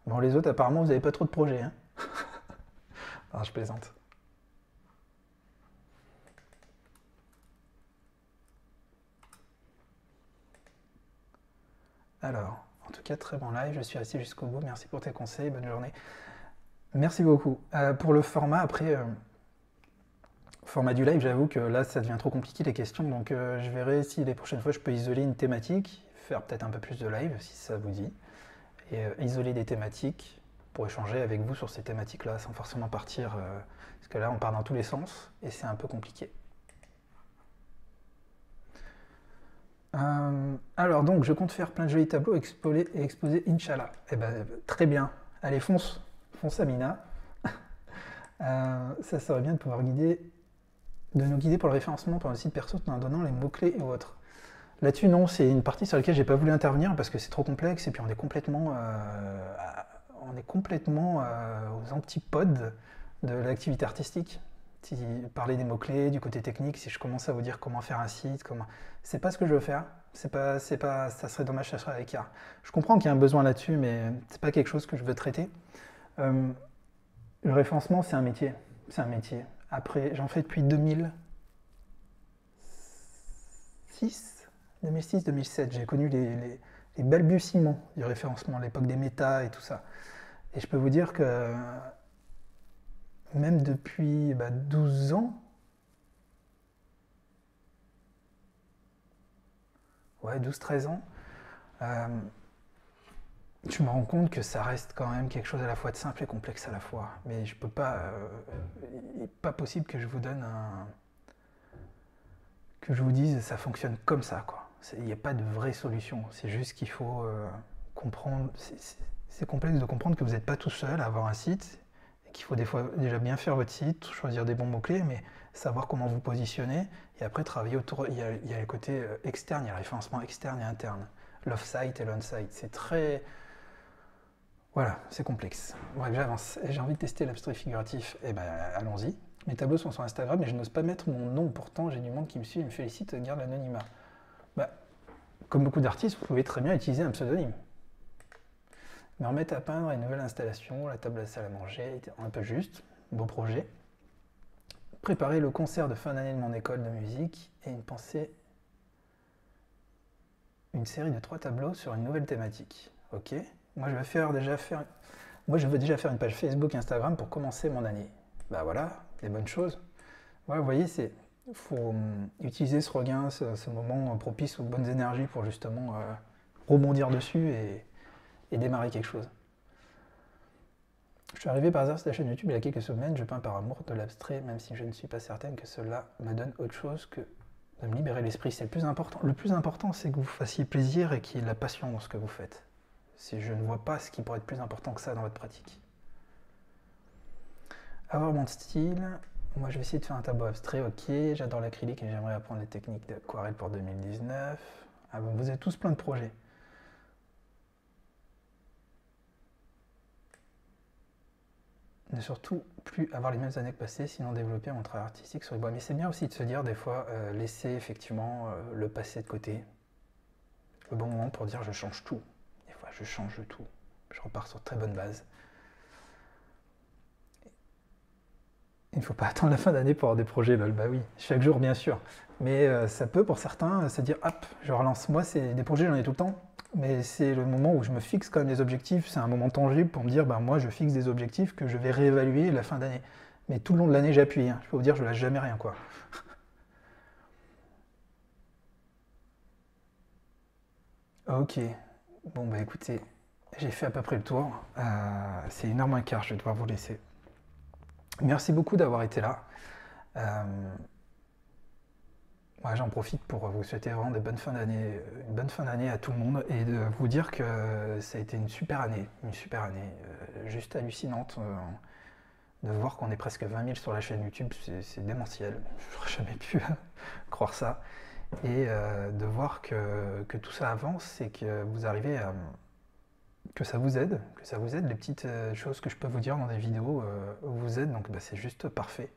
Bon les autres apparemment vous n'avez pas trop de projets. Hein. Alors je plaisante. Alors... En tout cas, très bon live, je suis resté jusqu'au bout, merci pour tes conseils, bonne journée. Merci beaucoup. Euh, pour le format, après, euh, format du live, j'avoue que là, ça devient trop compliqué les questions, donc euh, je verrai si les prochaines fois, je peux isoler une thématique, faire peut-être un peu plus de live, si ça vous dit, et euh, isoler des thématiques pour échanger avec vous sur ces thématiques-là, sans forcément partir, euh, parce que là, on part dans tous les sens, et c'est un peu compliqué. Euh, alors donc je compte faire plein de jolis tableaux exposer, et exposer Inch'Allah. Eh ben très bien, allez fonce, fonce Amina. euh, ça serait bien de pouvoir guider, de nous guider pour le référencement par le site perso en donnant les mots-clés et autres. Là-dessus non, c'est une partie sur laquelle j'ai pas voulu intervenir parce que c'est trop complexe et puis on est complètement, euh, on est complètement euh, aux antipodes de l'activité artistique. Si parler des mots-clés, du côté technique, si je commence à vous dire comment faire un site, comment... c'est pas ce que je veux faire, c'est pas, c'est pas... ça serait dommage, ça serait avec art. Je comprends qu'il y a un besoin là-dessus, mais c'est pas quelque chose que je veux traiter. Euh, le référencement, c'est un métier, c'est un métier. Après, j'en fais depuis deux mille six, deux mille six, deux mille sept, j'ai connu les, les, les balbutiements du référencement, l'époque des méta et tout ça. Et je peux vous dire que... même depuis bah, douze ans, ouais, douze treize ans, euh, je me rends compte que ça reste quand même quelque chose à la fois de simple et complexe à la fois. Mais je peux pas, euh, il n'est pas possible que je vous donne un... que je vous dise ça fonctionne comme ça, quoi. Il n'y a pas de vraie solution, c'est juste qu'il faut euh, comprendre, c'est complexe de comprendre que vous n'êtes pas tout seul à avoir un site, qu'il faut des fois déjà bien faire votre site, choisir des bons mots-clés, mais savoir comment vous positionner, et après travailler autour, il y a, il y a le côté externe, il y a le référencement externe et interne, l'off-site et l'on-site, c'est très... Voilà, c'est complexe. Bref, j'avance, j'ai envie de tester l'abstrait figuratif, et ben allons-y. Mes tableaux sont sur Instagram, et je n'ose pas mettre mon nom, pourtant j'ai du monde qui me suit, et me félicite, garde l'anonymat. Bah, comme beaucoup d'artistes, vous pouvez très bien utiliser un pseudonyme. Me remettre à peindre une nouvelle installation, la table à la salle à manger, un peu juste, beau projet. Préparer le concert de fin d'année de mon école de musique et une pensée, une série de trois tableaux sur une nouvelle thématique. Ok, moi je vais faire déjà faire, moi je veux déjà faire une page Facebook, Instagram pour commencer mon année. Bah voilà, des bonnes choses. Ouais, vous voyez, c'est faut utiliser ce regain, ce, ce moment propice aux bonnes énergies pour justement euh, rebondir dessus et et démarrer quelque chose. Je suis arrivé par hasard sur la chaîne YouTube il y a quelques semaines, je peins par amour de l'abstrait, même si je ne suis pas certaine que cela me donne autre chose que de me libérer l'esprit. C'est le plus important. Le plus important, c'est que vous fassiez plaisir et qu'il y ait de la passion dans ce que vous faites. si je ne vois pas ce qui pourrait être plus important que ça dans votre pratique. Avoir mon style, moi je vais essayer de faire un tableau abstrait, ok, j'adore l'acrylique et j'aimerais apprendre les techniques d'aquarelle pour deux mille dix-neuf. Ah bon, vous avez tous plein de projets. Ne surtout plus avoir les mêmes années que passées, sinon développer mon travail artistique sur les bois. Mais c'est bien aussi de se dire des fois, euh, laisser effectivement euh, le passé de côté. Le bon moment pour dire je change tout. Des fois je change tout, je repars sur de très bonnes bases. Il ne faut pas attendre la fin d'année pour avoir des projets, lol. Bah oui, chaque jour bien sûr. Mais euh, ça peut pour certains euh, se dire hop, je relance. Moi, c'est des projets, j'en ai tout le temps. Mais c'est le moment où je me fixe quand même des objectifs, c'est un moment tangible pour me dire, ben moi je fixe des objectifs que je vais réévaluer la fin d'année. Mais tout le long de l'année j'appuie, hein. Je peux vous dire je ne lâche jamais rien quoi. Ok, bon bah écoutez, j'ai fait à peu près le tour, euh, c'est une heure moins quart, je vais devoir vous laisser. Merci beaucoup d'avoir été là. Euh... Ouais, j'en profite pour vous souhaiter vraiment des bonnes fins d'année, une bonne fin d'année à tout le monde et de vous dire que ça a été une super année, une super année, euh, juste hallucinante. Euh, de voir qu'on est presque vingt mille sur la chaîne YouTube, c'est démentiel, je n'aurais jamais pu croire ça. Et euh, de voir que, que tout ça avance et que vous arrivez à... que ça vous aide, que ça vous aide, les petites choses que je peux vous dire dans des vidéos euh, vous aident, donc bah, c'est juste parfait.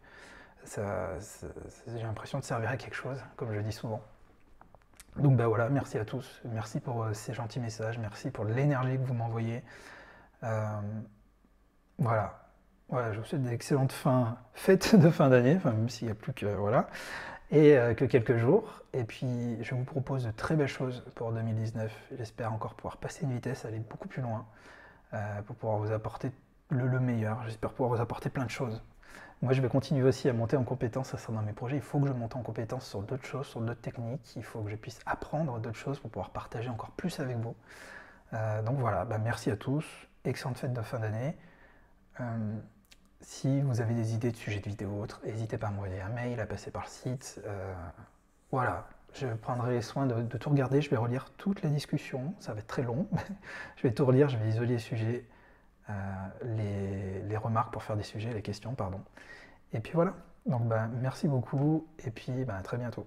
Ça, ça, j'ai l'impression de servir à quelque chose, comme je le dis souvent. Donc bah voilà, merci à tous, merci pour euh, ces gentils messages, merci pour l'énergie que vous m'envoyez. Euh, voilà. Voilà, je vous souhaite d'excellentes fins, fêtes de fin d'année, enfin, même s'il n'y a plus que, voilà, et euh, que quelques jours. Et puis je vous propose de très belles choses pour deux mille dix-neuf. J'espère encore pouvoir passer une vitesse, aller beaucoup plus loin, euh, pour pouvoir vous apporter le, le meilleur. J'espère pouvoir vous apporter plein de choses. Moi, je vais continuer aussi à monter en compétence, ça sera dans mes projets. Il faut que je monte en compétence sur d'autres choses, sur d'autres techniques. Il faut que je puisse apprendre d'autres choses pour pouvoir partager encore plus avec vous. Euh, donc voilà, bah merci à tous. Excellente fête de fin d'année. Euh, si vous avez des idées de sujets de vidéos ou autres, n'hésitez pas à m'envoyer un mail, à passer par le site. Euh, voilà, je prendrai soin de, de tout regarder. Je vais relire toutes les discussions. Ça va être très long. Je vais tout relire, je vais isoler les sujets. Euh, les, les remarques pour faire des sujets, les questions, pardon. Et puis voilà, donc bah, merci beaucoup et puis bah, à très bientôt.